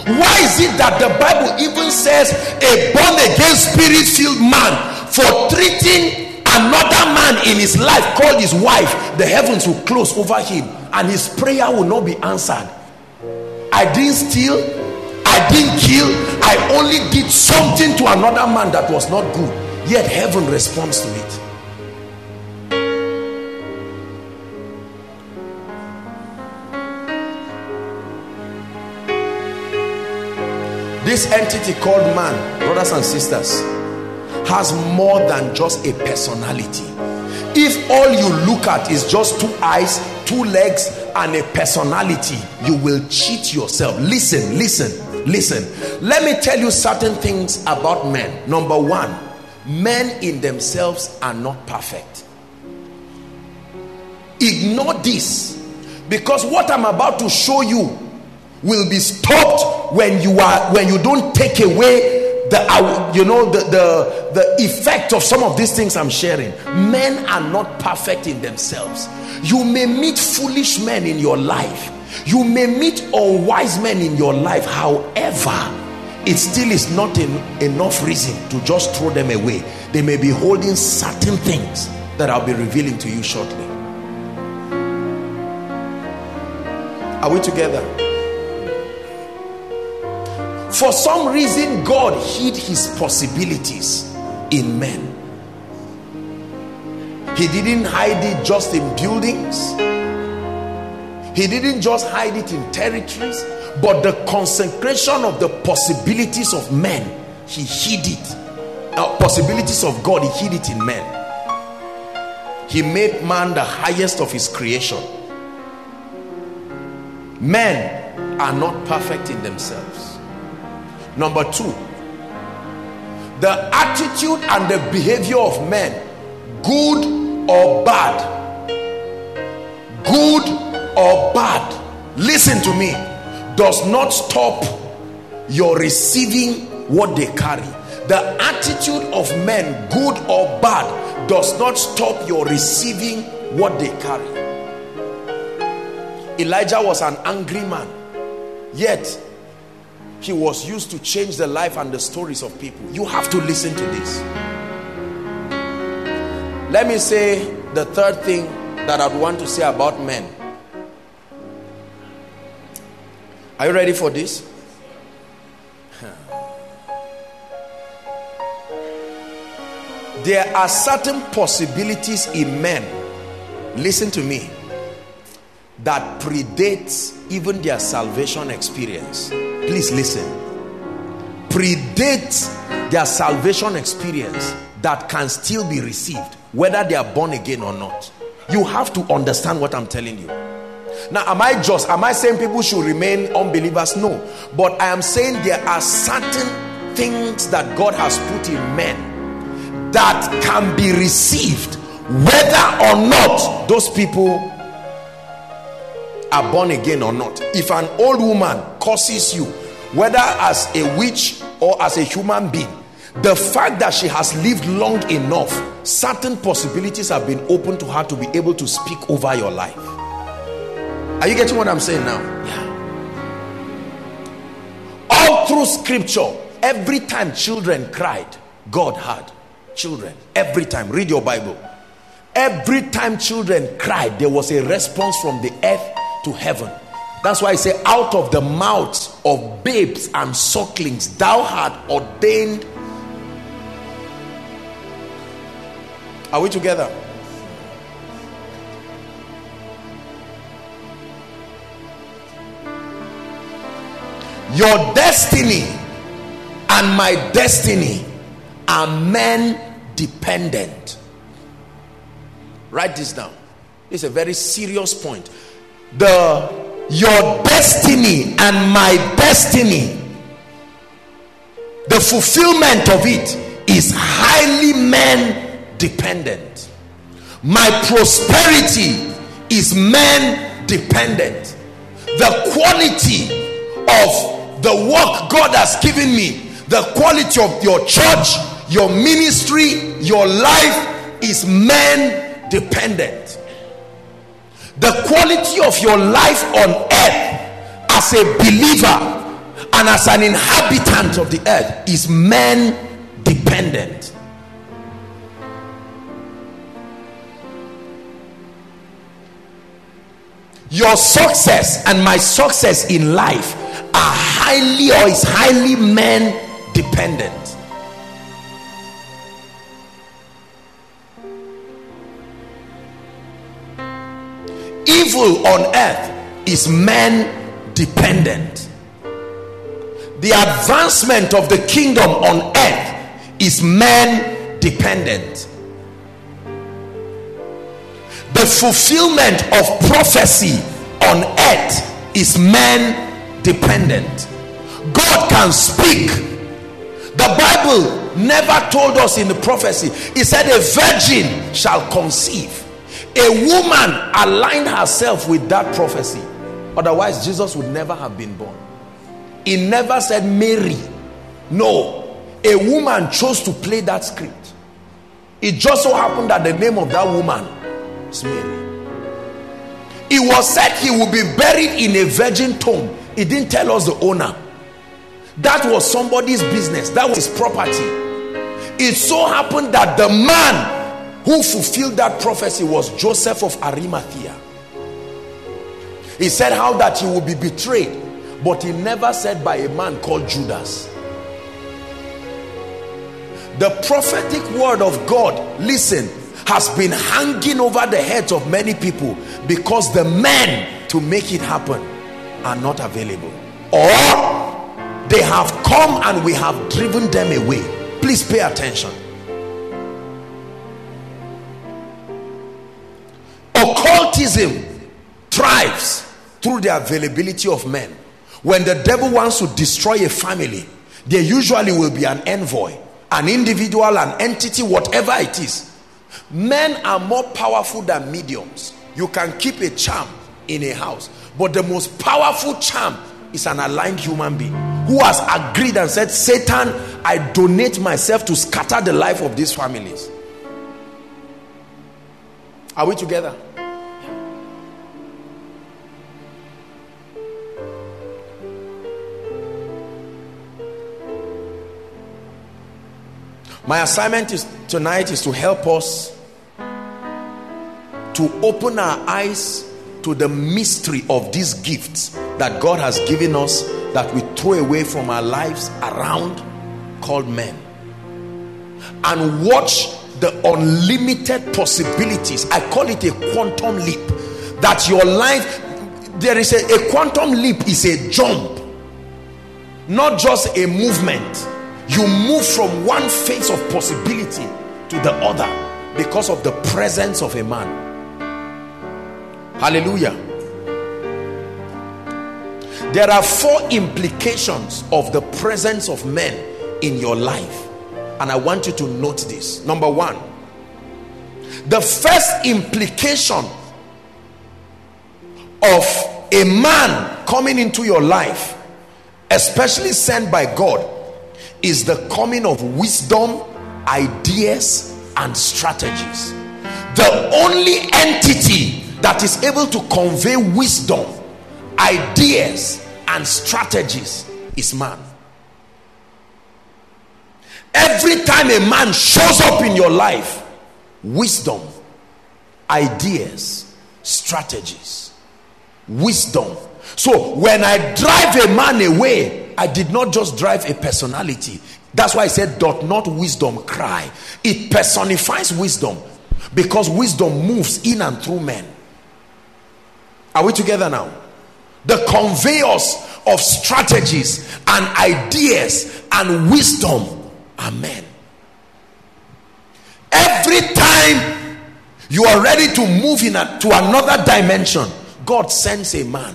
Why is it that the Bible even says a born-again spirit-filled man, for treating another man in his life called his wife, the heavens will close over him and his prayer will not be answered? I didn't steal, I didn't kill, I only did something to another man that was not good. Yet heaven responds to it. This entity called man, brothers and sisters, has more than just a personality. If all you look at is just two eyes, two legs, and a personality, you will cheat yourself. Listen. Let me tell you certain things about men. Number one, men in themselves are not perfect. Ignore this, because what I'm about to show you will be stopped when you don't take away the effect of some of these things I'm sharing. Men are not perfect in themselves. You may meet foolish men in your life. You may meet unwise men in your life. However, it still is not enough reason to just throw them away. They may be holding certain things that I'll be revealing to you shortly. Are we together? For some reason, God hid his possibilities in men. He didn't hide it just in buildings. He didn't just hide it in territories. But the consecration of the possibilities of men, he hid it. Possibilities of God, he hid it in men. He made man the highest of his creation. Men are not perfect in themselves. Number two, the attitude and the behavior of men, good or bad. Good or bad. Listen to me. Does not stop your receiving what they carry. The attitude of men, good or bad, does not stop your receiving what they carry. Elijah was an angry man, yet he was used to change the life and the stories of people. You have to listen to this. Let me say the third thing that I'd want to say about men. Are you ready for this? There are certain possibilities in men, listen to me, that predates even their salvation experience. Please listen. predate their salvation experience that can still be received, whether they are born again or not. You have to understand what I'm telling you. Now, am I saying people should remain unbelievers? No. But I am saying there are certain things that God has put in men that can be received whether or not those people are born again or not. If an old woman curses you, whether as a witch or as a human being, the fact that she has lived long enough, certain possibilities have been open to her to be able to speak over your life. Are you getting what I'm saying now? Yeah. All through scripture, every time children cried, God heard. Children, every time, read your Bible. Every time children cried, there was a response from the earth to heaven. That's why I say, out of the mouths of babes and sucklings thou hast ordained. Are we together? Your destiny and my destiny are men dependent. Write this down. This is a very serious point. Your destiny and my destiny, the fulfillment of it is highly man dependent. My prosperity is man dependent. The quality of the work God has given me, the quality of your church, your ministry, your life is man dependent. The quality of your life on earth as a believer and as an inhabitant of the earth is man dependent. Your success and my success in life is highly man dependent. Evil on earth is man dependent. The advancement of the kingdom on earth is man dependent. The fulfillment of prophecy on earth is man dependent. God can speak. The Bible never told us in the prophecy. It said a virgin shall conceive. A woman aligned herself with that prophecy. Otherwise, Jesus would never have been born. He never said Mary. No. A woman chose to play that script. It just so happened that the name of that woman is Mary. It was said he would be buried in a virgin tomb. It didn't tell us the owner. That was somebody's business. That was his property. It so happened that the man who fulfilled that prophecy was Joseph of Arimathea. He said how that he would be betrayed, but he never said by a man called Judas. The prophetic word of God, listen, has been hanging over the heads of many people because the men to make it happen are not available, or they have come and we have driven them away. Please pay attention. Occultism thrives through the availability of men. When the devil wants to destroy a family, there usually will be an envoy, an individual, an entity, whatever it is. Men are more powerful than mediums. You can keep a charm in a house, but the most powerful charm is an aligned human being who has agreed and said, Satan, I donate myself to scatter the life of these families. Are we together? My assignment tonight is to help us to open our eyes to the mystery of these gifts that God has given us, that we throw away from our lives around, called men. And watch the unlimited possibilities. I call it a quantum leap. That your life, there is a quantum leap is a jump. not just a movement. You move from one phase of possibility to the other because of the presence of a man. Hallelujah. There are four implications of the presence of men in your life, and I want you to note this. Number one, the first implication of a man coming into your life, especially sent by God, is the coming of wisdom, ideas, and strategies. The only entity that is able to convey wisdom, ideas, and strategies is man. Every time a man shows up in your life, wisdom, ideas, strategies, wisdom. So when I drive a man away, I did not just drive a personality. That's why I said, doth not wisdom cry? It personifies wisdom, because wisdom moves in and through men. Are we together now? The conveyors of strategies and ideas and wisdom are men. Every time you are ready to move to another dimension, God sends a man.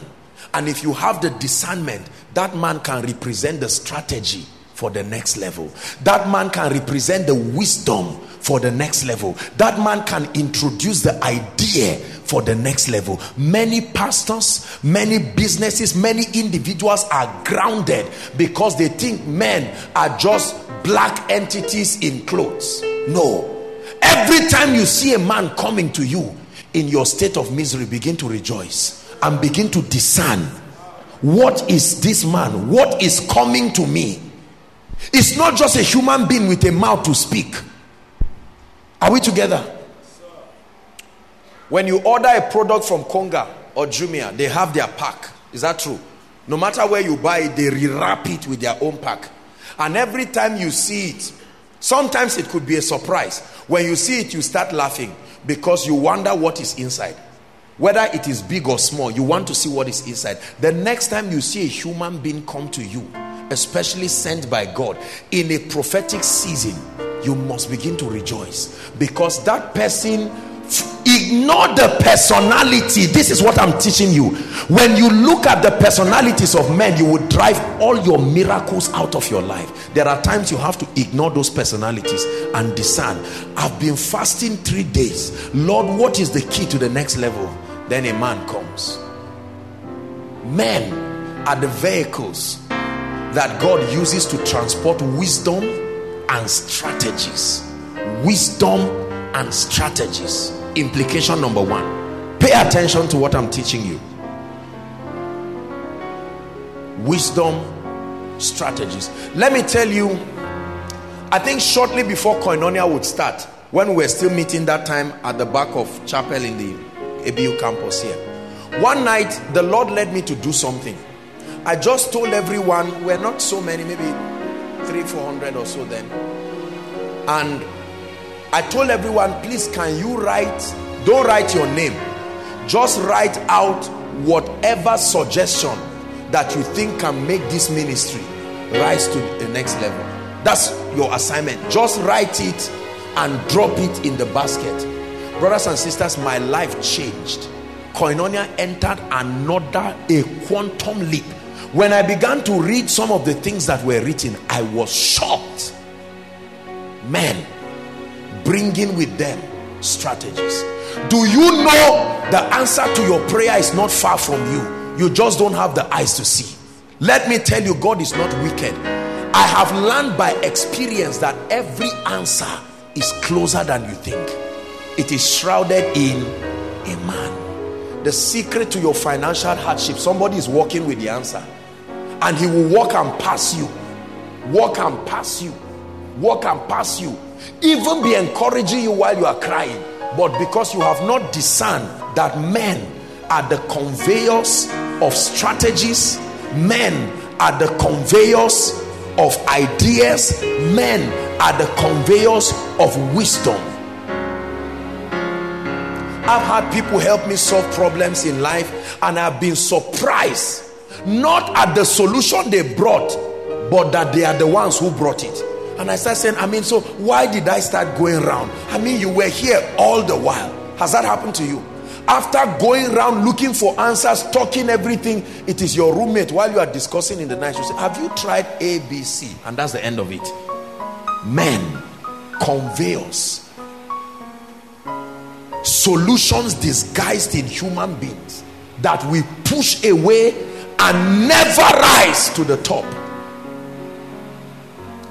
And if you have the discernment, that man can represent the strategy for the next level. That man can represent the wisdom for the next level. That man can introduce the idea for the next level. Many pastors, many businesses, many individuals are grounded because they think men are just black entities in clothes. No. Every time you see a man coming to you in your state of misery, begin to rejoice and begin to discern, what is this man? What is coming to me? It's not just a human being with a mouth to speak. Are we together? When you order a product from Konga or Jumia, they have their pack. Is that true? No matter where you buy it, they rewrap it with their own pack. And every time you see it, sometimes it could be a surprise. When you see it, you start laughing because you wonder what is inside. Whether it is big or small, you want to see what is inside. The next time you see a human being come to you, especially sent by God in a prophetic season, you must begin to rejoice, because that person, ignore the personality. This is what I'm teaching you. When you look at the personalities of men, you will drive all your miracles out of your life. There are times you have to ignore those personalities and discern. I've been fasting 3 days. Lord, what is the key to the next level? Then a man comes. Men are the vehicles that God uses to transport wisdom and strategies. Wisdom and strategies. Implication number one. Pay attention to what I'm teaching you. Wisdom, strategies. Let me tell you, I think shortly before Koinonia would start, when we were still meeting that time at the back of chapel in the ABU campus here, one night the Lord led me to do something. I just told everyone, we're not so many, maybe 300-400 or so then, and I told everyone, please, can you write, don't write your name, just write out whatever suggestion that you think can make this ministry rise to the next level. That's your assignment. Just write it and drop it in the basket. Brothers and sisters, my life changed. Koinonia entered a quantum leap. When I began to read some of the things that were written, I was shocked. Men bringing with them strategies. Do you know the answer to your prayer is not far from you? You just don't have the eyes to see. Let me tell you, God is not wicked. I have learned by experience that every answer is closer than you think. It is shrouded in a man. The secret to your financial hardship, somebody is walking with the answer, and he will walk and pass you, walk and pass you, walk and pass you, even be encouraging you while you are crying. But because you have not discerned that men are the conveyors of strategies, men are the conveyors of ideas, men are the conveyors of wisdom. I've had people help me solve problems in life, and I've been surprised, not at the solution they brought, but that they are the ones who brought it. And I started saying, so why did I start going around? You were here all the while. Has that happened to you? After going around looking for answers, talking everything, it is your roommate while you are discussing in the night. You say, have you tried A, B, C? And that's the end of it. Men convey us solutions disguised in human beings that we push away and never rise to the top.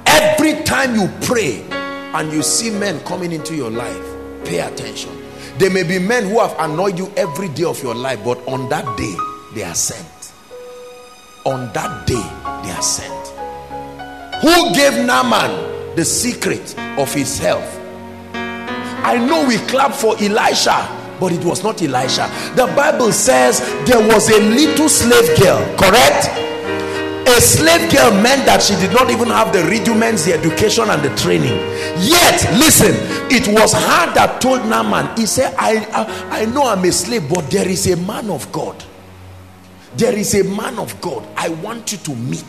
Every time you pray and you see men coming into your life, pay attention. There may be men who have annoyed you every day of your life, but on that day they are sent. On that day they are sent. Who gave Naaman the secret of his health? I know we clap for Elisha, but it was not Elisha. The Bible says there was a little slave girl, correct? A slave girl meant that she did not even have the rudiments, the education and the training. Yet, listen, it was her that told Naaman, he said, I know I'm a slave, but there is a man of God. There is a man of God I want you to meet.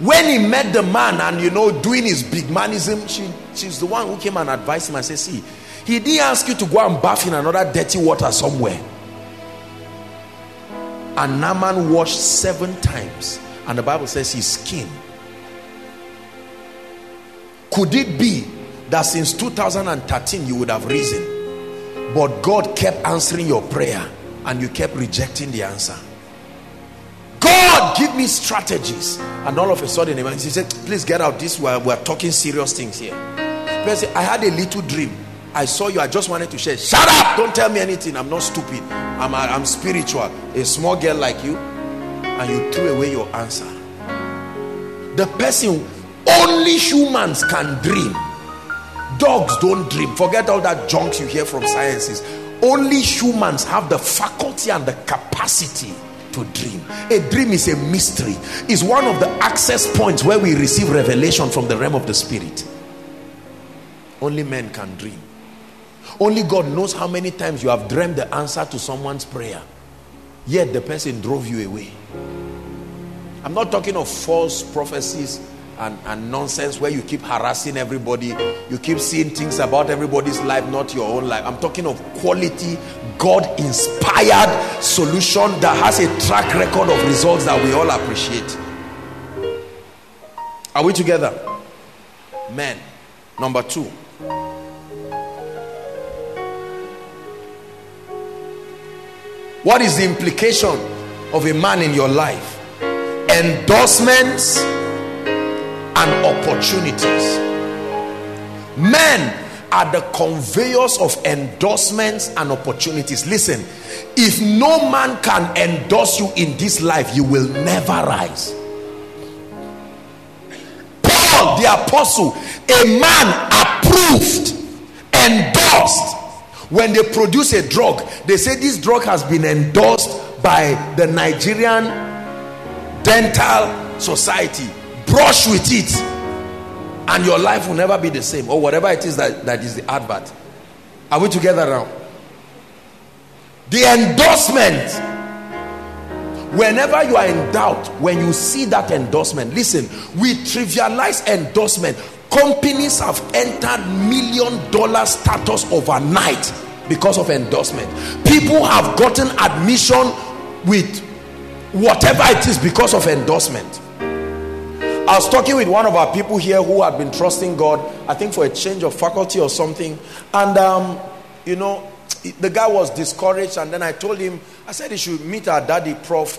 When he met the man and, doing his big manism, she's the one who came and advised him and said, see, he didn't ask you to go and bath in another dirty water somewhere. And Naaman washed 7 times. And the Bible says his skin. Could it be that since 2013 you would have risen, but God kept answering your prayer and you kept rejecting the answer? God, give me strategies. And all of a sudden he said, please get out, this we're talking serious things here. I had a little dream. I saw you, I just wanted to share. Shut up, don't tell me anything. I'm not stupid. I'm spiritual. A small girl like you, and you threw away your answer. The person, only humans can dream. Dogs don't dream. Forget all that junk you hear from sciences. Only humans have the faculty and the capacity to dream. A dream is a mystery. It's one of the access points where we receive revelation from the realm of the spirit. Only men can dream. Only God knows how many times you have dreamt the answer to someone's prayer, yet the person drove you away. I'm not talking of false prophecies and nonsense where you keep harassing everybody, you keep seeing things about everybody's life, not your own life. I'm talking of quality, God-inspired solution that has a track record of results that we all appreciate. Are we together? Men. Number 2. What is the implication of a man in your life? Endorsements and opportunities. Men are the conveyors of endorsements and opportunities. Listen, if no man can endorse you in this life, you will never rise. Paul, the apostle, a man approved, endorsed. When they produce a drug, they say this drug has been endorsed by the Nigerian Dental Society. Brush with it and your life will never be the same, or whatever it is that is the advert. Are we together now? The endorsement. Whenever you are in doubt, when you see that endorsement, listen, we trivialize endorsement. Companies have entered $1 million status overnight because of endorsement. People have gotten admission with whatever it is because of endorsement. I was talking with one of our people here who had been trusting God, I think for a change of faculty or something, and the guy was discouraged. And then I told him, I said he should meet our daddy prof,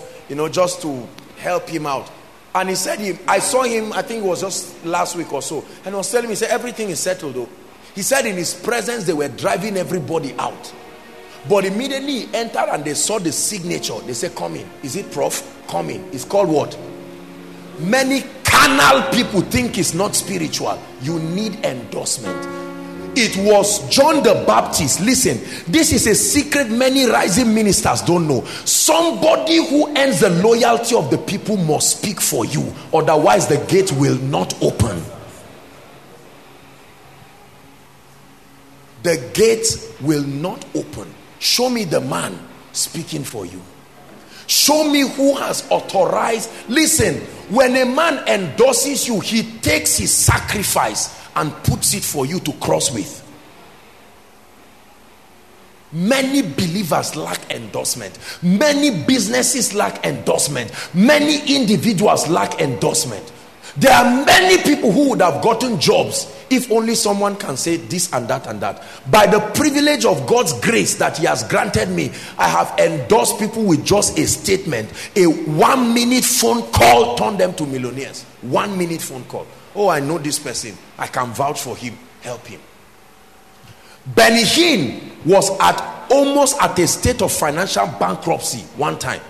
just to help him out. And he said, I saw him, I think it was just last week or so, and he was telling me, he said, everything is settled though. He said in his presence they were driving everybody out, but immediately he entered and they saw the signature. They said, come in. Is it prof? Come in. It's called what? Many carnal people think it's not spiritual. You need endorsement. It was John the Baptist. Listen, this is a secret many rising ministers don't know. Somebody who earns the loyalty of the people must speak for you, otherwise the gate will not open. The gate will not open. Show me the man speaking for you. Show me who has authorized. Listen, when a man endorses you, he takes his sacrifice and puts it for you to cross with. Many believers lack endorsement. Many businesses lack endorsement. Many individuals lack endorsement. There are many people who would have gotten jobs if only someone can say this and that and that. By the privilege of God's grace that he has granted me, I have endorsed people with just a statement. A 1-minute phone call turned them to millionaires. 1-minute phone call. Oh, I know this person. I can vouch for him. Help him. Benny Hinn was almost at a state of financial bankruptcy one time.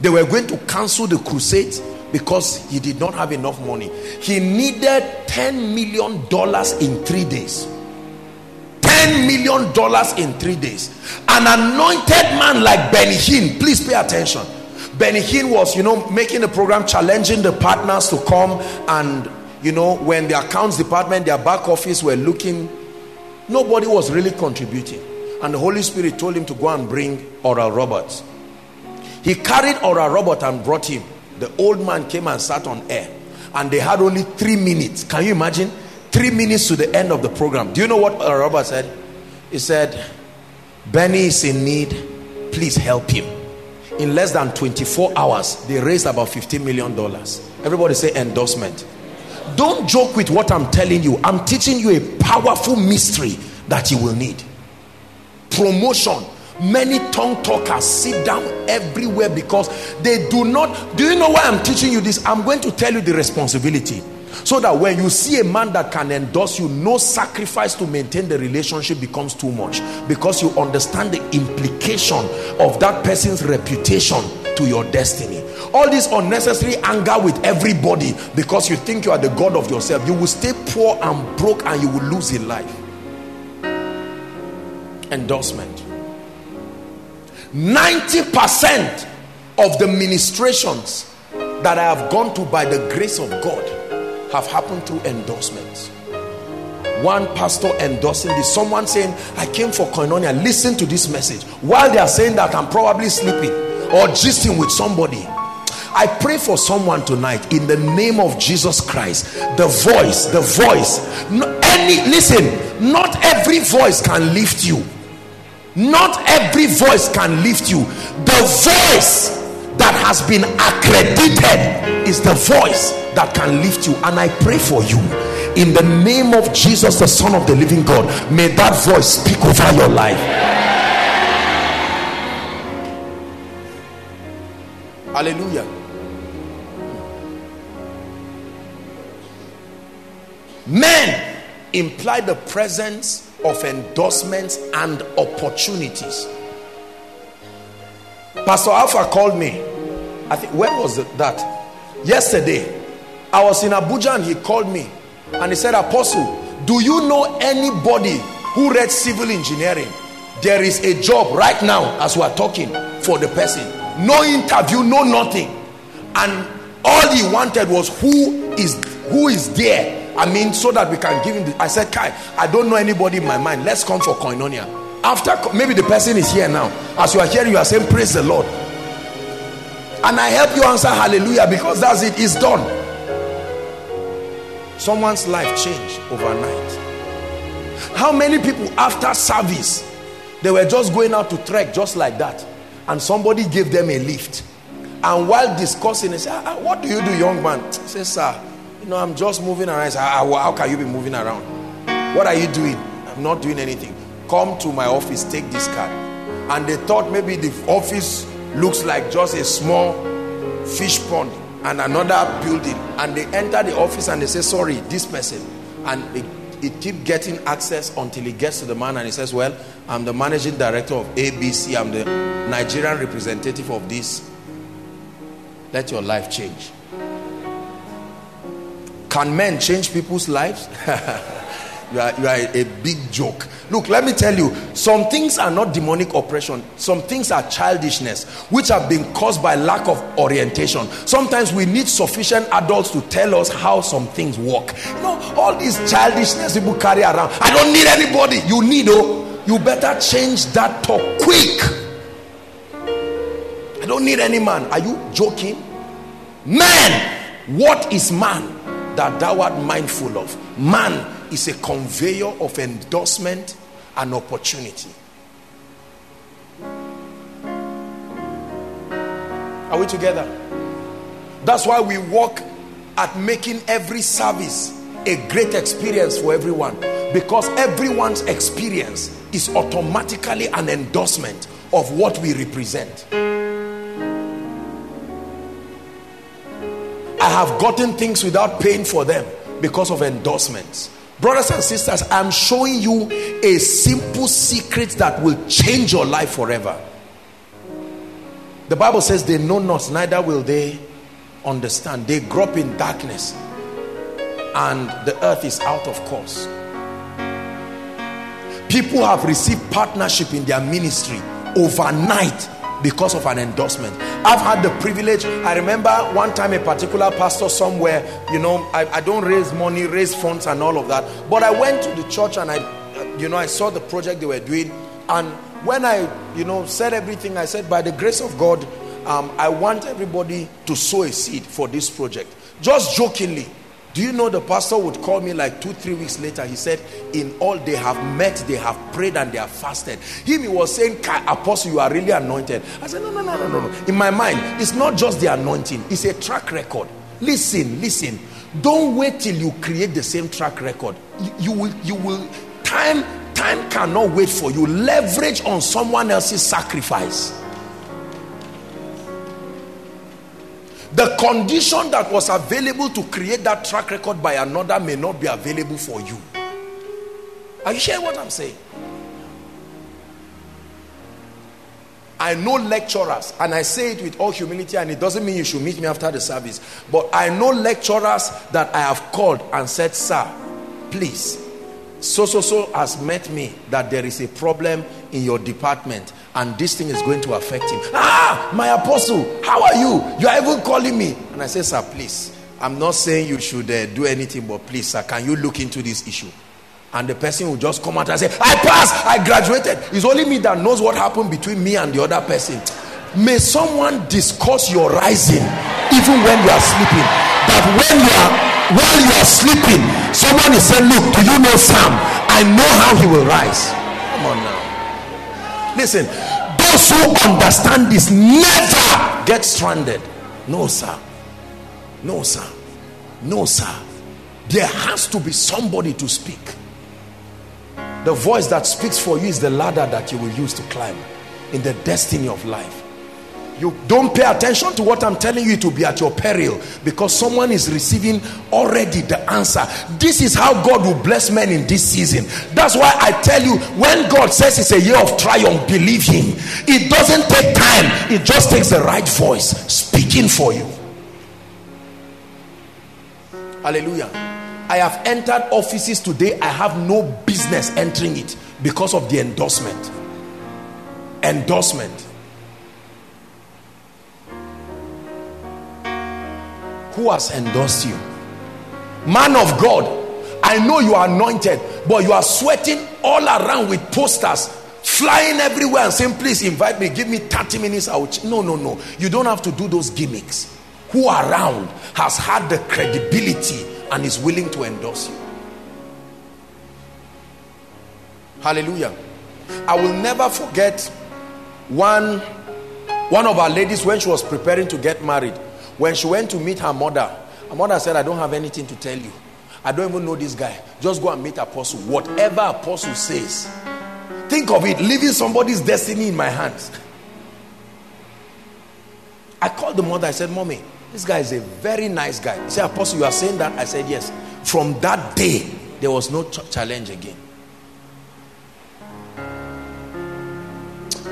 They were going to cancel the crusades because he did not have enough money. He needed $10 million in 3 days. $10 million in 3 days. An anointed man like Benny Hinn, please pay attention. Benny Hinn was, making the program, challenging the partners to come, and when the accounts department, their back office were looking, nobody was really contributing, and the Holy Spirit told him to go and bring Oral Roberts. He carried Oral Roberts and brought him. The old man came and sat on air, and they had only 3 minutes. Can you imagine? 3 minutes to the end of the program. Do you know what Oral Roberts said? He said, Benny is in need, please help him. In less than 24 hours, they raised about $15 million. Everybody say endorsement. Don't joke with what I'm telling you. I'm teaching you a powerful mystery that you will need. Promotion. Many tongue talkers sit down everywhere because they do not. Do you know why I'm teaching you this? I'm going to tell you the responsibility, so that when you see a man that can endorse you, no sacrifice to maintain the relationship becomes too much, because you understand the implication of that person's reputation to your destiny. All this unnecessary anger with everybody because you think you are the god of yourself, you will stay poor and broke, and you will lose in life. Endorsement. 90% of the ministrations that I have gone to by the grace of God have happened through endorsements. One pastor endorsing this, someone saying, I came for Koinonia, listen to this message. While they are saying that, I'm probably sleeping or gisting with somebody. I pray for someone tonight in the name of Jesus Christ. The voice. Listen, not every voice can lift you. Not every voice can lift you. The voice that has been accredited is the voice that can lift you. And I pray for you in the name of Jesus, the Son of the living God. May that voice speak over your life. Hallelujah. Men imply the presence of endorsements and opportunities. Pastor Alpha called me, I think, when was that? Yesterday. I was in Abuja and he called me and he said, Apostle, do you know anybody who read civil engineering? There is a job right now as we are talking for the person. No interview, no nothing. And all he wanted was who is there? So that we can give him I said, Kai, I don't know anybody in my mind. Let's come for Koinonia. After, maybe the person is here now. As you are hearing, you are saying, praise the Lord. And I help you answer hallelujah, because that's it. It's done. Someone's life changed overnight. How many people after service, they were just going out to trek just like that, and somebody gave them a lift. And while discussing, they said, what do you do, young man? I said, sir, I'm just moving around. I said, how can you be moving around? What are you doing? I'm not doing anything. Come to my office, take this card. And they thought maybe the office looks like just a small fish pond and another building. And they enter the office and they say, sorry, this person. And it keeps getting access until he gets to the man and he says, well, I'm the managing director of ABC. I'm the Nigerian representative of this. Let your life change. Can men change people's lives? You are a big joke. Look, let me tell you, some things are not demonic oppression. Some things are childishness, which have been caused by lack of orientation. Sometimes we need sufficient adults to tell us how some things work. All these childishness people carry around. I don't need anybody. You need, you better change that talk quick. They don't need any man. Are you joking? Man, what is man that thou art mindful of? Man is a conveyor of endorsement and opportunity. Are we together? That's why we work at making every service a great experience for everyone, because everyone's experience is automatically an endorsement of what we represent. I have gotten things without paying for them because of endorsements. Brothers and sisters, I'm showing you a simple secret that will change your life forever. The Bible says they know not, neither will they understand. They grow up in darkness and the earth is out of course. People have received partnership in their ministry overnight because of an endorsement. I've had the privilege. I remember one time a particular pastor somewhere, you know, I don't raise money, raise funds and all of that, but I went to the church and I saw the project they were doing, and when I said everything, I said, by the grace of God, I want everybody to sow a seed for this project. Just jokingly, do you know the pastor would call me like 2-3 weeks later? He said, in all they have met, they have prayed and they have fasted. He was saying, Apostle, you are really anointed. I said, no. In my mind, it's not just the anointing, it's a track record. Listen. Don't wait till you create the same track record. You will. Time cannot wait for you. Leverage on someone else's sacrifice. The condition that was available to create that track record by another may not be available for you. Are you sure what I'm saying? I know lecturers, and I say it with all humility, and it doesn't mean you should meet me after the service, but I know lecturers that I have called and said, sir, please, so has met me that there is a problem in your department and this thing is going to affect him. My apostle, how are you are even calling me? And I say, sir, please, I'm not saying you should do anything, but please, sir, can you look into this issue? And the person will just come out and say, I passed, I graduated. It's only me that knows what happened between me and the other person. May someone discuss your rising even when you are sleeping, that while you are sleeping, someone is saying, look, do you know Sam? I know how he will rise. Come on now. Listen, those who understand this never get stranded. No, sir. There has to be somebody to speak. The voice that speaks for you is the ladder that you will use to climb in the destiny of life. You don't pay attention to what I'm telling you to be at your peril, because someone is receiving already the answer. This is how God will bless men in this season. That's why I tell you, when God says it's a year of triumph, believe him. It doesn't take time. It just takes the right voice speaking for you. Hallelujah. I have entered offices today I have no business entering it because of the endorsement. Who has endorsed you? Man of God, I know you are anointed, but you are sweating all around with posters flying everywhere and saying, please invite me, give me 30 minutes out. No, you don't have to do those gimmicks. Who around has had the credibility and is willing to endorse you? Hallelujah. I will never forget one of our ladies, when she was preparing to get married, when she went to meet her mother said, I don't have anything to tell you. I don't even know this guy. Just go and meet Apostle. Whatever Apostle says. Think of it, leaving somebody's destiny in my hands. I called the mother. I said, Mommy, this guy is a very nice guy. She said, Apostle, you are saying that? I said, yes. From that day, there was no challenge again.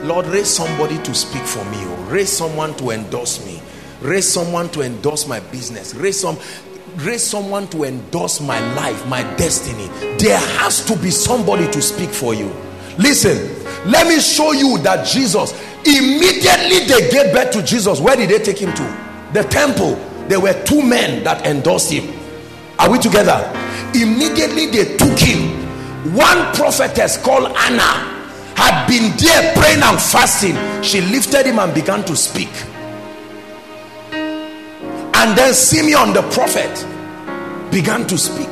Lord, raise somebody to speak for me. Raise someone to endorse me. Raise someone to endorse my business. Raise someone to endorse my life, my destiny. There has to be somebody to speak for you. Listen, let me show you that Jesus, immediately they gave birth to Jesus, where did they take him to? The temple. There were two men that endorsed him. Are we together? Immediately they took him. One prophetess called Anna had been there praying and fasting, she lifted him and began to speak. And then Simeon the prophet began to speak.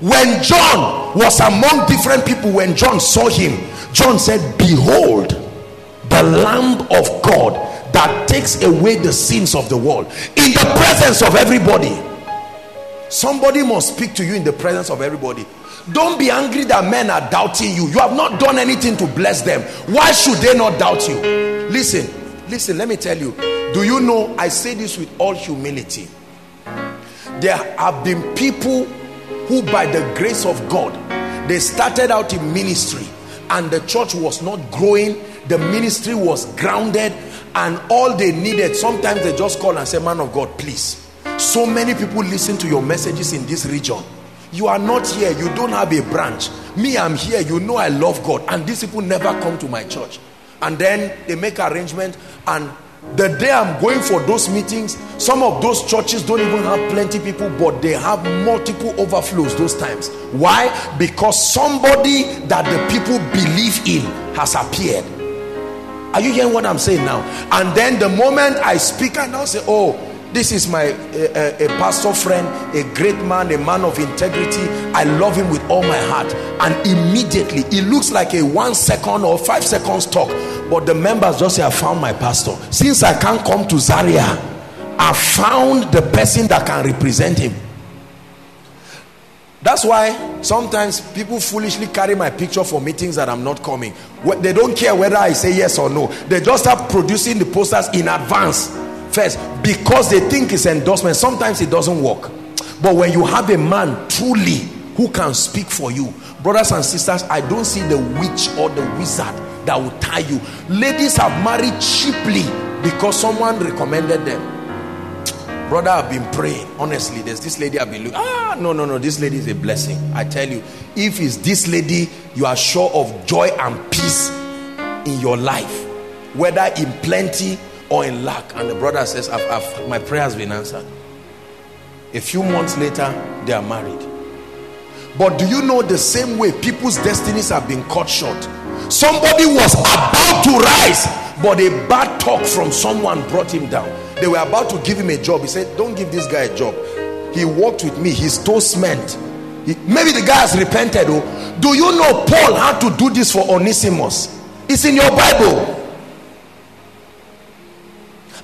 When John was among different people, when John saw him, John said, "Behold, the Lamb of God that takes away the sins of the world." In the presence of everybody. Somebody must speak to you in the presence of everybody. Don't be angry that men are doubting you. You have not done anything to bless them. Why should they not doubt you? Listen, let me tell you. Do you know, I say this with all humility. There have been people who by the grace of God, they started out in ministry and the church was not growing. The ministry was grounded and all they needed, sometimes they just call and say, "Man of God, please. So many people listen to your messages in this region. You are not here. You don't have a branch. Me, I'm here. You know I love God. And these people never come to my church." And then they make arrangement. And the day I'm going for those meetings, some of those churches don't even have plenty people, but they have multiple overflows those times. Why? Because somebody that the people believe in has appeared. Are you hearing what I'm saying now? And then the moment I speak, and I'll say, "Oh, this is my a pastor friend, a great man, a man of integrity. I love him with all my heart." And immediately, it looks like a 1 second or 5 seconds talk. But the members just say, "I found my pastor. Since I can't come to Zaria, I found the person that can represent him." That's why sometimes people foolishly carry my picture for meetings that I'm not coming. They don't care whether I say yes or no. They just start producing the posters in advance first, because they think it's endorsement. Sometimes it doesn't work. But when you have a man truly who can speak for you, brothers and sisters, I don't see the witch or the wizard that will tie you. Ladies have married cheaply because someone recommended them. Brother, I've been praying. Honestly, there's this lady I've been looking. No, this lady is a blessing. I tell you, if it's this lady, you are sure of joy and peace in your life, whether in plenty or in lack. And the brother says, my prayer has been answered. A few months later, they are married. But do you know, the same way people's destinies have been cut short? Somebody was about to rise, but a bad talk from someone brought him down. They were about to give him a job. He said, "Don't give this guy a job. He worked with me. He stole cement." Maybe the guy has repented. Oh, do you know Paul had to do this for Onesimus? It's in your Bible.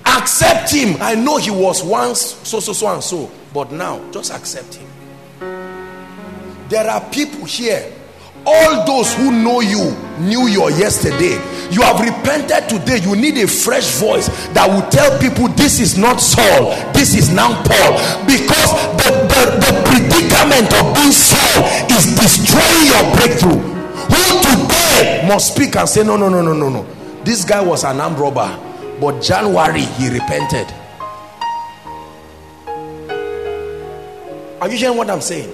Accept him. I know he was once so and so, but now just accept him. There are people here, all those who know you knew your yesterday. You have repented today. You need a fresh voice that will tell people, this is not Saul, this is now Paul, because the predicament of being Saul is destroying your breakthrough. Who today must speak and say, no, this guy was an armed robber, but January he repented. Are you hearing what I'm saying?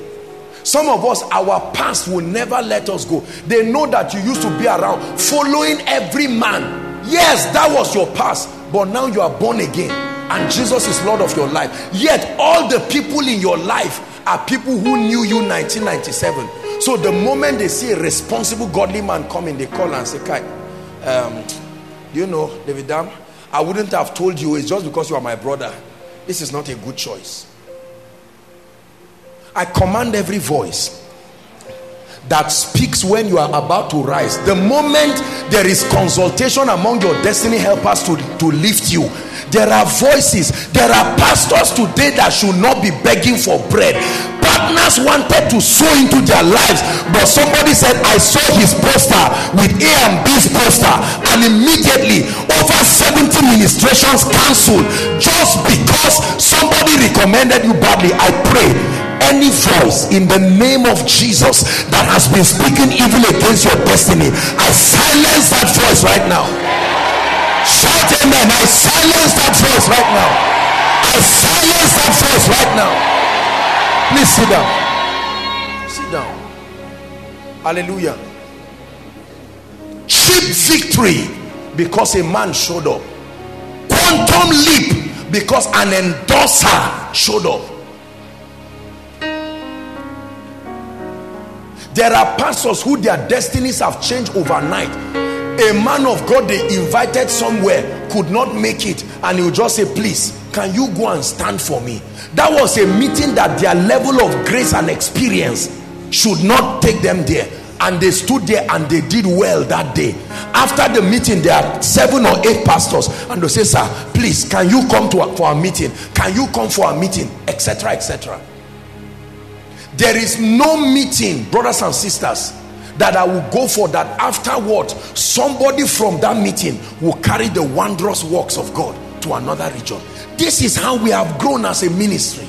Some of us, our past will never let us go. They know that you used to be around following every man. Yes, that was your past, but now you are born again and Jesus is Lord of your life. Yet all the people in your life are people who knew you 1997. So the moment they see a responsible godly man coming, they call and say, "Kai, you know, David Dam, I wouldn't have told you. It's just because you are my brother. This is not a good choice." I command every voice that speaks when you are about to rise. The moment there is consultation among your destiny helpers to lift you, there are voices. There are pastors today that should not be begging for bread. Partners wanted to sow into their lives, but somebody said, "I saw his poster with A and B's poster," and immediately over 70 ministrations cancelled just because somebody recommended you badly. I pray any voice in the name of Jesus that has been speaking evil against your destiny, I silence that voice right now. Shout amen. I silence that voice right now. I silence that voice right now. Please sit down. Sit down. Hallelujah. Cheap victory because a man showed up. Quantum leap because an endorser showed up. There are pastors who their destinies have changed overnight. A man of God they invited somewhere could not make it, and he'll just say, please, can you go and stand for me? That was a meeting that their level of grace and experience should not take them there. And they stood there and they did well that day. After the meeting, there are 7 or 8 pastors, and they say, sir, please, can you come for a meeting? Can you come for a meeting? Etc., etc. There is no meeting, brothers and sisters, that I will go for that afterward somebody from that meeting will carry the wondrous works of God to another region. This is how we have grown as a ministry.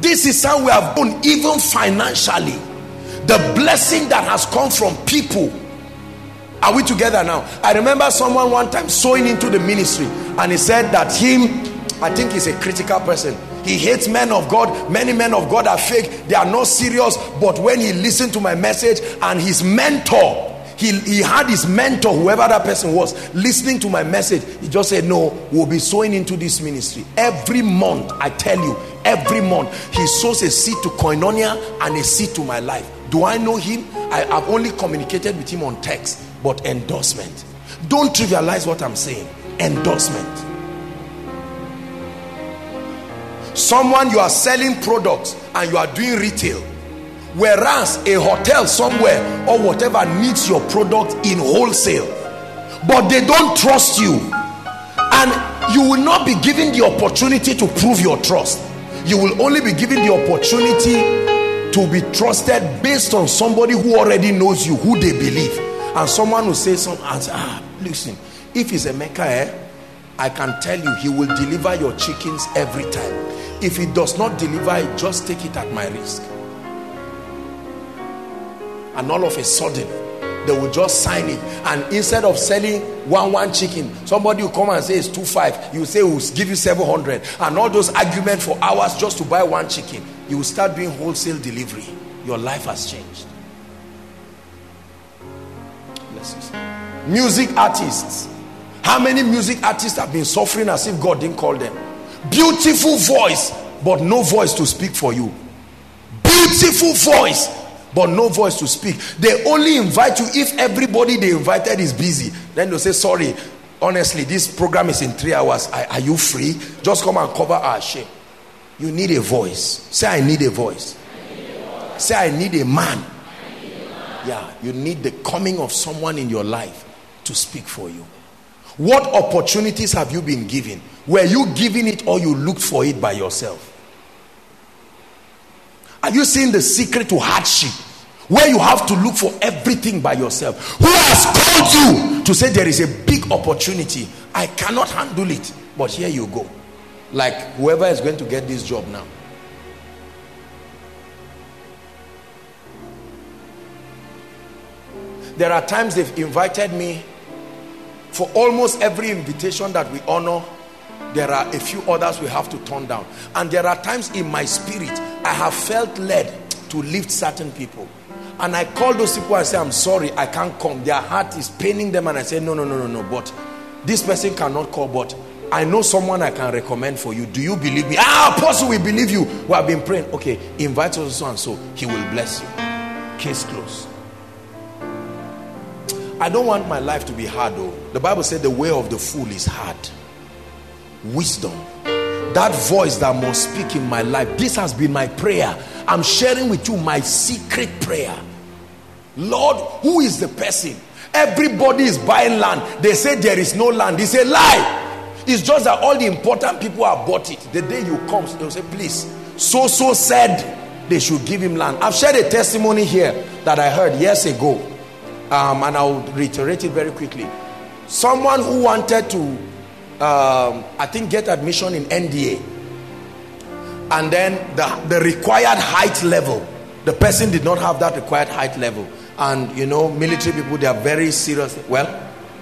This is how we have grown even financially. The blessing that has come from people. Are we together now? I remember someone one time sowing into the ministry, and he said that I think he's a critical person. He hates men of God. Many men of God are fake. They are not serious. But when he listened to my message, and his mentor, he had his mentor, whoever that person was, listening to my message, he just said, no, we'll be sowing into this ministry. Every month, I tell you, every month, he sows a seed to Koinonia and a seed to my life. Do I know him? I have only communicated with him on text, but endorsement. Don't trivialize what I'm saying. Endorsement. Someone, you are selling products and you are doing retail. Whereas a hotel somewhere or whatever needs your product in wholesale, but they don't trust you, and you will not be given the opportunity to prove your trust. You will only be given the opportunity to be trusted based on somebody who already knows you, who they believe. And someone will say something and say, listen, if he's a Mecca, I can tell you he will deliver your chickens every time. If he does not deliver it, just take it at my risk. And all of a sudden, they will just sign it. And instead of selling one chicken, somebody will come and say it's 2.5. You say, we'll give you 700. And all those arguments for hours just to buy one chicken. You will start doing wholesale delivery. Your life has changed. Music artists. How many music artists have been suffering as if God didn't call them? Beautiful voice, but no voice to speak for you. Beautiful voice, but no voice to speak. They only invite you if everybody they invited is busy. Then they'll say, sorry, honestly, this program is in 3 hours. Are you free? Just come and cover our shame. You need a voice. Say, I need a voice. Say, I need a man. Yeah, you need the coming of someone in your life to speak for you. What opportunities have you been given? Were you given it, or you looked for it by yourself? Are you seeing the secret to hardship, where you have to look for everything by yourself? Who has called you to say there is a big opportunity? I cannot handle it, but here you go. Like whoever is going to get this job now. There are times they've invited me. For almost every invitation that we honor, there are a few others we have to turn down. And there are times in my spirit, I have felt led to lift certain people. And I call those people and say, I'm sorry, I can't come. Their heart is paining them. And I say, no, but this person cannot call, but I know someone I can recommend for you. Do you believe me? Apostle, we believe you. We have been praying. Okay, invite us so and so. He will bless you. Case closed. I don't want my life to be hard though. The Bible said the way of the fool is hard. Wisdom. That voice that must speak in my life. This has been my prayer. I'm sharing with you my secret prayer. Lord, who is the person? Everybody is buying land. They say there is no land. It's a lie. It's just that all the important people have bought it. The day you come, they'll say, please, so said they should give him land. I've shared a testimony here that I heard years ago. And I'll reiterate it very quickly. Someone who wanted to, I think, get admission in NDA. And then the required height level. The person did not have that required height level. And, you know, military people, they are very serious. Well,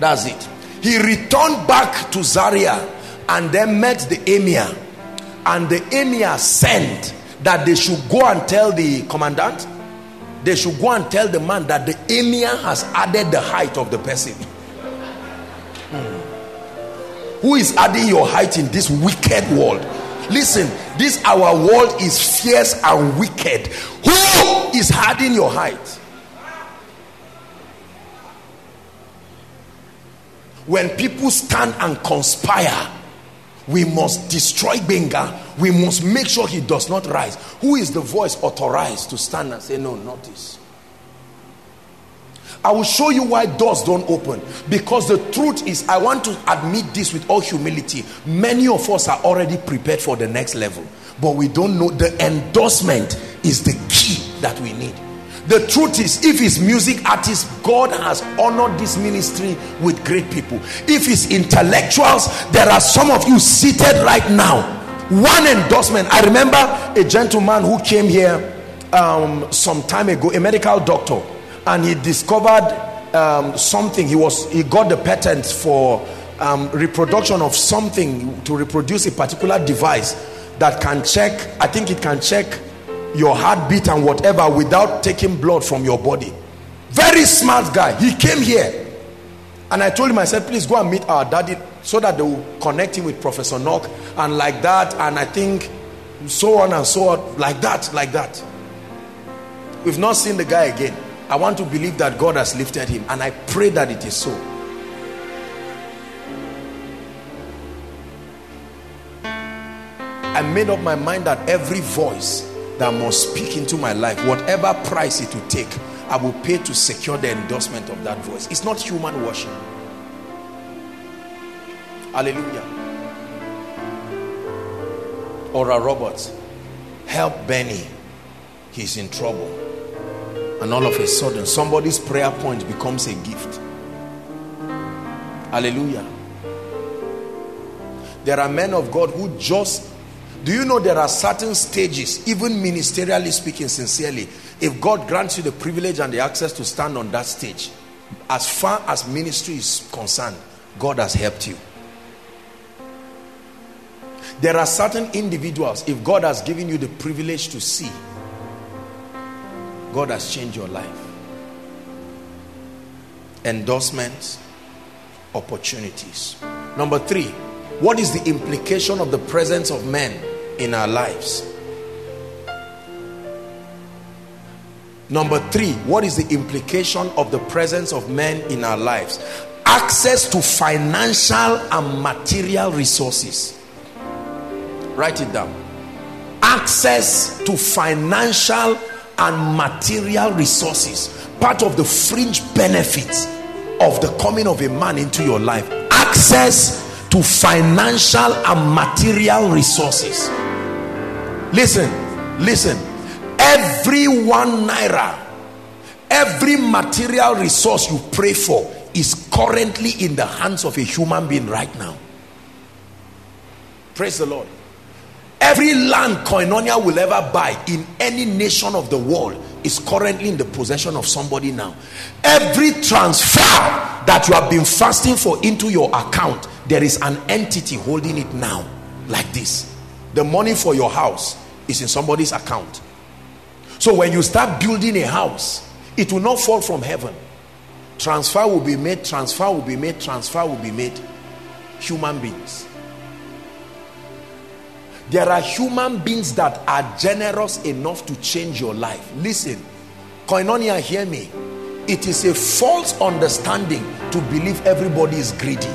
that's it. He returned back to Zaria and then met the emir. And the emir sent that they should go and tell the commandant. They should go and tell the man that the emir has added the height of the person. Who is adding your height in this wicked world? Listen, this our world is fierce and wicked. Who is hiding your height? When people stand and conspire, we must destroy Benga. We must make sure he does not rise. Who is the voice authorized to stand and say, no, not this? I will show you why doors don't open. Because the truth is, I want to admit this with all humility. Many of us are already prepared for the next level. But we don't know the endorsement is the key that we need. The truth is, if it's music artists, God has honored this ministry with great people. If it's intellectuals, there are some of you seated right now. One endorsement. I remember a gentleman who came here some time ago, a medical doctor. And he discovered something. He got the patent for reproduction of something to reproduce a particular device that can check, I think it can check your heartbeat and whatever without taking blood from your body. Very smart guy. He came here and I told him, I said, please go and meet our daddy so that they will connect him with Professor Nock and like that, and I think so on and so on, like that. We've not seen the guy again. I want to believe that God has lifted him, and I pray that it is so. I made up my mind that every voice that must speak into my life, whatever price it will take, I will pay to secure the endorsement of that voice. It's not human worship. Hallelujah. Oral Roberts, help Benny. He's in trouble. And all of a sudden, somebody's prayer point becomes a gift. Hallelujah. There are men of God who just... Do you know there are certain stages, even ministerially speaking, sincerely, if God grants you the privilege and the access to stand on that stage, as far as ministry is concerned, God has helped you. There are certain individuals, if God has given you the privilege to see, God has changed your life. Endorsements, opportunities. Number three, what is the implication of the presence of men in our lives? Number three, what is the implication of the presence of men in our lives? Access to financial and material resources. Write it down. Access to financial and material resources, part of the fringe benefits of the coming of a man into your life. Access to financial and material resources. Listen, every 1 naira, every material resource you pray for is currently in the hands of a human being right now. Praise the Lord. Every land Koinonia will ever buy in any nation of the world is currently in the possession of somebody now. Every transfer that you have been fasting for into your account, there is an entity holding it now, like this. The money for your house is in somebody's account. So when you start building a house, it will not fall from heaven. Transfer will be made. Human beings. There are human beings that are generous enough to change your life. Listen, Koinonia, hear me. It is a false understanding to believe everybody is greedy.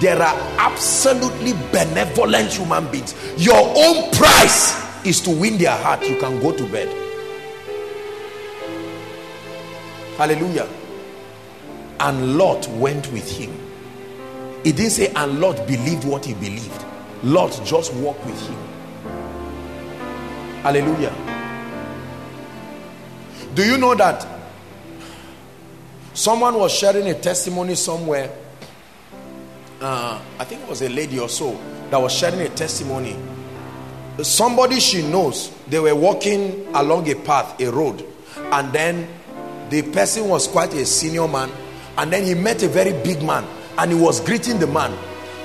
There are absolutely benevolent human beings. Your own price is to win their heart. You can go to bed. Hallelujah. And Lot went with him. It didn't say, and Lot believed what he believed. Lot just walked with him. Hallelujah. Do you know that someone was sharing a testimony somewhere? I think it was a lady or so that was sharing a testimony. Somebody she knows, they were walking along a path, a road, and then the person was quite a senior man, and then he met a very big man, and he was greeting the man.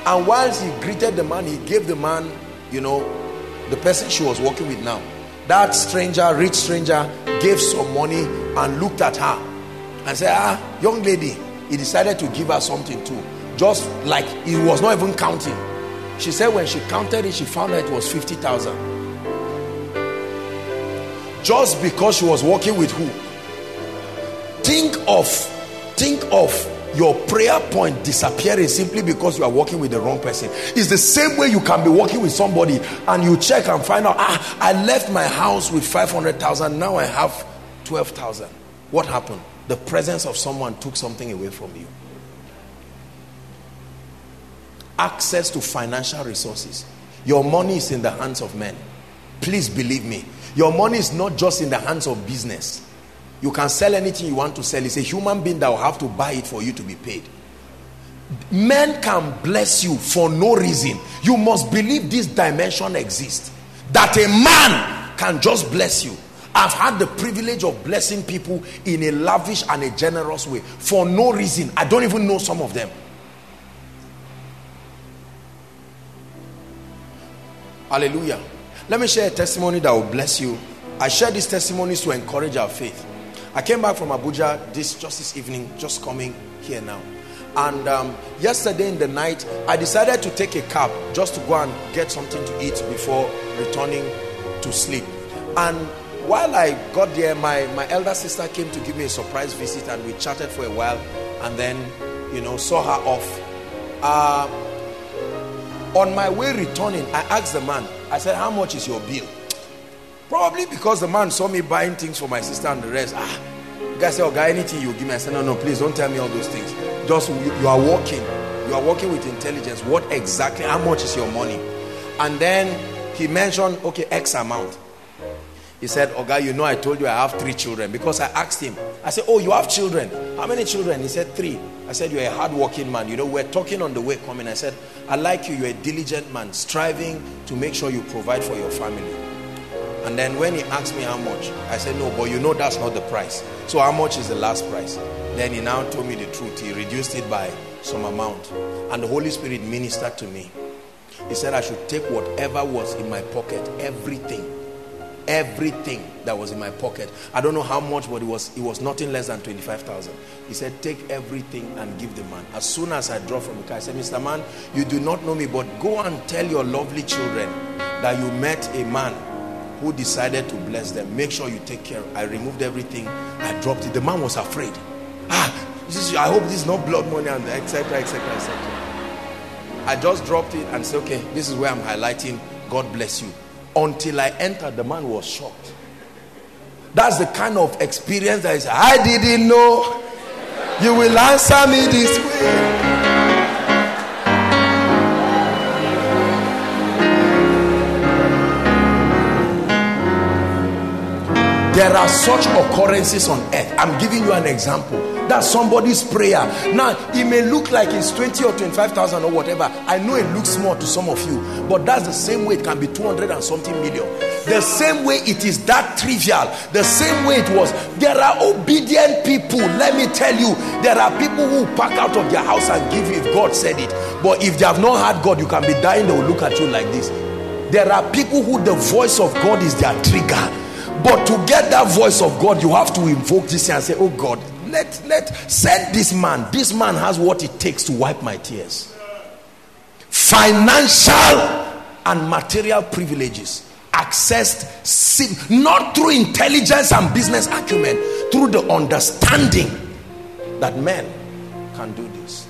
And whilst he greeted the man, he gave the man, the person she was walking with now. That stranger, rich stranger, gave some money and looked at her and said, young lady. He decided to give her something too. Just like he was not even counting. She said when she counted it, she found out it was 50,000. Just because she was working with who? Think of your prayer point disappearing simply because you are working with the wrong person. It's the same way you can be working with somebody and you check and find out, I left my house with 500,000, now I have 12,000. What happened? The presence of someone took something away from you. Access to financial resources. Your money is in the hands of men. Please believe me, your money is not just in the hands of business. You can sell anything you want to sell. It's a human being that will have to buy it for you to be paid. Men can bless you for no reason. You must believe this dimension exists, that a man can just bless you. I've had the privilege of blessing people in a lavish and a generous way for no reason. I don't even know some of them. Hallelujah. Let me share a testimony that will bless you. I share these testimonies to encourage our faith. I came back from Abuja this evening, just coming here now. And yesterday in the night, I decided to take a cab just to go and get something to eat before returning to sleep. And while I got there, my elder sister came to give me a surprise visit, and we chatted for a while, and then, you know, saw her off. On my way returning, I asked the man, I said, how much is your bill? Probably because the man saw me buying things for my sister and the rest. The guy said, oh, guy, anything you give me? I said, no, please don't tell me all those things. Just, you are working. You are working with intelligence. What exactly, how much is your money? And then he mentioned, okay, X amount. He said, oh, guy, you know, I told you I have 3 children. Because I asked him, I said, oh, you have children? How many children? He said, 3. I said, you're a hard-working man. You know, we're talking on the way coming. I said, I like you. You're a diligent man, striving to make sure you provide for your family. And then when he asked me how much, I said, no, but you know that's not the price. So how much is the last price? Then he now told me the truth. He reduced it by some amount. And the Holy Spirit ministered to me. He said, I should take whatever was in my pocket, everything that was in my pocket. I don't know how much, but it was nothing less than 25,000. He said, take everything and give the man. As soon as I drove from the car, I said, Mr. Man, you do not know me, but go and tell your lovely children that you met a man who decided to bless them. Make sure you take care. I removed everything. I dropped it. The man was afraid. I hope this is not blood money, and etc. I just dropped it and said, okay, this is where I'm highlighting. God bless you. Until I entered, the man was shocked. That's the kind of experience that is, I didn't know you will answer me this way. There are such occurrences on earth. I'm giving you an example. That's somebody's prayer. Now, it may look like it's 20 or 25,000 or whatever. I know it looks small to some of you, but that's the same way it can be 200 and something million. The same way it is that trivial. The same way it was. There are obedient people. Let me tell you, there are people who pack out of their house and give you if God said it. But if they have not heard God, you can be dying. They will look at you like this. There are people who the voice of God is their trigger. But to get that voice of God, you have to invoke this and say, oh God, let send this man. This man has what it takes to wipe my tears. Financial and material privileges accessed not through intelligence and business acumen, through the understanding that men can do this.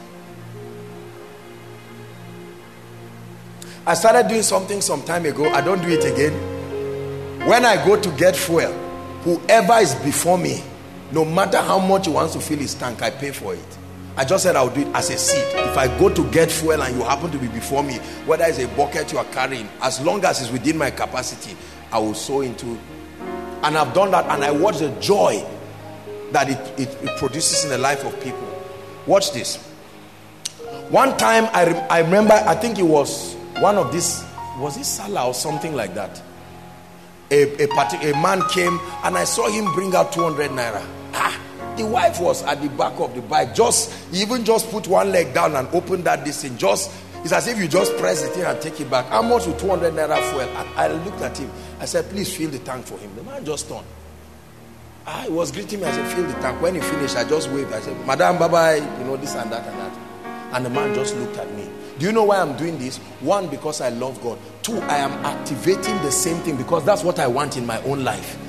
I started doing something some time ago. I don't do it again. When I go to get fuel, whoever is before me, no matter how much he wants to fill his tank, I pay for it. I just said I'll do it as a seed. If I go to get fuel and you happen to be before me, whether it's a bucket you are carrying, as long as it's within my capacity, I will sow into. And I've done that, and I watch the joy that it produces in the life of people. Watch this. One time, I remember, I think it was one of these, was it Salah or something like that? A man came and I saw him bring out 200 naira. The wife was at the back of the bike. He just put one leg down and opened this thing. It's as if you just press the thing and take it back. How much with 200 naira fuel? And I looked at him. I said, please fill the tank for him. The man just turned. I was greeting him. I said, fill the tank. When he finished, I just waved. I said, madam, bye-bye. You know, this and that and that. And the man just looked at me. Do you know why I'm doing this? One, because I love God. Two, I am activating the same thing because that's what I want in my own life.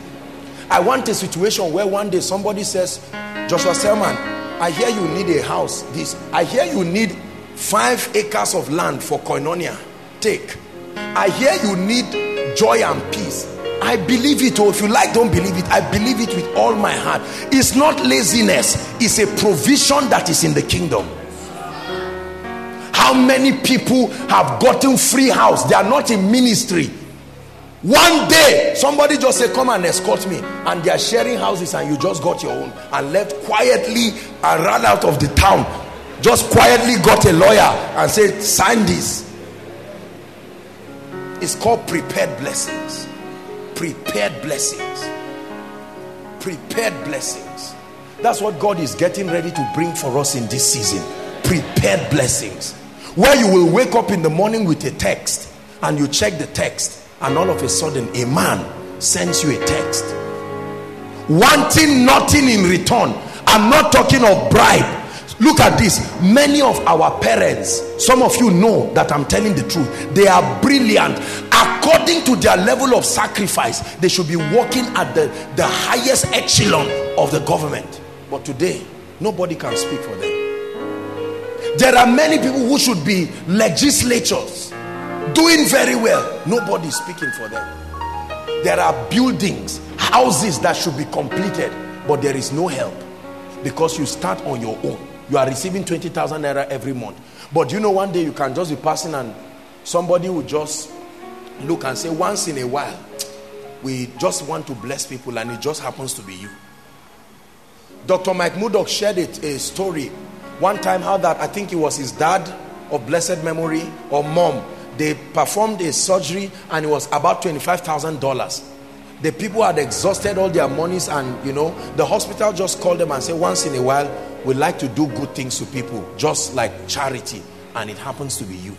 I want a situation where one day somebody says, Joshua Selman, I hear you need a house. This, I hear you need 5 acres of land for Koinonia. Take. I hear you need joy and peace. I believe it, or if you like, don't believe it. I believe it with all my heart. It's not laziness. It's a provision that is in the kingdom. How many people have gotten free house? They are not in ministry. One day, somebody just say, come and escort me. And they are sharing houses and you just got your own. And left quietly and ran out of the town. Just quietly got a lawyer and said, sign this. It's called prepared blessings. Prepared blessings. Prepared blessings. That's what God is getting ready to bring for us in this season. Prepared blessings. Where you will wake up in the morning with a text. And you check the text. And all of a sudden, a man sends you a text. Wanting nothing in return. I'm not talking of bribe. Look at this. Many of our parents, some of you know that I'm telling the truth. They are brilliant. According to their level of sacrifice, they should be working at the highest echelon of the government. But today, nobody can speak for them. There are many people who should be legislators, doing very well. Nobody is speaking for them. There are buildings, houses that should be completed, but there is no help because you start on your own. You are receiving 20,000 naira every month, but you know one day you can just be passing and somebody will just look and say, once in a while, we just want to bless people, and it just happens to be you. Dr. Mike Mudok shared a story one time how that, I think it was his dad of blessed memory or mom, they performed a surgery and it was about $25,000. The people had exhausted all their monies, and you know, the hospital just called them and said, once in a while, we like to do good things to people, just like charity, and it happens to be you.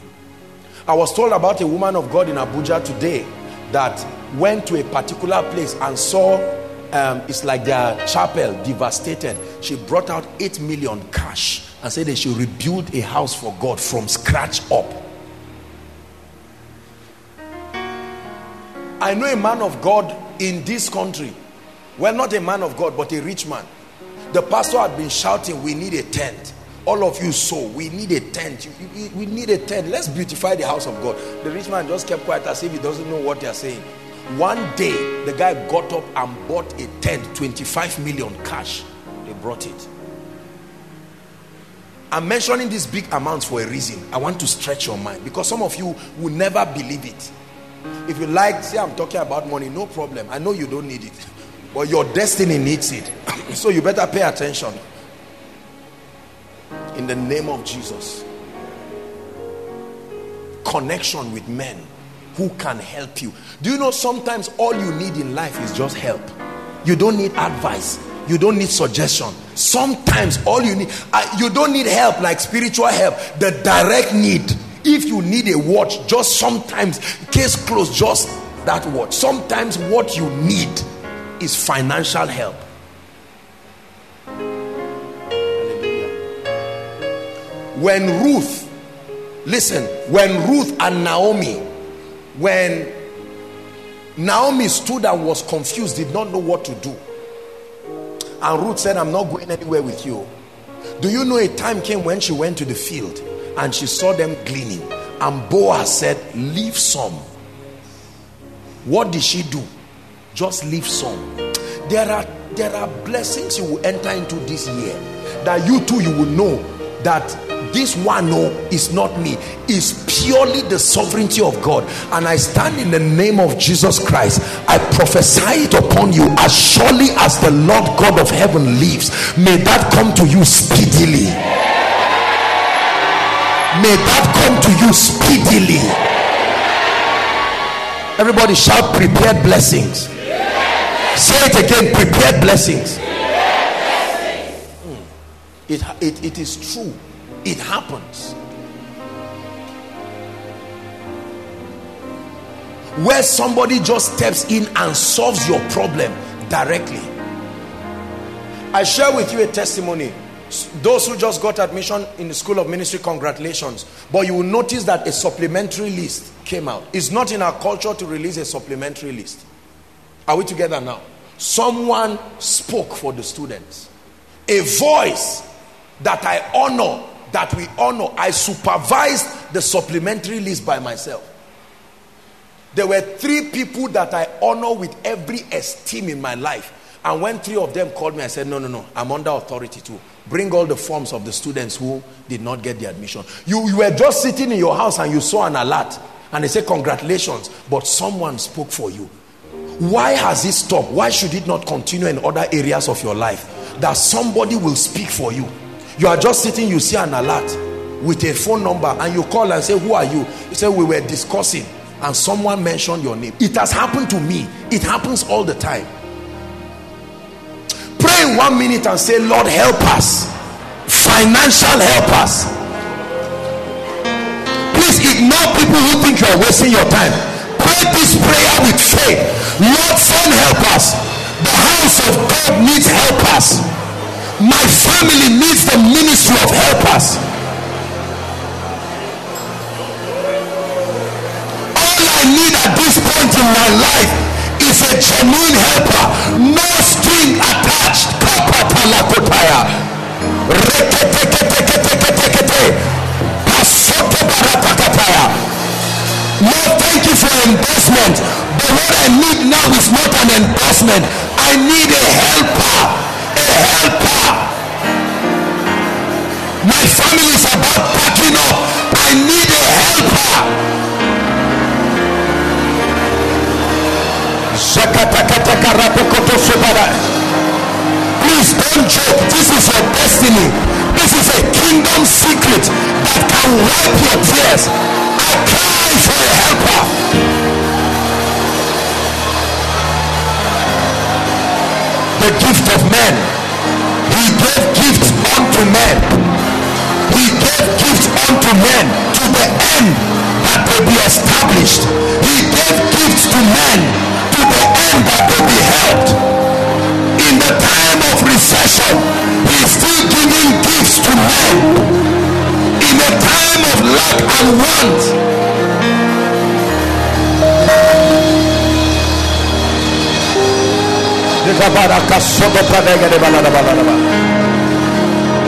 I was told about a woman of God in Abuja today that went to a particular place and saw, it's like their chapel devastated. She brought out 8 million cash and said they should rebuild a house for God from scratch up. I know a man of God in this country. Well, not a man of God, but a rich man. The pastor had been shouting, we need a tent. All of you sow, we need a tent. We need a tent. Let's beautify the house of God. The rich man just kept quiet as if he doesn't know what they're saying. One day, the guy got up and bought a tent, 25 million cash. They brought it. I'm mentioning these big amounts for a reason. I want to stretch your mind because some of you will never believe it. If you like, say I'm talking about money, no problem. I know you don't need it, but your destiny needs it. So you better pay attention. In the name of Jesus. Connection with men who can help you. Do you know sometimes all you need in life is just help? You don't need advice. You don't need suggestion. Sometimes all you need, you don't need help like spiritual help. The direct need. If you need a watch, just sometimes, case closed, just that watch. Sometimes what you need is financial help. Hallelujah. When Ruth, listen, when Ruth and Naomi, when Naomi stood and was confused, did not know what to do. And Ruth said, I'm not going anywhere with you. Do you know a time came when she went to the field? And she saw them gleaning. And Boaz said, leave some. What did she do? Just leave some. There are blessings you will enter into this year. That you too, you will know that this one, no, is not me. It's purely the sovereignty of God. And I stand in the name of Jesus Christ. I prophesy it upon you as surely as the Lord God of heaven lives. May that come to you speedily. May that come to you speedily. Everybody shout prepared blessings. Say it again, prepared blessings. It is true. It happens. Where somebody just steps in and solves your problem directly. I share with you a testimony. Those who just got admission in the School of Ministry, congratulations. But you will notice that a supplementary list came out. It's not in our culture to release a supplementary list. Are we together now? Someone spoke for the students. A voice that I honor, that we honor. I supervised the supplementary list by myself. There were three people that I honor with every esteem in my life. And when three of them called me, I said, no, I'm under authority too. Bring all the forms of the students who did not get the admission. You were just sitting in your house and you saw an alert. And they said, congratulations, but someone spoke for you. Why has it stopped? Why should it not continue in other areas of your life? That somebody will speak for you. You are just sitting, you see an alert with a phone number and you call and say, who are you? You say, we were discussing and someone mentioned your name. It has happened to me. It happens all the time. Pray in 1 minute and say, Lord, help us. Financial help us. Please ignore people who think you are wasting your time. Pray this prayer with faith. Lord, send help us. The house of God needs help us. My family needs the ministry of help us. All I need at this point in my life is a genuine helper, no string attached. Lord, thank you for endorsement, but what I need now is not an endorsement. I need a helper, a helper. My family is about packing up. I need a helper. Please don't joke. This is your destiny. This is a kingdom secret that can wipe your tears. I cry for a helper. The gift of men. He gave gifts unto men. He gave gifts unto men to the end that they be established. He gave gifts to men. To the end that will be helped. In the time of recession, he's still giving gifts to men. In the time of lack and want,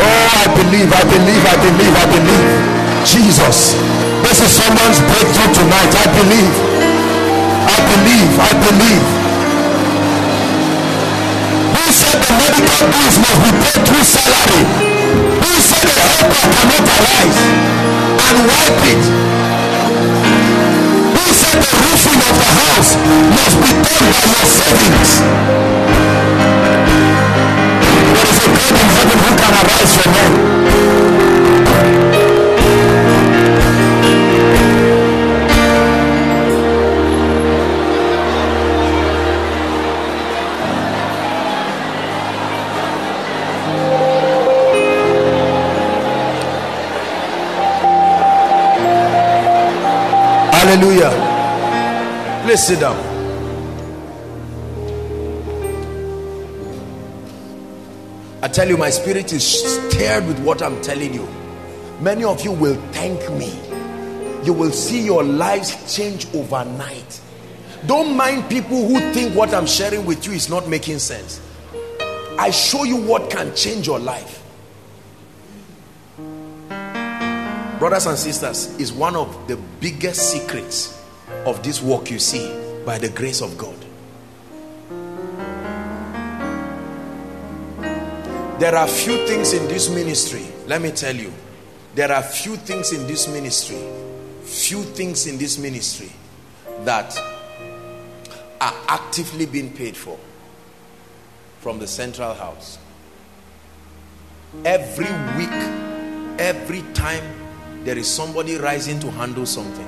oh, I believe. Jesus, this is someone's breakthrough tonight. I believe. Who said the medical bills must be paid through salary? Who said the helper cannot arise and wipe it? Who said the roofing of the house must be done by your savings? There is a God in heaven who can arise for men. Hallelujah. Please sit down. I tell you, my spirit is stirred with what I'm telling you. Many of you will thank me. You will see your lives change overnight. Don't mind people who think what I'm sharing with you is not making sense. I show you what can change your life. Brothers and sisters, is one of the biggest secrets of this work you see by the grace of God. There are few things in this ministry, let me tell you, few things in this ministry that are actively being paid for from the central house. Every week, every time, there is somebody rising to handle something.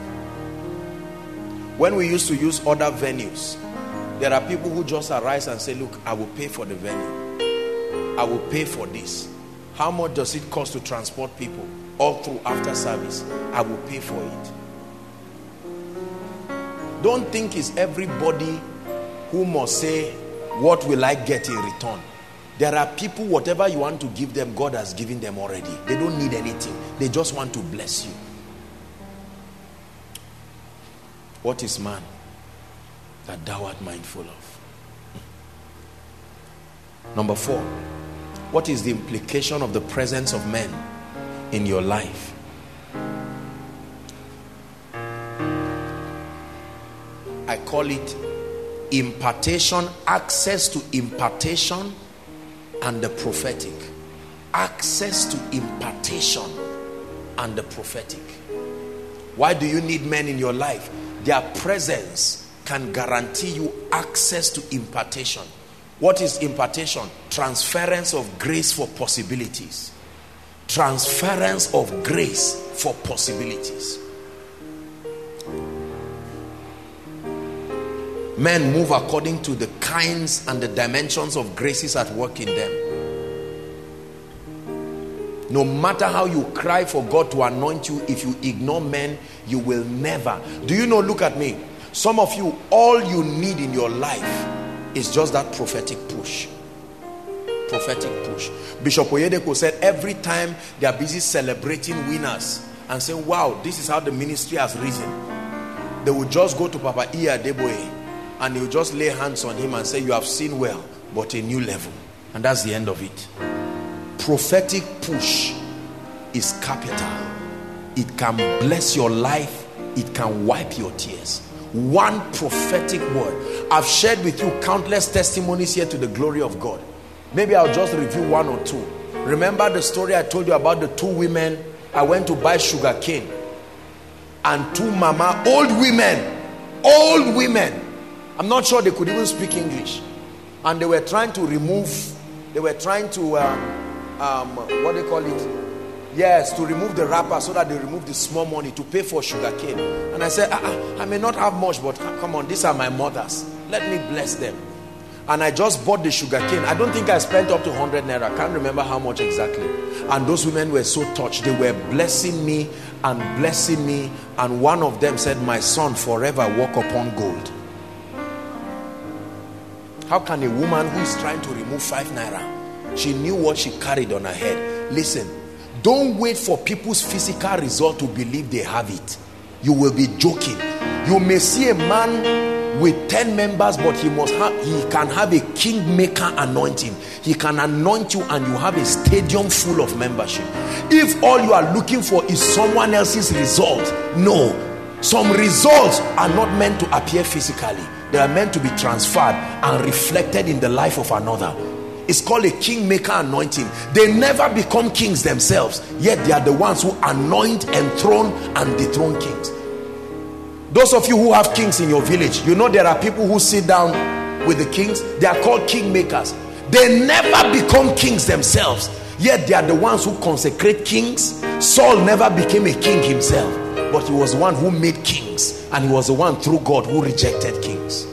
When we used to use other venues, there are people who just arise and say, look, I will pay for the venue. I will pay for this. How much does it cost to transport people all through after service? I will pay for it. Don't think it's everybody who must say, what will I get in return? There are people, whatever you want to give them, God has given them already. They don't need anything. They just want to bless you. What is man that thou art mindful of? Number 4, what is the implication of the presence of men in your life? I call it impartation, access to impartation and the prophetic. Access to impartation and the prophetic. Why do you need men in your life? Their presence can guarantee you access to impartation. What is impartation? Transference of grace for possibilities. Transference of grace for possibilities. Men move according to the kinds and the dimensions of graces at work in them. No matter how you cry for God to anoint you, if you ignore men, you will never. Do you know, look at me. Some of you, all you need in your life, it's just that prophetic push. Prophetic push. Bishop Oyedepo said every time they are busy celebrating winners and saying, wow, this is how the ministry has risen, they will just go to Papa Iadeboe and they will just lay hands on him and say, you have seen well, but a new level. And that's the end of it. Prophetic push is capital. It can bless your life. It can wipe your tears. One prophetic word. I've shared with you countless testimonies here to the glory of God. Maybe I'll just review one or two. Remember the story I told you about the 2 women? I went to buy sugar cane, and 2 mama, old women, I'm not sure they could even speak English, and they were trying to remove the wrapper so that they remove the small money to pay for sugar cane. And I said, I may not have much, but come on, these are my mothers. Let me bless them. And I just bought the sugar cane. I don't think I spent up to 100 naira. I can't remember how much exactly. And those women were so touched. They were blessing me. And one of them said, my son, forever walk upon gold. How can a woman who is trying to remove 5 naira, she knew what she carried on her head. Listen. Don't wait for people's physical result to believe they have it. You will be joking. You may see a man with 10 members, but he can have a kingmaker anointing. He can anoint you and you have a stadium full of membership. If all you are looking for is someone else's result, no. Some results are not meant to appear physically. They are meant to be transferred and reflected in the life of another. It's called a kingmaker anointing. They never become kings themselves, yet they are the ones who anoint, enthrone, and dethrone kings. Those of you who have kings in your village, you know there are people who sit down with the kings. They are called kingmakers. They never become kings themselves, yet they are the ones who consecrate kings. Saul never became a king himself, but he was the one who made kings, and he was the one through God who rejected kings.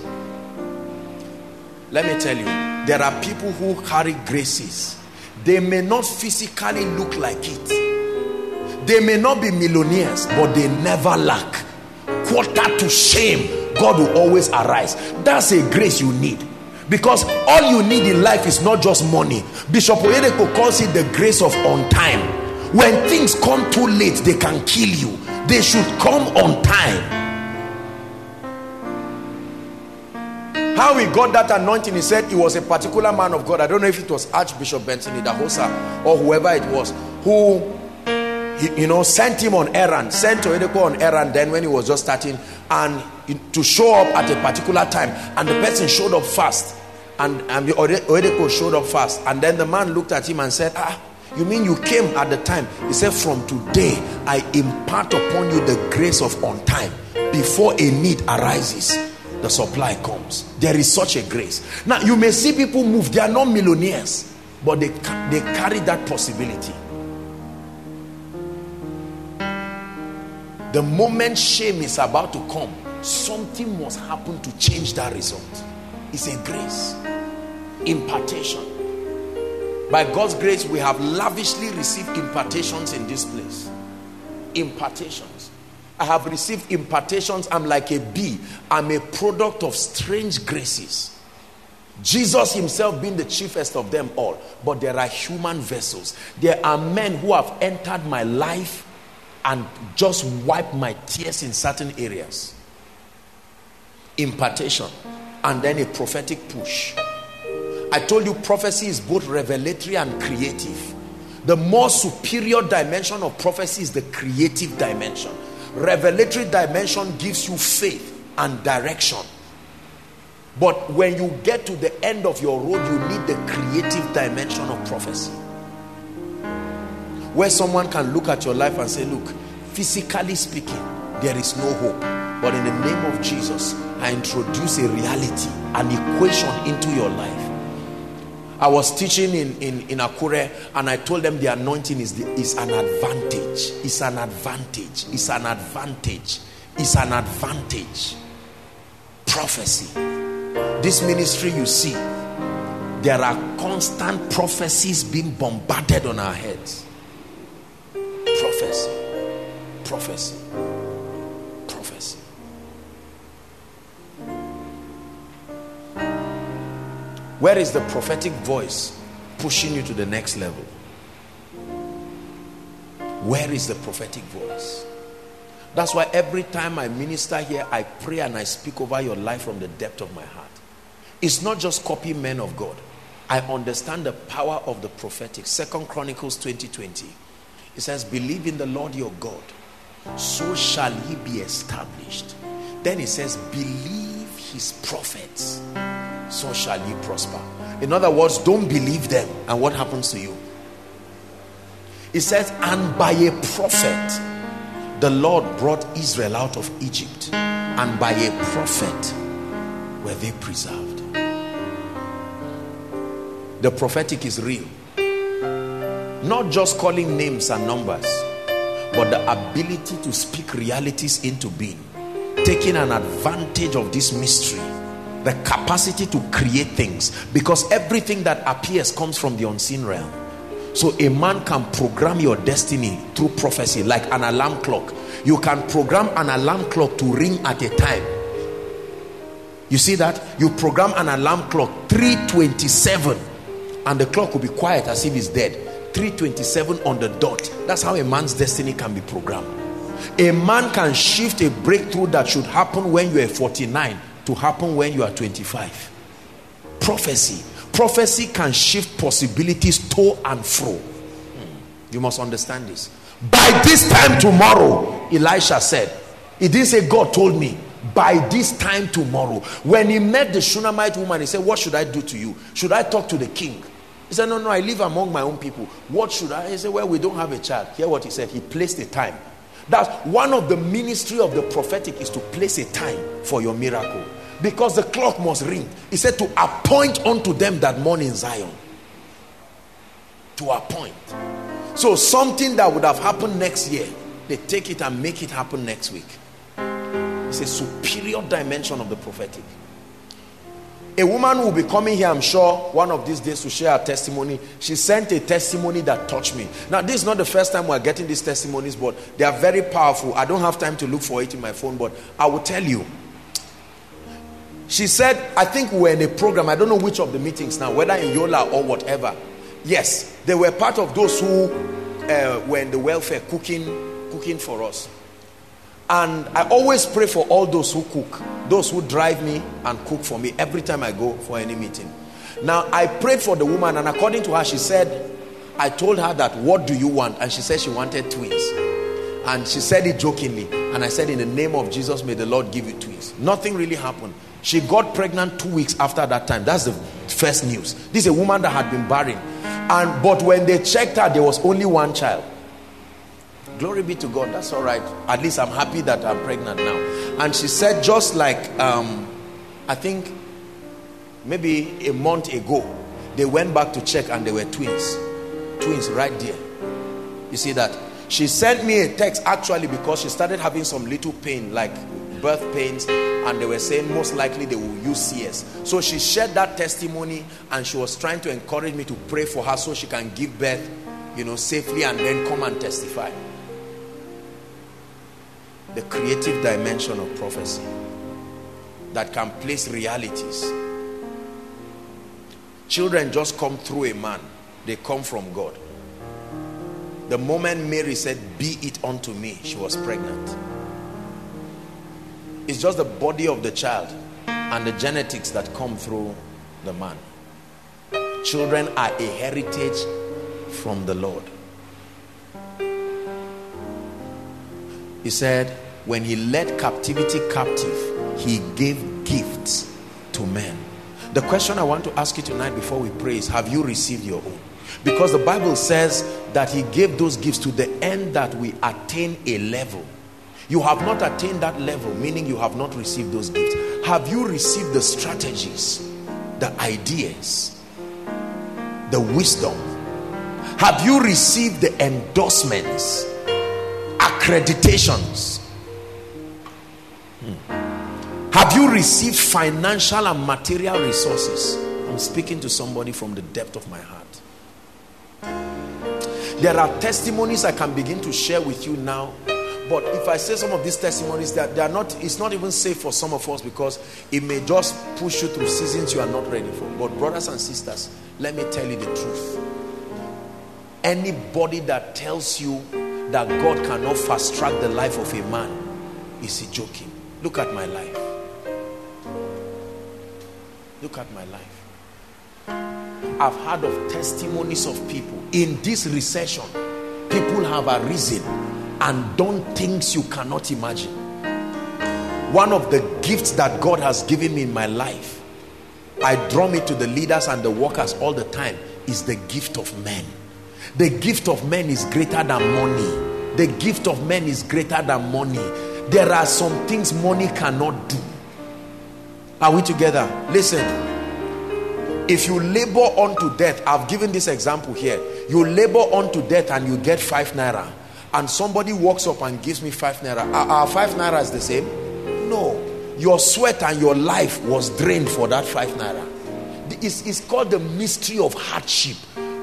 Let me tell you, there are people who carry graces. They may not physically look like it. They may not be millionaires, but they never lack. Quarter to shame, God will always arise. That's a grace you need. Because all you need in life is not just money. Bishop Oyedepo calls it the grace of on time. When things come too late, they can kill you. They should come on time. How he got that anointing, he said it was a particular man of God. I don't know if it was Archbishop Benson Idahosa or whoever it was who, sent him on errand, sent Oyedepo on errand then when he was just starting, and to show up at a particular time. And the person showed up fast, and Oyedepo showed up fast. And then the man looked at him and said, you mean you came at the time? He said, from today, I impart upon you the grace of on time. Before a need arises, the supply comes. There is such a grace. Now you may see people move. They are not millionaires, but they carry that possibility. The moment shame is about to come, something must happen to change that result. It's a grace. Impartation. By God's grace, we have lavishly received impartations in this place. Impartations. I have received impartations. I'm like a bee. I'm a product of strange graces. Jesus himself being the chiefest of them all. But there are human vessels. There are men who have entered my life and just wiped my tears in certain areas. Impartation and then a prophetic push. I told you prophecy is both revelatory and creative. The more superior dimension of prophecy is the creative dimension. Revelatory dimension gives you faith and direction. But when you get to the end of your road, you need the creative dimension of prophecy. Where someone can look at your life and say, look, physically speaking, there is no hope. But in the name of Jesus, I introduce a reality, an equation into your life. I was teaching in Akure, and I told them the anointing is an advantage. It's an advantage. It's an advantage. It's an advantage. Prophecy. This ministry, you see, there are constant prophecies being bombarded on our heads. Prophecy, prophecy, prophecy. Where is the prophetic voice pushing you to the next level? Where is the prophetic voice? That's why every time I minister here, I pray and I speak over your life from the depth of my heart. It's not just copy men of God. I understand the power of the prophetic. 2 Chronicles 20:20. It says, believe in the Lord your God, so shall he be established. Then it says, believe his prophets, so shall ye prosper. In other words, don't believe them. And what happens to you? It says, and by a prophet, the Lord brought Israel out of Egypt. And by a prophet, were they preserved. The prophetic is real. Not just calling names and numbers, but the ability to speak realities into being. Taking an advantage of this mystery. The capacity to create things. Because everything that appears comes from the unseen realm. So a man can program your destiny through prophecy, like an alarm clock. You can program an alarm clock to ring at a time. You see that? You program an alarm clock, 3:27. And the clock will be quiet as if it's dead. 3:27 on the dot. That's how a man's destiny can be programmed. A man can shift a breakthrough that should happen when you are 49 to happen when you are 25. Prophecy. Prophecy can shift possibilities to and fro. You must understand this. By this time tomorrow, Elisha said. He didn't say God told me. By this time tomorrow. When he met the Shunammite woman, he said, what should I do to you? Should I talk to the king? He said, no, I live among my own people. What should I? He said, well, we don't have a child. Hear what he said. He placed a time. That's one of the ministry of the prophetic, is to place a time for your miracle. Because the clock must ring. He said, to appoint unto them that mourn in Zion. To appoint. So something that would have happened next year, they take it and make it happen next week. It's a superior dimension of the prophetic. A woman will be coming here, I'm sure, one of these days to share her testimony. She sent a testimony that touched me. Now, this is not the first time we're getting these testimonies, but they are very powerful. I don't have time to look for it in my phone, but I will tell you. She said, I think we were in a program. I don't know which of the meetings now, whether in Yola or whatever. Yes, they were part of those who were in the welfare cooking for us. And I always pray for all those who cook, those who drive me and cook for me every time I go for any meeting. Now, I prayed for the woman, and according to her, she said, I told her that, what do you want? And she said she wanted twins. And she said it jokingly. And I said, in the name of Jesus, may the Lord give you twins. Nothing really happened. She got pregnant 2 weeks after that time. That's the first news. This is a woman that had been barren. But when they checked her, there was only one child. Glory be to God. That's all right. At least I'm happy that I'm pregnant now. And she said, just like I think maybe a month ago, they went back to check and they were twins right there. You see that? She sent me a text actually because she started having some little pain, like birth pains, and they were saying most likely they will use CS. So she shared that testimony, and she was trying to encourage me to pray for her so she can give birth, you know, safely, and then come and testify. The creative dimension of prophecy that can place realities Children just come through a man. They come from God. The moment Mary said, "Be it unto me," she was pregnant. It's just the body of the child and the genetics that come through the man. Children are a heritage from the Lord. He said, when he led captivity captive, he gave gifts to men. The question I want to ask you tonight before we pray is, have you received your own? Because the Bible says that he gave those gifts to the end that we attain a level. You have not attained that level, meaning you have not received those gifts. Have you received the strategies, the ideas, the wisdom? Have you received the endorsements, accreditations? Have you received financial and material resources? I'm speaking to somebody from the depth of my heart. There are testimonies I can begin to share with you now, but if I say some of these testimonies, that they are not, it's not even safe for some of us, because it may just push you through seasons you are not ready for. But brothers and sisters, let me tell you the truth. Anybody that tells you that God cannot fast track the life of a man is he joking. Look at my life. Look at my life. I've heard of testimonies of people in this recession. People have arisen and done things you cannot imagine. One of the gifts that God has given me in my life, I drum it to the leaders and the workers all the time, is the gift of men. The gift of men is greater than money. The gift of men is greater than money. There are some things money cannot do. Are we together? Listen. If you labor unto death, I've given this example here. You labor unto death and you get 5 naira. And somebody walks up and gives me 5 naira. Are 5 naira is the same? No. Your sweat and your life was drained for that 5 naira. It's called the mystery of hardship.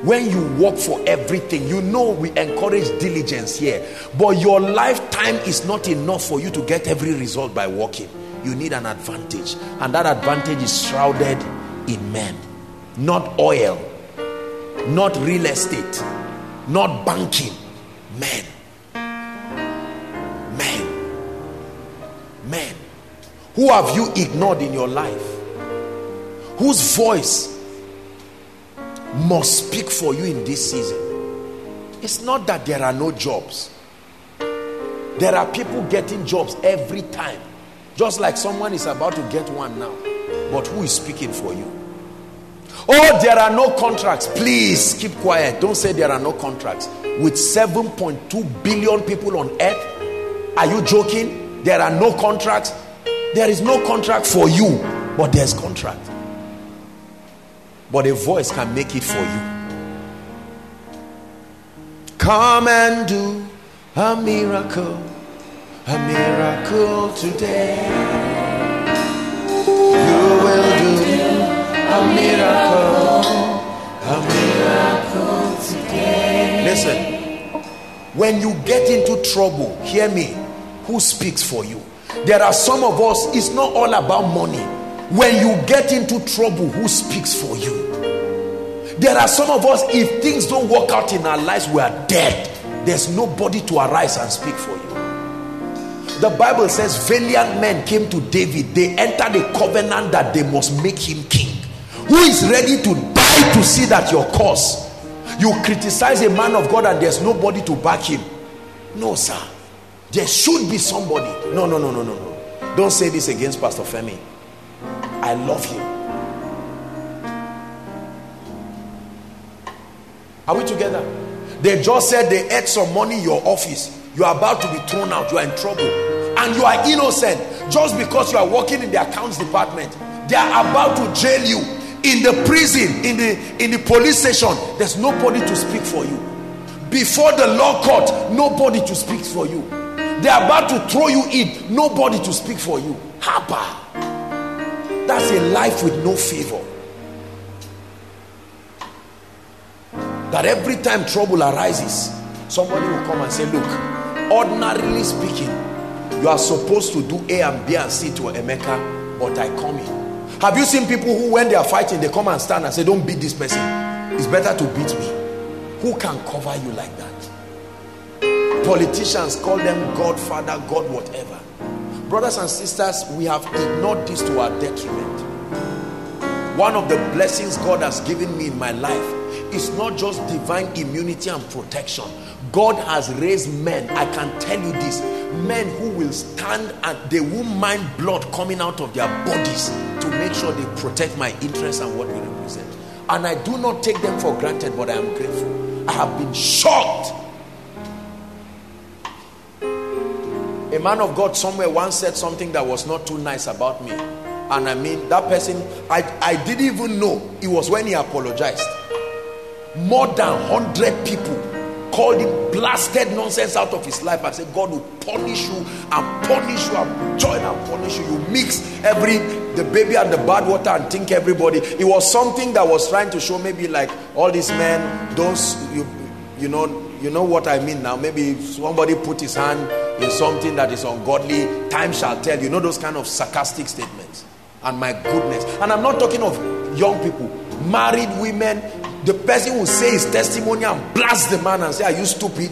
When you work for everything, you know we encourage diligence here. But your lifetime is not enough for you to get every result by working. You need an advantage. And that advantage is shrouded in men. Not oil, not real estate, not banking. Men. Who have you ignored in your life? Whose voice must speak for you in this season? It's not that there are no jobs. There are people getting jobs every time, just like someone is about to get one now. But who is speaking for you? Oh, there are no contracts. Please keep quiet. Don't say there are no contracts. With 7.2 billion people on earth, are you joking? There are no contracts. There is no contract for you, but there's contract. But a voice can make it for you. Come and do a miracle today. A miracle today. Listen, when you get into trouble, hear me, who speaks for you? There are some of us, it's not all about money. When you get into trouble, who speaks for you? There are some of us, if things don't work out in our lives, we are dead. There's nobody to arise and speak for you. The Bible says valiant men came to David. They entered a covenant that they must make him king. Who is ready to die to see that your cause? You criticize a man of God and there's nobody to back him. No, sir. There should be somebody. No. Don't say this against Pastor Femi. I love him. Are we together? They just said they ate some money in your office. You are about to be thrown out. You are in trouble. And you are innocent. Just because you are working in the accounts department, they are about to jail you. In the prison, in the police station, there's nobody to speak for you. Before the law court, nobody to speak for you. They're about to throw you in, nobody to speak for you. Haba. That's a life with no favor. That every time trouble arises, somebody will come and say, look, ordinarily speaking, you are supposed to do A and B and C to Emeka, but I come in. Have you seen people who, when they are fighting, they come and stand and say, don't beat this person, it's better to beat me? Who can cover you like that? Politicians call them Godfather, God whatever. Brothers and sisters, we have ignored this to our detriment. One of the blessings God has given me in my life is not just divine immunity and protection. God has raised men, I can tell you this, men who will stand and they won't mind blood coming out of their bodies to make sure they protect my interests and what we represent. And I do not take them for granted, but I am grateful. I have been shocked. A man of God somewhere once said something that was not too nice about me. And I mean, that person, I didn't even know. It was when he apologized. More than 100 people called him, blasted nonsense out of his life. I said, God will punish you and punish you and join and punish you. You mix the baby and the bad water and think everybody. It was something that was trying to show, maybe like all these men, those, you know what I mean now. Maybe if somebody put his hand in something that is ungodly, time shall tell. You know those kind of sarcastic statements. And my goodness. And I'm not talking of young people, married women. The person will say his testimony and blast the man and say, are you stupid?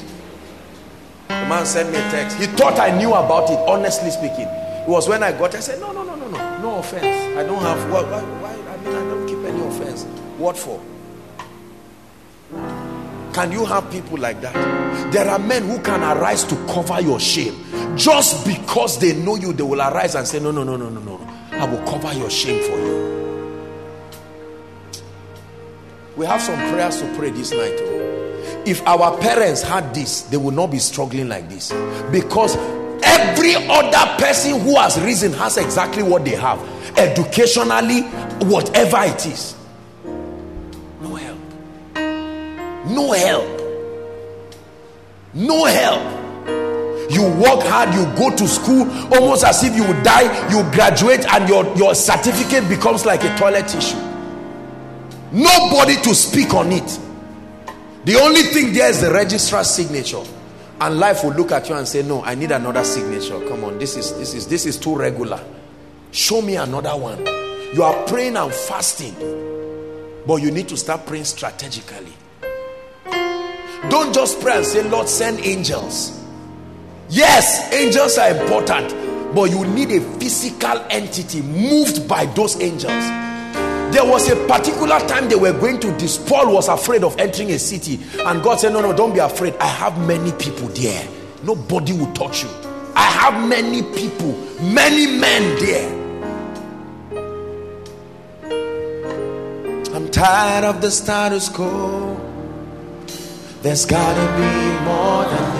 The man sent me a text. He thought I knew about it, honestly speaking. It was when I got, I said, no offense. I don't have, I don't keep any offense. What for? Can you have people like that? There are men who can arise to cover your shame. Just because they know you, they will arise and say, no. I will cover your shame for you. We have some prayers to pray this night. If our parents had this, they would not be struggling like this. Because every other person who has risen has exactly what they have. Educationally, whatever it is. No help. No help. No help. You work hard, you go to school, almost as if you would die, you graduate and your certificate becomes like a toilet tissue. Nobody to speak on it. The only thing there is the registrar's signature, and life will look at you and say, no, I need another signature. Come on, this is too regular. Show me another one. You are praying and fasting, but you need to start praying strategically. Don't just pray and say, Lord, send angels. Yes, angels are important, but you need a physical entity moved by those angels. There was a particular time they were going to this. Paul was afraid of entering a city. And God said, no, don't be afraid. I have many people there. Nobody will touch you. I have many people, many men there. I'm tired of the status quo. There's gotta be more than this.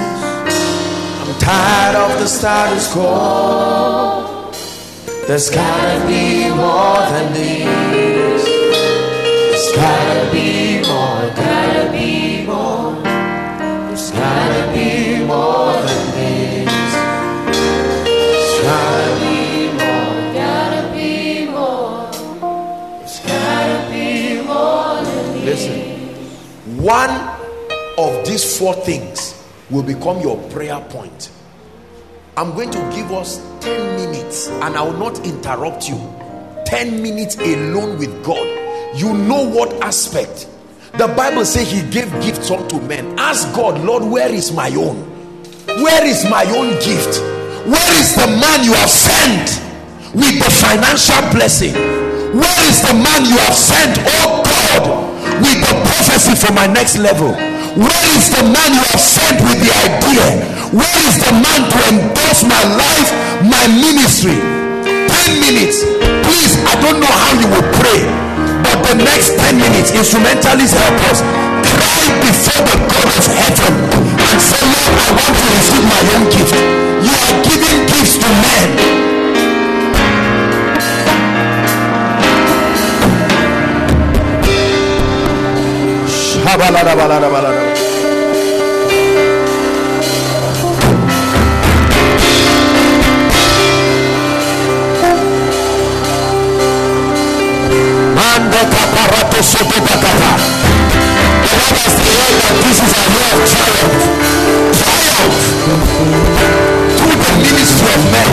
I'm tired of the status quo. There's gotta be more than this. There's gotta be more, gotta be more. There's gotta be more than this. There's gotta be more, gotta be more. There's gotta be more than this. Listen, one of these four things will become your prayer point. I'm going to give us 10 minutes and I will not interrupt you. 10 minutes alone with God. You know what aspect? The Bible says he gave gifts unto men. Ask God, Lord, where is my own? Where is my own gift? Where is the man you have sent with the financial blessing? Where is the man you have sent, oh God, with the prophecy for my next level? Where is the man you have sent with the idea? Where is the man to endorse my life, my ministry? 10 minutes. Please, I don't know how you will pray, but the next 10 minutes, instrumentalists help us. Cry before the God of heaven and say, Lord, I want to receive my own gift. You are giving gifts to men. This is a year of triumph. Triumph through the ministry of men.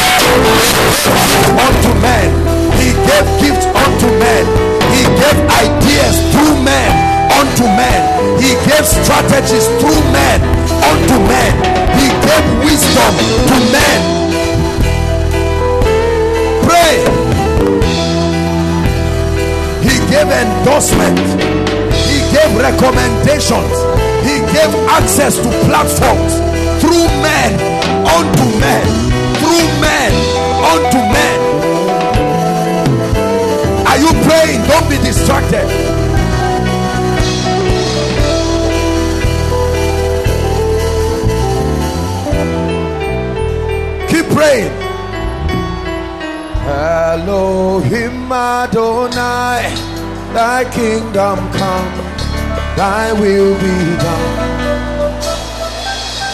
gave strategies through men unto men. He gave wisdom to men. Pray. He gave endorsement. He gave recommendations. He gave access to platforms through men unto men. Through men unto men. Are you praying? Don't be distracted. Praying. Elohim Adonai, thy kingdom come, thy will be done.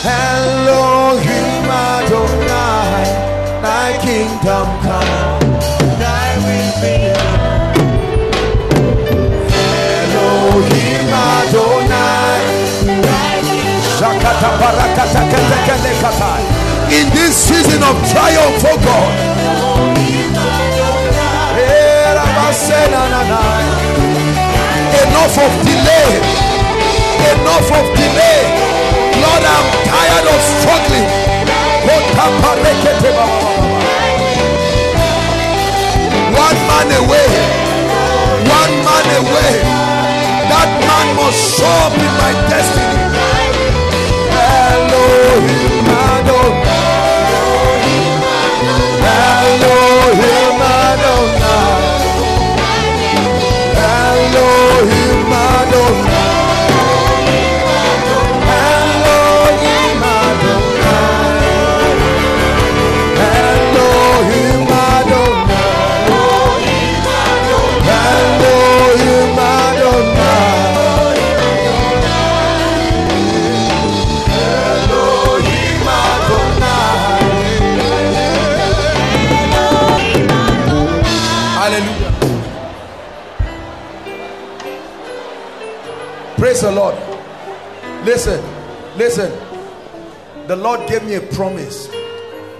Elohim Adonai, thy kingdom come, thy will be done. Elohim Adonai, thy kingdom come. In this season of triumph, oh God, enough of delay, enough of delay. Lord, I'm tired of struggling. One man away, one man away. That man must show up in my destiny. Hello, Elohim Adonai, Elohim Adonai, Elohim Adonai, Elohim Adonai, Elohim Adonai, Elohim Adonai. Praise the Lord. Listen. The Lord gave me a promise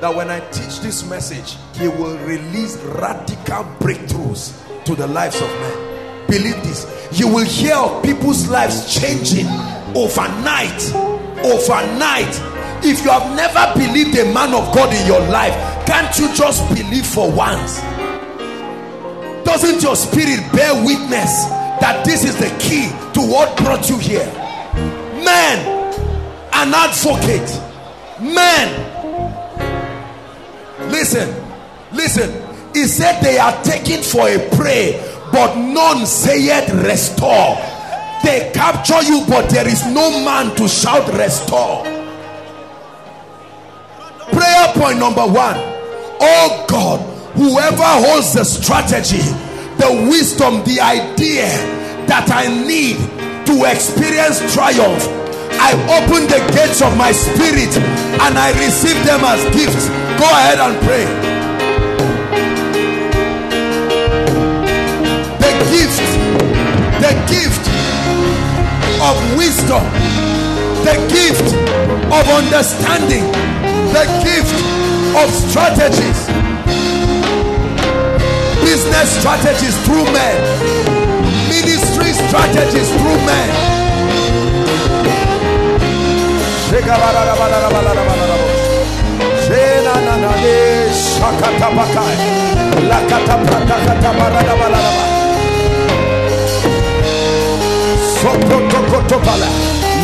that when I teach this message, he will release radical breakthroughs to the lives of men. Believe this. You will hear of people's lives changing overnight. Overnight. If you have never believed a man of God in your life, can't you just believe for once? Doesn't your spirit bear witness that this is the key to what brought you here? Man, an advocate. Man, listen. He said they are taken for a prey, but none sayeth restore. They capture you, but there is no man to shout restore. Prayer point number one. Oh God, whoever holds the strategy, the wisdom, the idea that I need to experience triumph, I open the gates of my spirit and I receive them as gifts. Go ahead and pray. The gift of wisdom, the gift of understanding, the gift of strategies, business strategies through men, ministry strategies through men.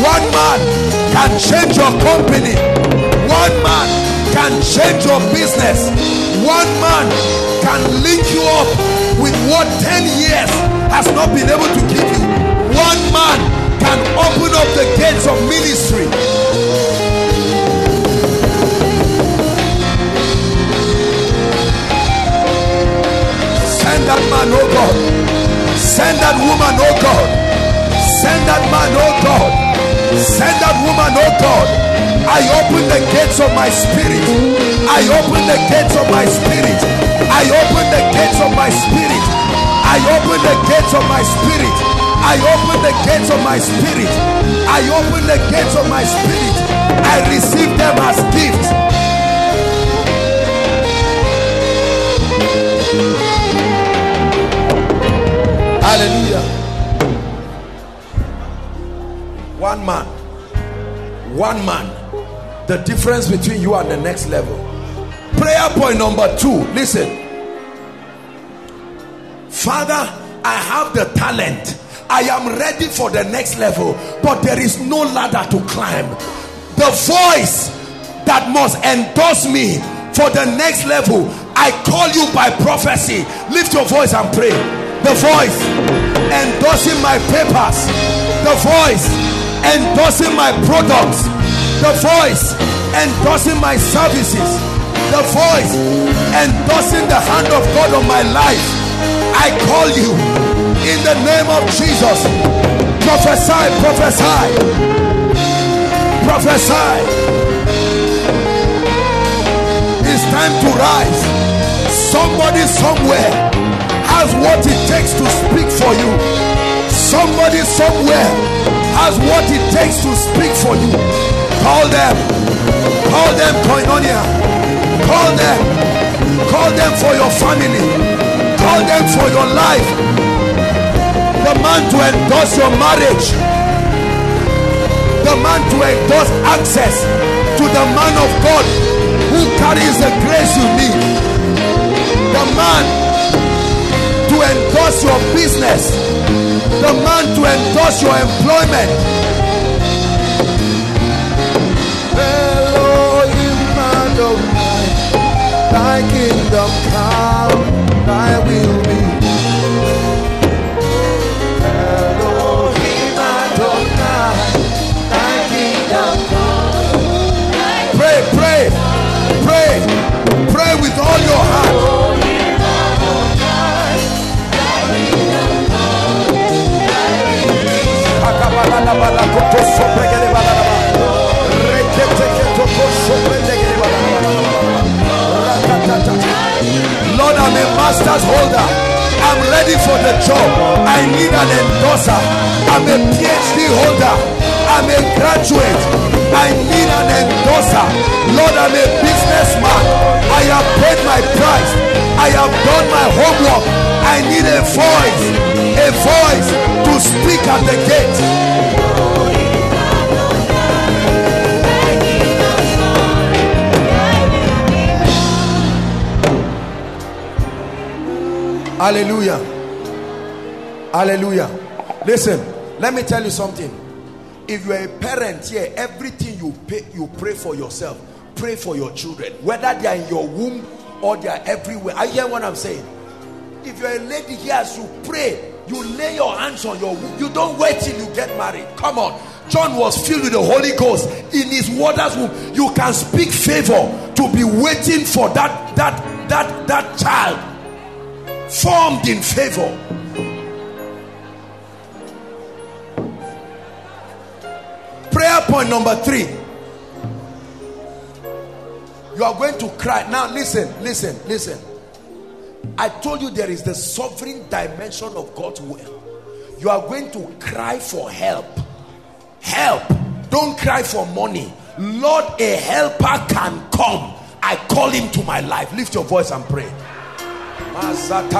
One man can change your company. One man can change your business. One man can link you up with what 10 years has not been able to give you. One man can open up the gates of ministry. Send that man, oh God. Send that woman, oh God. Send that man, oh God. Send that woman, oh God. I open the gates of my spirit. I open the gates of my spirit. I open the gates of my spirit. I open the gates of my spirit. I open the gates of my spirit. I open the gates of my spirit. I receive them as gifts. Hallelujah. One man. The difference between you and the next level. Prayer point number 2. Listen. Father, I have the talent. I am ready for the next level, but there is no ladder to climb. The voice that must endorse me for the next level, I call you by prophecy. Lift your voice and pray. The voice endorsing my papers, the voice endorsing my products, the voice endorsing my services, the voice endorsing the hand of God on my life. I call you in the name of Jesus. Prophesy, prophesy, prophesy. It's time to rise. Somebody somewhere has what it takes to speak for you. Somebody somewhere has what it takes to speak for you. Call them. Call them, Koinonia. Call them. Call them for your family. Call them for your life. The man to endorse your marriage. The man to endorse access to the man of God who carries the grace you need. The man to endorse your business. The man to endorse your employment. Elohim, man of light, thy kingdom come, thy will be. Elohim, man of light, thy kingdom come. Pray, pray. Pray, pray with all your heart. Lord, I'm a master's holder. I'm ready for the job. I need an endorser. I'm a PhD holder. I'm a graduate. I need an endorser. Lord, I'm a businessman. I have paid my price. I have done my homework. I need a voice to speak at the gate. Hallelujah. Hallelujah. Listen, let me tell you something. If you're a parent here, yeah, everything you pray for yourself, pray for your children, whether they are in your womb or they are everywhere. I hear what I'm saying. If you're a lady here, as you pray, you lay your hands on your womb. You don't wait till you get married. Come on. John was filled with the Holy Ghost in his mother's womb. You can speak favor to be waiting for that child formed in favor. Prayer point number 3. You are going to cry. Now listen. I told you there is the sovereign dimension of God's will. You are going to cry for help. Help. Don't cry for money. Lord, a helper can come. I call him to my life. Lift your voice and pray. A helper.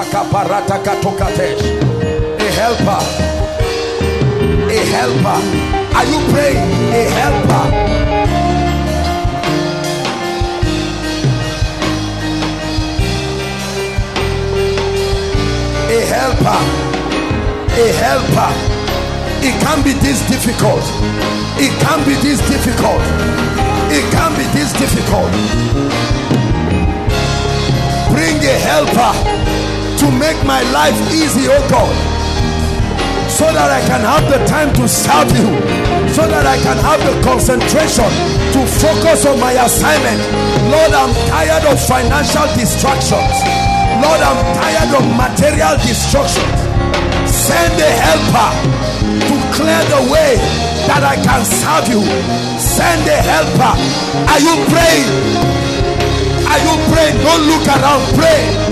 A helper. Are you praying? A helper. A helper. A helper. It can be this difficult. It can be this difficult. It can be this difficult. Bring a helper to make my life easy, oh God. So that I can have the time to serve you, so that I can have the concentration to focus on my assignment. Lord, I'm tired of financial distractions. Lord, I'm tired of material distractions. Send a helper to clear the way that I can serve you. Send a helper. Are you praying? Are you praying? Don't look around, pray.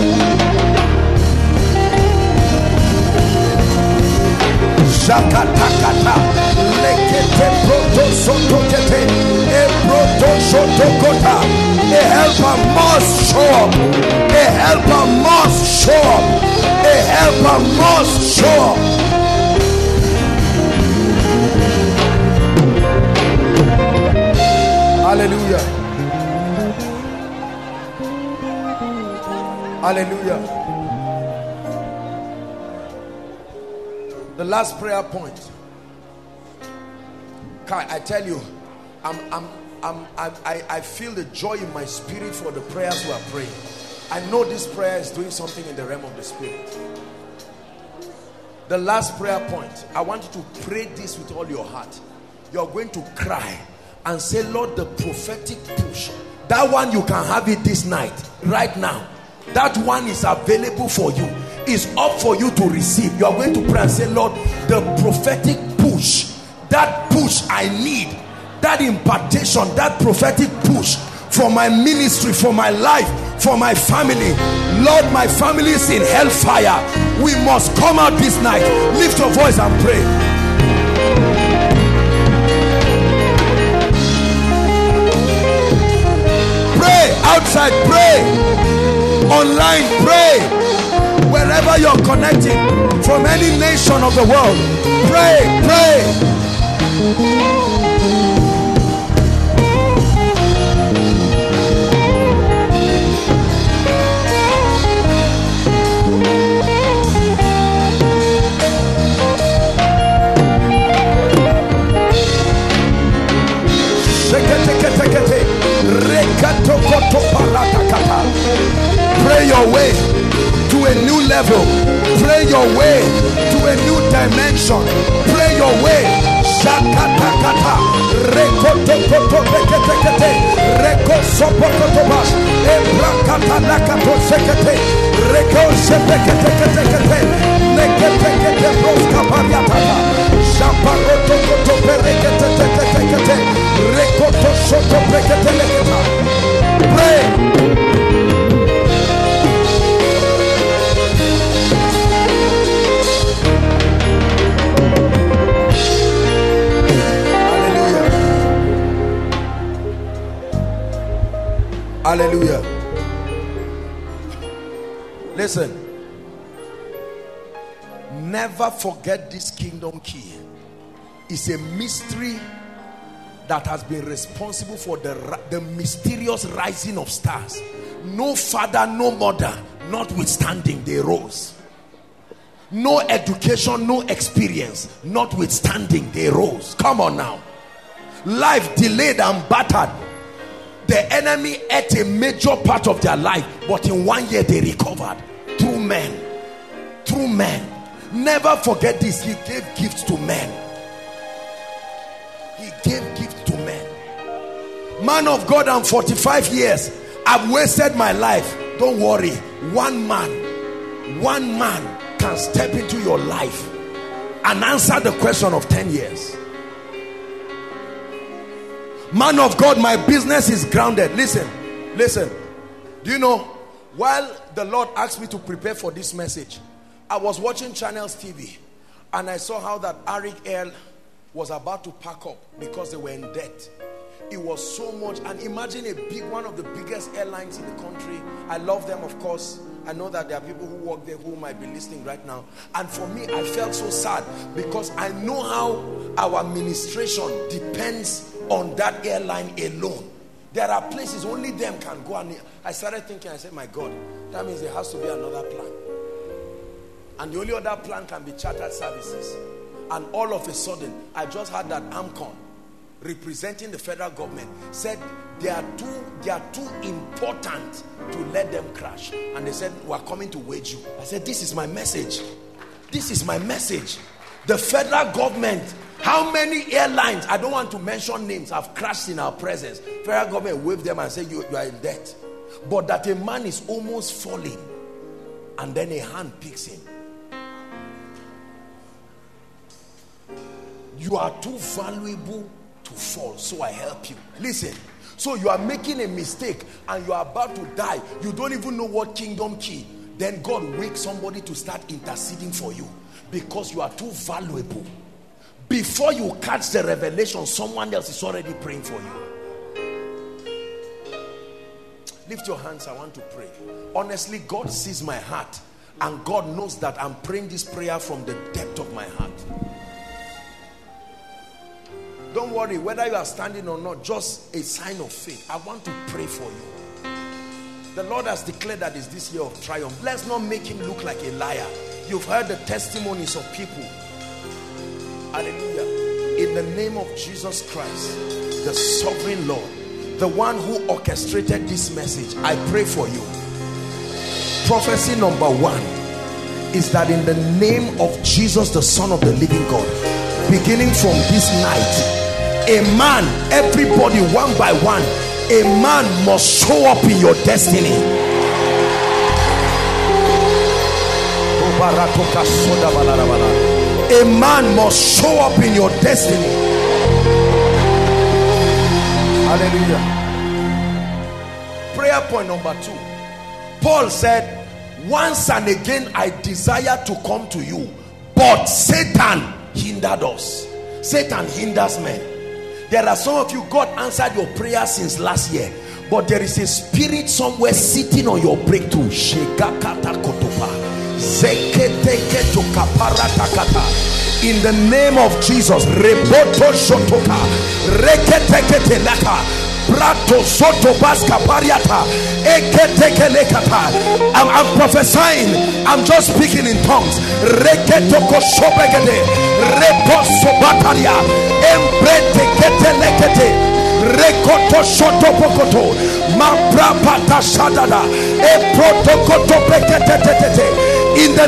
Shakatakata, lekete proto sotokete, e proto sotokota. A helper must show up. A helper must show up. A helper must show up. Hallelujah. The last prayer point. I tell you, I feel the joy in my spirit for the prayers we are praying. I know this prayer is doing something in the realm of the spirit. The last prayer point, I want you to pray this with all your heart. You're going to cry and say, Lord, the prophetic push, that one you can have it this night, right now. That one is available for you. It's up for you to receive. You are going to pray and say, Lord, the prophetic push, that push I need, that impartation, that prophetic push for my ministry, for my life, for my family. Lord, my family is in hellfire. We must come out this night. Lift your voice and pray. Pray outside, pray online, pray wherever you're connecting from any nation of the world. Pray, pray. Pray your way to a new level. Pray your way to a new dimension. Pray your way. Pray. Hallelujah. Listen, never forget this kingdom key. It's a mystery that has been responsible for the mysterious rising of stars. No father, no mother, notwithstanding, they rose. No education, no experience, notwithstanding, they rose. Come on now. Life delayed and battered. The enemy ate a major part of their life, but in 1 year they recovered through men. Through men. Never forget this. He gave gifts to men. He gave gifts to men. Man of God, I'm 45 years. I've wasted my life. Don't worry. One man can step into your life and answer the question of 10 years. Man of God, my business is grounded. Listen. Do you know, while the Lord asked me to prepare for this message, I was watching Channels TV and I saw how that Arik Air was about to pack up because they were in debt. It was so much. And imagine one of the biggest airlines in the country. I love them, of course. I know that there are people who work there who might be listening right now. And for me, I felt so sad because I know how our administration depends on that airline alone. There are places only them can go. And I started thinking, I said, my God, that means there has to be another plan. And the only other plan can be chartered services. And all of a sudden, I just heard that Amcon, representing the federal government, said they are too important to let them crash. And they said, we are coming to wage you. I said, this is my message. The federal government, how many airlines, I don't want to mention names, have crashed in our presence. Federal government waved them and said, you are in debt. But that a man is almost falling and then a hand picks him. You are too valuable to fall, so I help you. Listen, so you are making a mistake and you are about to die. You don't even know what kingdom key. Then God wakes somebody to start interceding for you because you are too valuable. Before you catch the revelation, someone else is already praying for you. Lift your hands, I want to pray. Honestly, God sees my heart and God knows that I'm praying this prayer from the depth of my heart. Don't worry, whether you are standing or not, just a sign of faith. I want to pray for you. The Lord has declared that it's this year of triumph. Let's not make him look like a liar. You've heard the testimonies of people. Hallelujah. In the name of Jesus Christ, the sovereign Lord, the one who orchestrated this message, I pray for you. Prophecy number one is that in the name of Jesus, the Son of the living God, beginning from this night, a man, everybody one by one, a man must show up in your destiny. A man must show up in your destiny. Hallelujah. Prayer point number two. Paul said, once and again I desire to come to you, but Satan hindered us. Satan hinders men. There are some of you, God answered your prayer since last year, but there is a spirit somewhere sitting on your breakthrough. In the name of Jesus, I'm prophesying, I'm just speaking in tongues. In the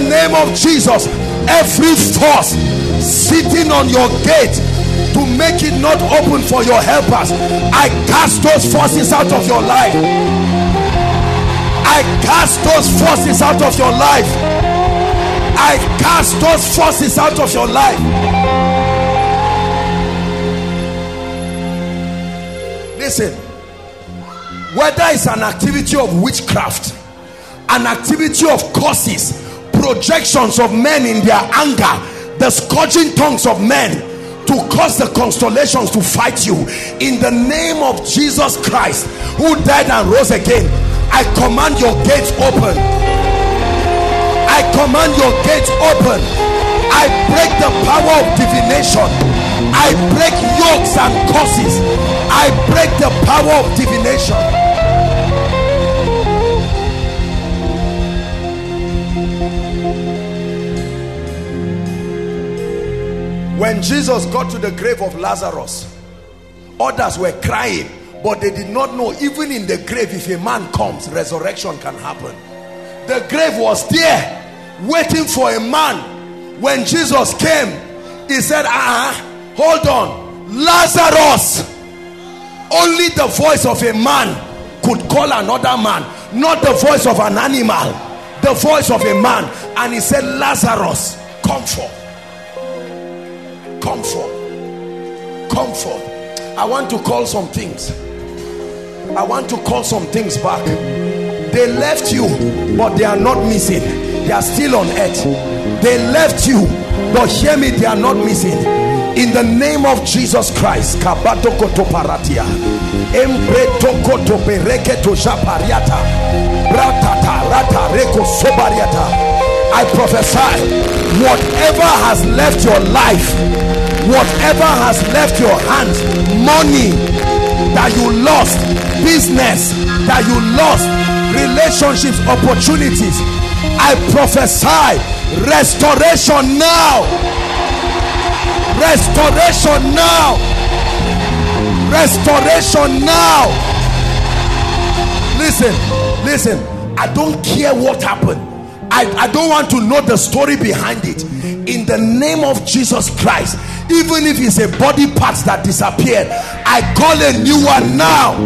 name of Jesus, every force sitting on your gate to make it not open for your helpers, I cast those forces out of your life. I cast those forces out of your life. I cast those forces out of your life. Listen, whether it's an activity of witchcraft, an activity of curses, projections of men in their anger, the scourging tongues of men to cause the constellations to fight you, in the name of Jesus Christ, who died and rose again, I command your gates open. I command your gates open. I break the power of divination. I break yokes and curses. I break the power of divination. When Jesus got to the grave of Lazarus, others were crying, but they did not know, even in the grave, if a man comes, resurrection can happen. The grave was there, waiting for a man. When Jesus came, he said, hold on, Lazarus. Only the voice of a man could call another man, not the voice of an animal, the voice of a man. And he said, Lazarus, come forth. Come forth. Come forth. I want to call some things. I want to call some things back. They left you, but they are not missing. They are still on earth. They left you, but hear me, they are not missing. In the name of Jesus Christ, I prophesy, whatever has left your life, whatever has left your hands, money that you lost, business that you lost, relationships, opportunities, I prophesy restoration now. Restoration now. Restoration now. Listen, listen, I don't care what happened. I don't want to know the story behind it. In the name of Jesus Christ, even if it's a body part that disappeared, I call a new one now.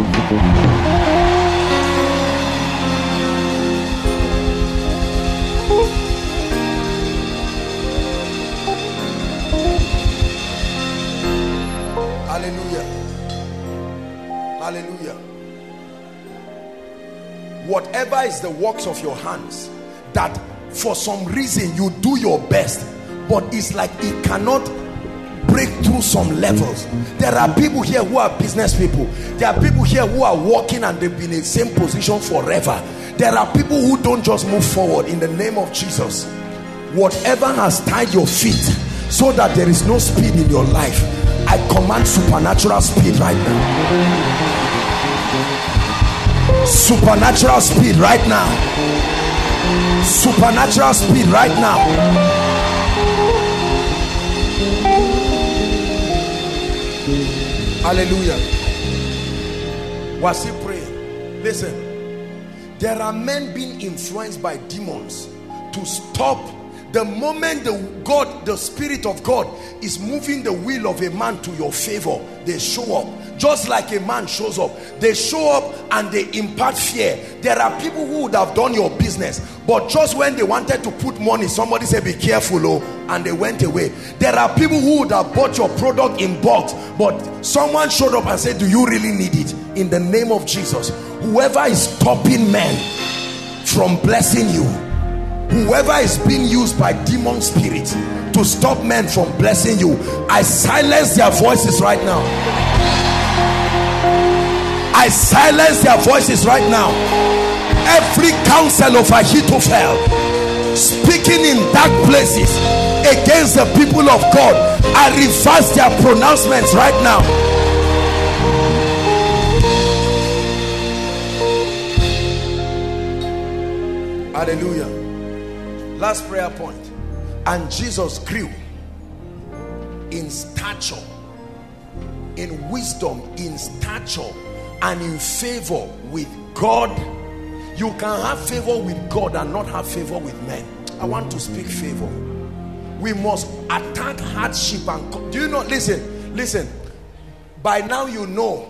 Hallelujah. Hallelujah. Whatever is the works of your hands, that for some reason you do your best, but it's like it cannot break through some levels. There are people here who are business people. There are people here who are working and they've been in the same position forever. There are people who don't just move forward. In the name of Jesus, whatever has tied your feet so that there is no speed in your life, I command supernatural speed right now. Supernatural speed right now. Supernatural speed right now. Hallelujah. Was he praying? Listen, there are men being influenced by demons to stop the moment the Spirit of God is moving the will of a man to your favor. They show up just like a man shows up. They show up and they impart fear. There are people who would have done your business, but just when they wanted to put money, somebody said, "Be careful, oh," and they went away. There are people who would have bought your product in bulk, but someone showed up and said, "Do you really need it?" In the name of Jesus, whoever is stopping men from blessing you, whoever is being used by demon spirits to stop men from blessing you, I silence their voices right now. I silence their voices right now. Every counsel of Ahithophel speaking in dark places against the people of God, I reverse their pronouncements right now. Hallelujah. Last prayer point. And Jesus grew in stature, in wisdom, in stature, and in favor with God. You can have favor with God and not have favor with men. I want to speak favor. We must attack hardship. And do you know, listen, by now you know,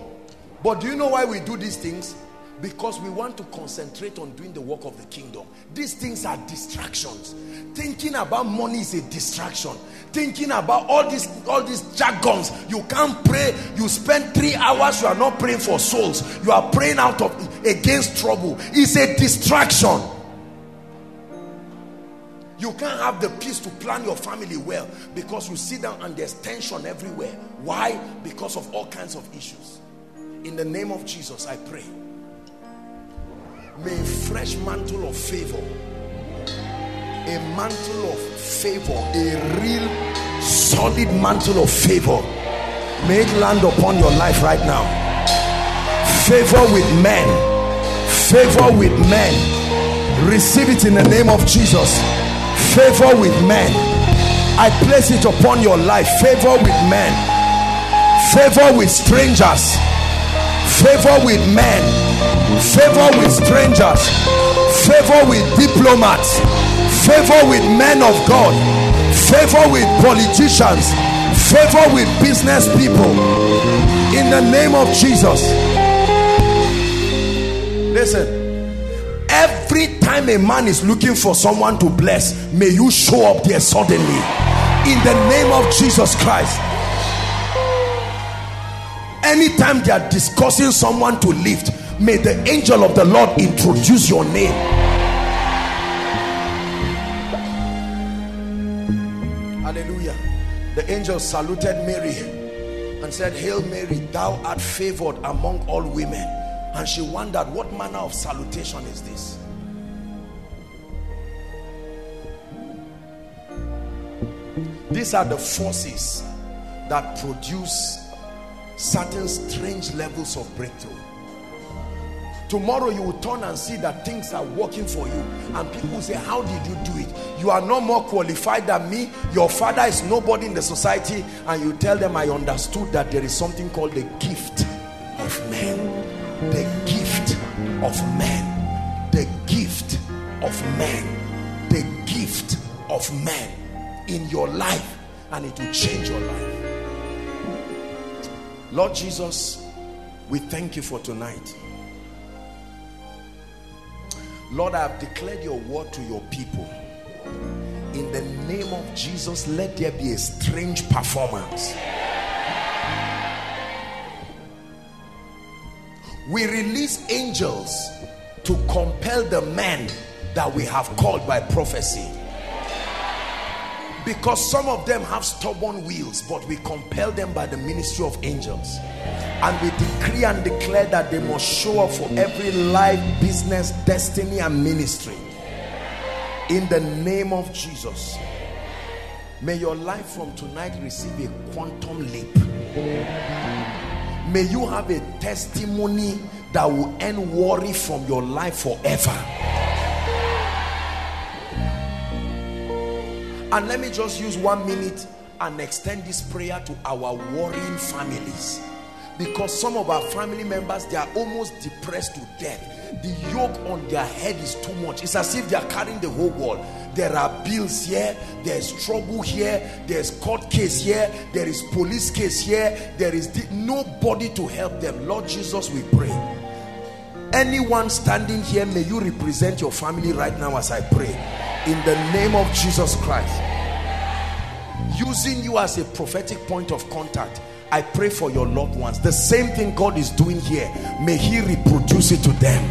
but do you know why we do these things? Because we want to concentrate on doing the work of the kingdom. These things are distractions. Thinking about money is a distraction. Thinking about all these jargons. You can't pray. You spend 3 hours, you are not praying for souls. You are praying against trouble. It's a distraction. You can't have the peace to plan your family well because you sit down and there's tension everywhere. Why? Because of all kinds of issues. In the name of Jesus, I pray. May a fresh mantle of favor, a mantle of favor, a real solid mantle of favor, may it land upon your life right now. Favor with men, favor with men. Receive it in the name of Jesus. Favor with men. I place it upon your life. Favor with men, favor with strangers, favor with men, favor with strangers, favor with diplomats, favor with men of God, favor with politicians, favor with business people. In the name of Jesus. Listen, every time a man is looking for someone to bless, may you show up there suddenly. In the name of Jesus Christ. Anytime they are discussing someone to lift, may the angel of the Lord introduce your name. Hallelujah. The angel saluted Mary and said, "Hail Mary, thou art favored among all women." And she wondered, what manner of salutation is this? These are the forces that produce certain strange levels of breakthrough. Tomorrow you will turn and see that things are working for you. And people say, "How did you do it? You are no more qualified than me. Your father is nobody in the society." And you tell them, "I understood that there is something called the gift of men." The gift of men. The gift of men. The gift of men in your life. And it will change your life. Lord Jesus, we thank you for tonight. Lord, I have declared your word to your people. In the name of Jesus, let there be a strange performance. We release angels to compel the men that we have called by prophecy. Because some of them have stubborn wills, but we compel them by the ministry of angels. And we decree and declare that they must show up for every life, business, destiny, and ministry. In the name of Jesus. May your life from tonight receive a quantum leap. May you have a testimony that will end worry from your life forever. And let me just use 1 minute and extend this prayer to our worrying families, because some of our family members, they are almost depressed to death. The yoke on their head is too much. It's as if they are carrying the whole world. There are bills here, there's trouble here, there's court case here, there is police case here, there is nobody to help them. Lord Jesus, we pray. Anyone standing here, may you represent your family right now as I pray, in the name of Jesus Christ. Using you as a prophetic point of contact, I pray for your loved ones. The same thing God is doing here, may he reproduce it to them.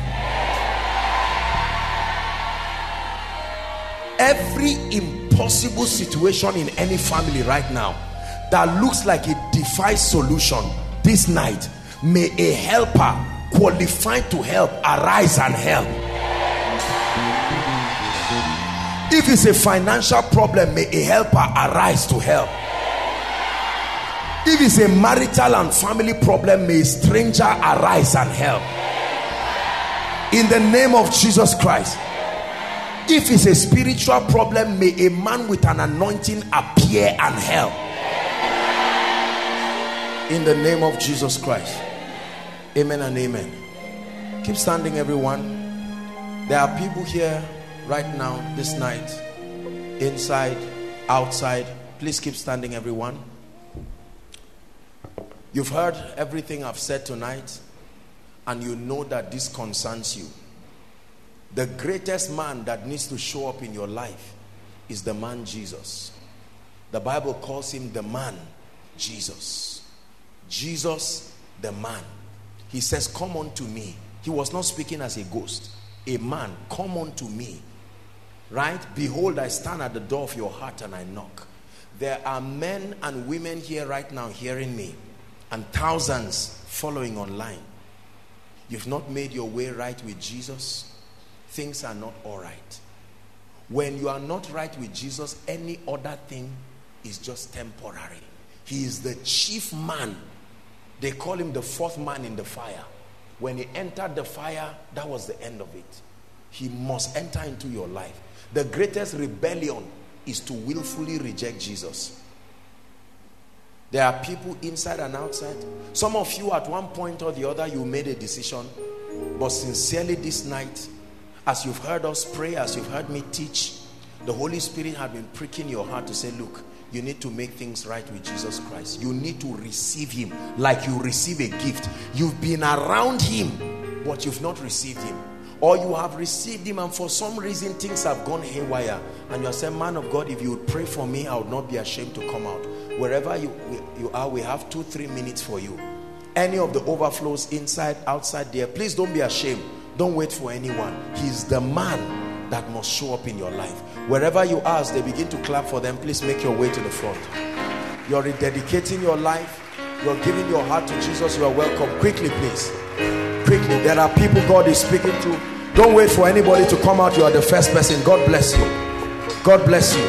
Every impossible situation in any family right now that looks like it defies solution, this night may a helper qualified to help arise and help. If it's a financial problem, may a helper arise to help. If it's a marital and family problem, may a stranger arise and help. In the name of Jesus Christ. If it's a spiritual problem, may a man with an anointing appear and help. In the name of Jesus Christ. Amen and amen. Keep standing, everyone. There are people here right now, this night, inside, outside. Please keep standing, everyone. You've heard everything I've said tonight, and you know that this concerns you. The greatest man that needs to show up in your life is the man Jesus. The Bible calls him the man Jesus. Jesus, the man. He says, come unto me. He was not speaking as a ghost. A man, come unto me. Right? Behold, I stand at the door of your heart and I knock. There are men and women here right now hearing me, and thousands following online. You've not made your way right with Jesus. Things are not all right. When you are not right with Jesus, any other thing is just temporary. He is the chief man. They call him the fourth man in the fire. When he entered the fire, that was the end of it. He must enter into your life. The greatest rebellion is to willfully reject Jesus. There are people inside and outside. Some of you, at one point or the other, you made a decision. But sincerely, this night, as you've heard us pray, as you've heard me teach, the Holy Spirit had been pricking your heart to say, look, you need to make things right with Jesus Christ. You need to receive him like you receive a gift. You've been around him, but you've not received him. Or you have received him and for some reason things have gone haywire. And you're saying, man of God, if you would pray for me, I would not be ashamed to come out. Wherever you are, we have 2-3 minutes for you. Any of the overflows inside, outside there, please don't be ashamed. Don't wait for anyone. He's the man that must show up in your life. Wherever you are, as they begin to clap for them, please make your way to the front. You're rededicating your life. You're giving your heart to Jesus. You are welcome. Quickly, please. Quickly. There are people God is speaking to. Don't wait for anybody to come out. You are the first person. God bless you. God bless you.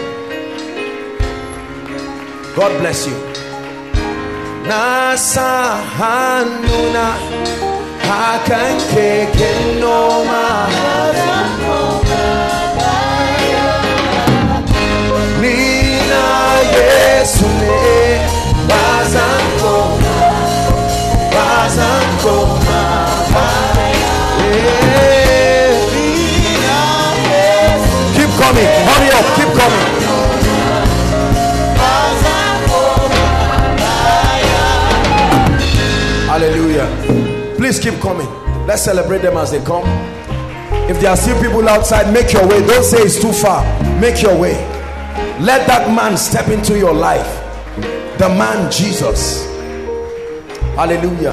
God bless you. Nasahanuna hakankekenoma. Yesune bazanko ma keep coming, hurry up, keep coming. Hallelujah. Please keep coming. Let's celebrate them as they come. If there are still people outside, make your way. Don't say it's too far. Make your way. Let that man step into your life. The man Jesus. Hallelujah.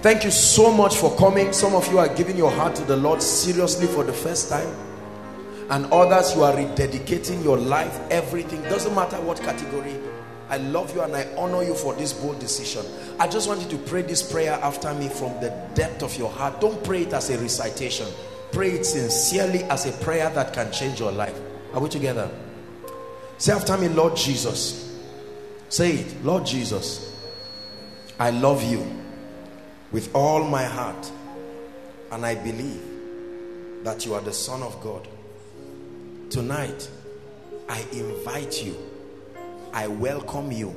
Thank you so much for coming. Some of you are giving your heart to the Lord seriously for the first time. And others, you are rededicating your life, everything. Doesn't matter what category. I love you and I honor you for this bold decision. I just want you to pray this prayer after me from the depth of your heart. Don't pray it as a recitation. Pray it sincerely as a prayer that can change your life. Are we together? Say after me, Lord Jesus. Say it, Lord Jesus. I love you with all my heart, and I believe that you are the Son of God. Tonight, I invite you, I welcome you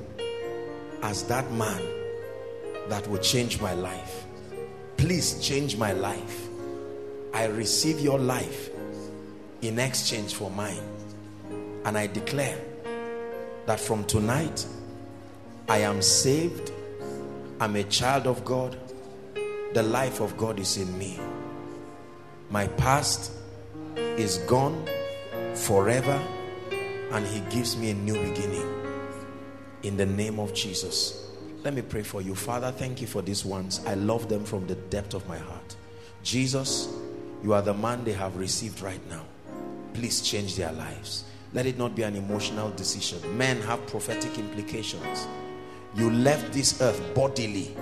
as that man that will change my life. Please change my life. I receive your life in exchange for mine. And I declare that from tonight, I am saved. I'm a child of God. The life of God is in me. My past is gone forever, and he gives me a new beginning. In the name of Jesus. Let me pray for you. Father, thank you for these ones. I love them from the depth of my heart. Jesus, you are the man they have received right now. Please change their lives. Let it not be an emotional decision. Men have prophetic implications. You left this earth bodily,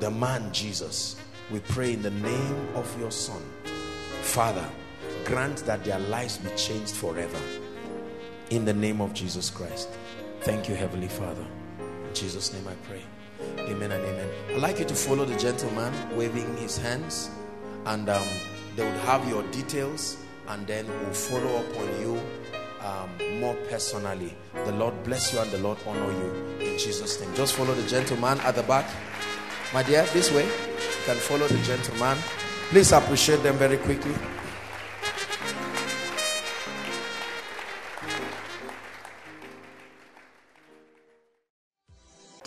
the man Jesus. We pray in the name of your Son. Father, grant that their lives be changed forever. In the name of Jesus Christ. Thank you, Heavenly Father. In Jesus' name I pray. Amen and amen. I'd like you to follow the gentleman waving his hands, and they would have your details, and then we'll follow up on you more personally. The Lord bless you and the Lord honor you in Jesus' name. Just follow the gentleman at the back. My dear, this way. You can follow the gentleman. Please appreciate them very quickly.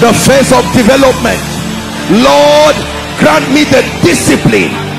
The phase of development. Lord, grant me the discipline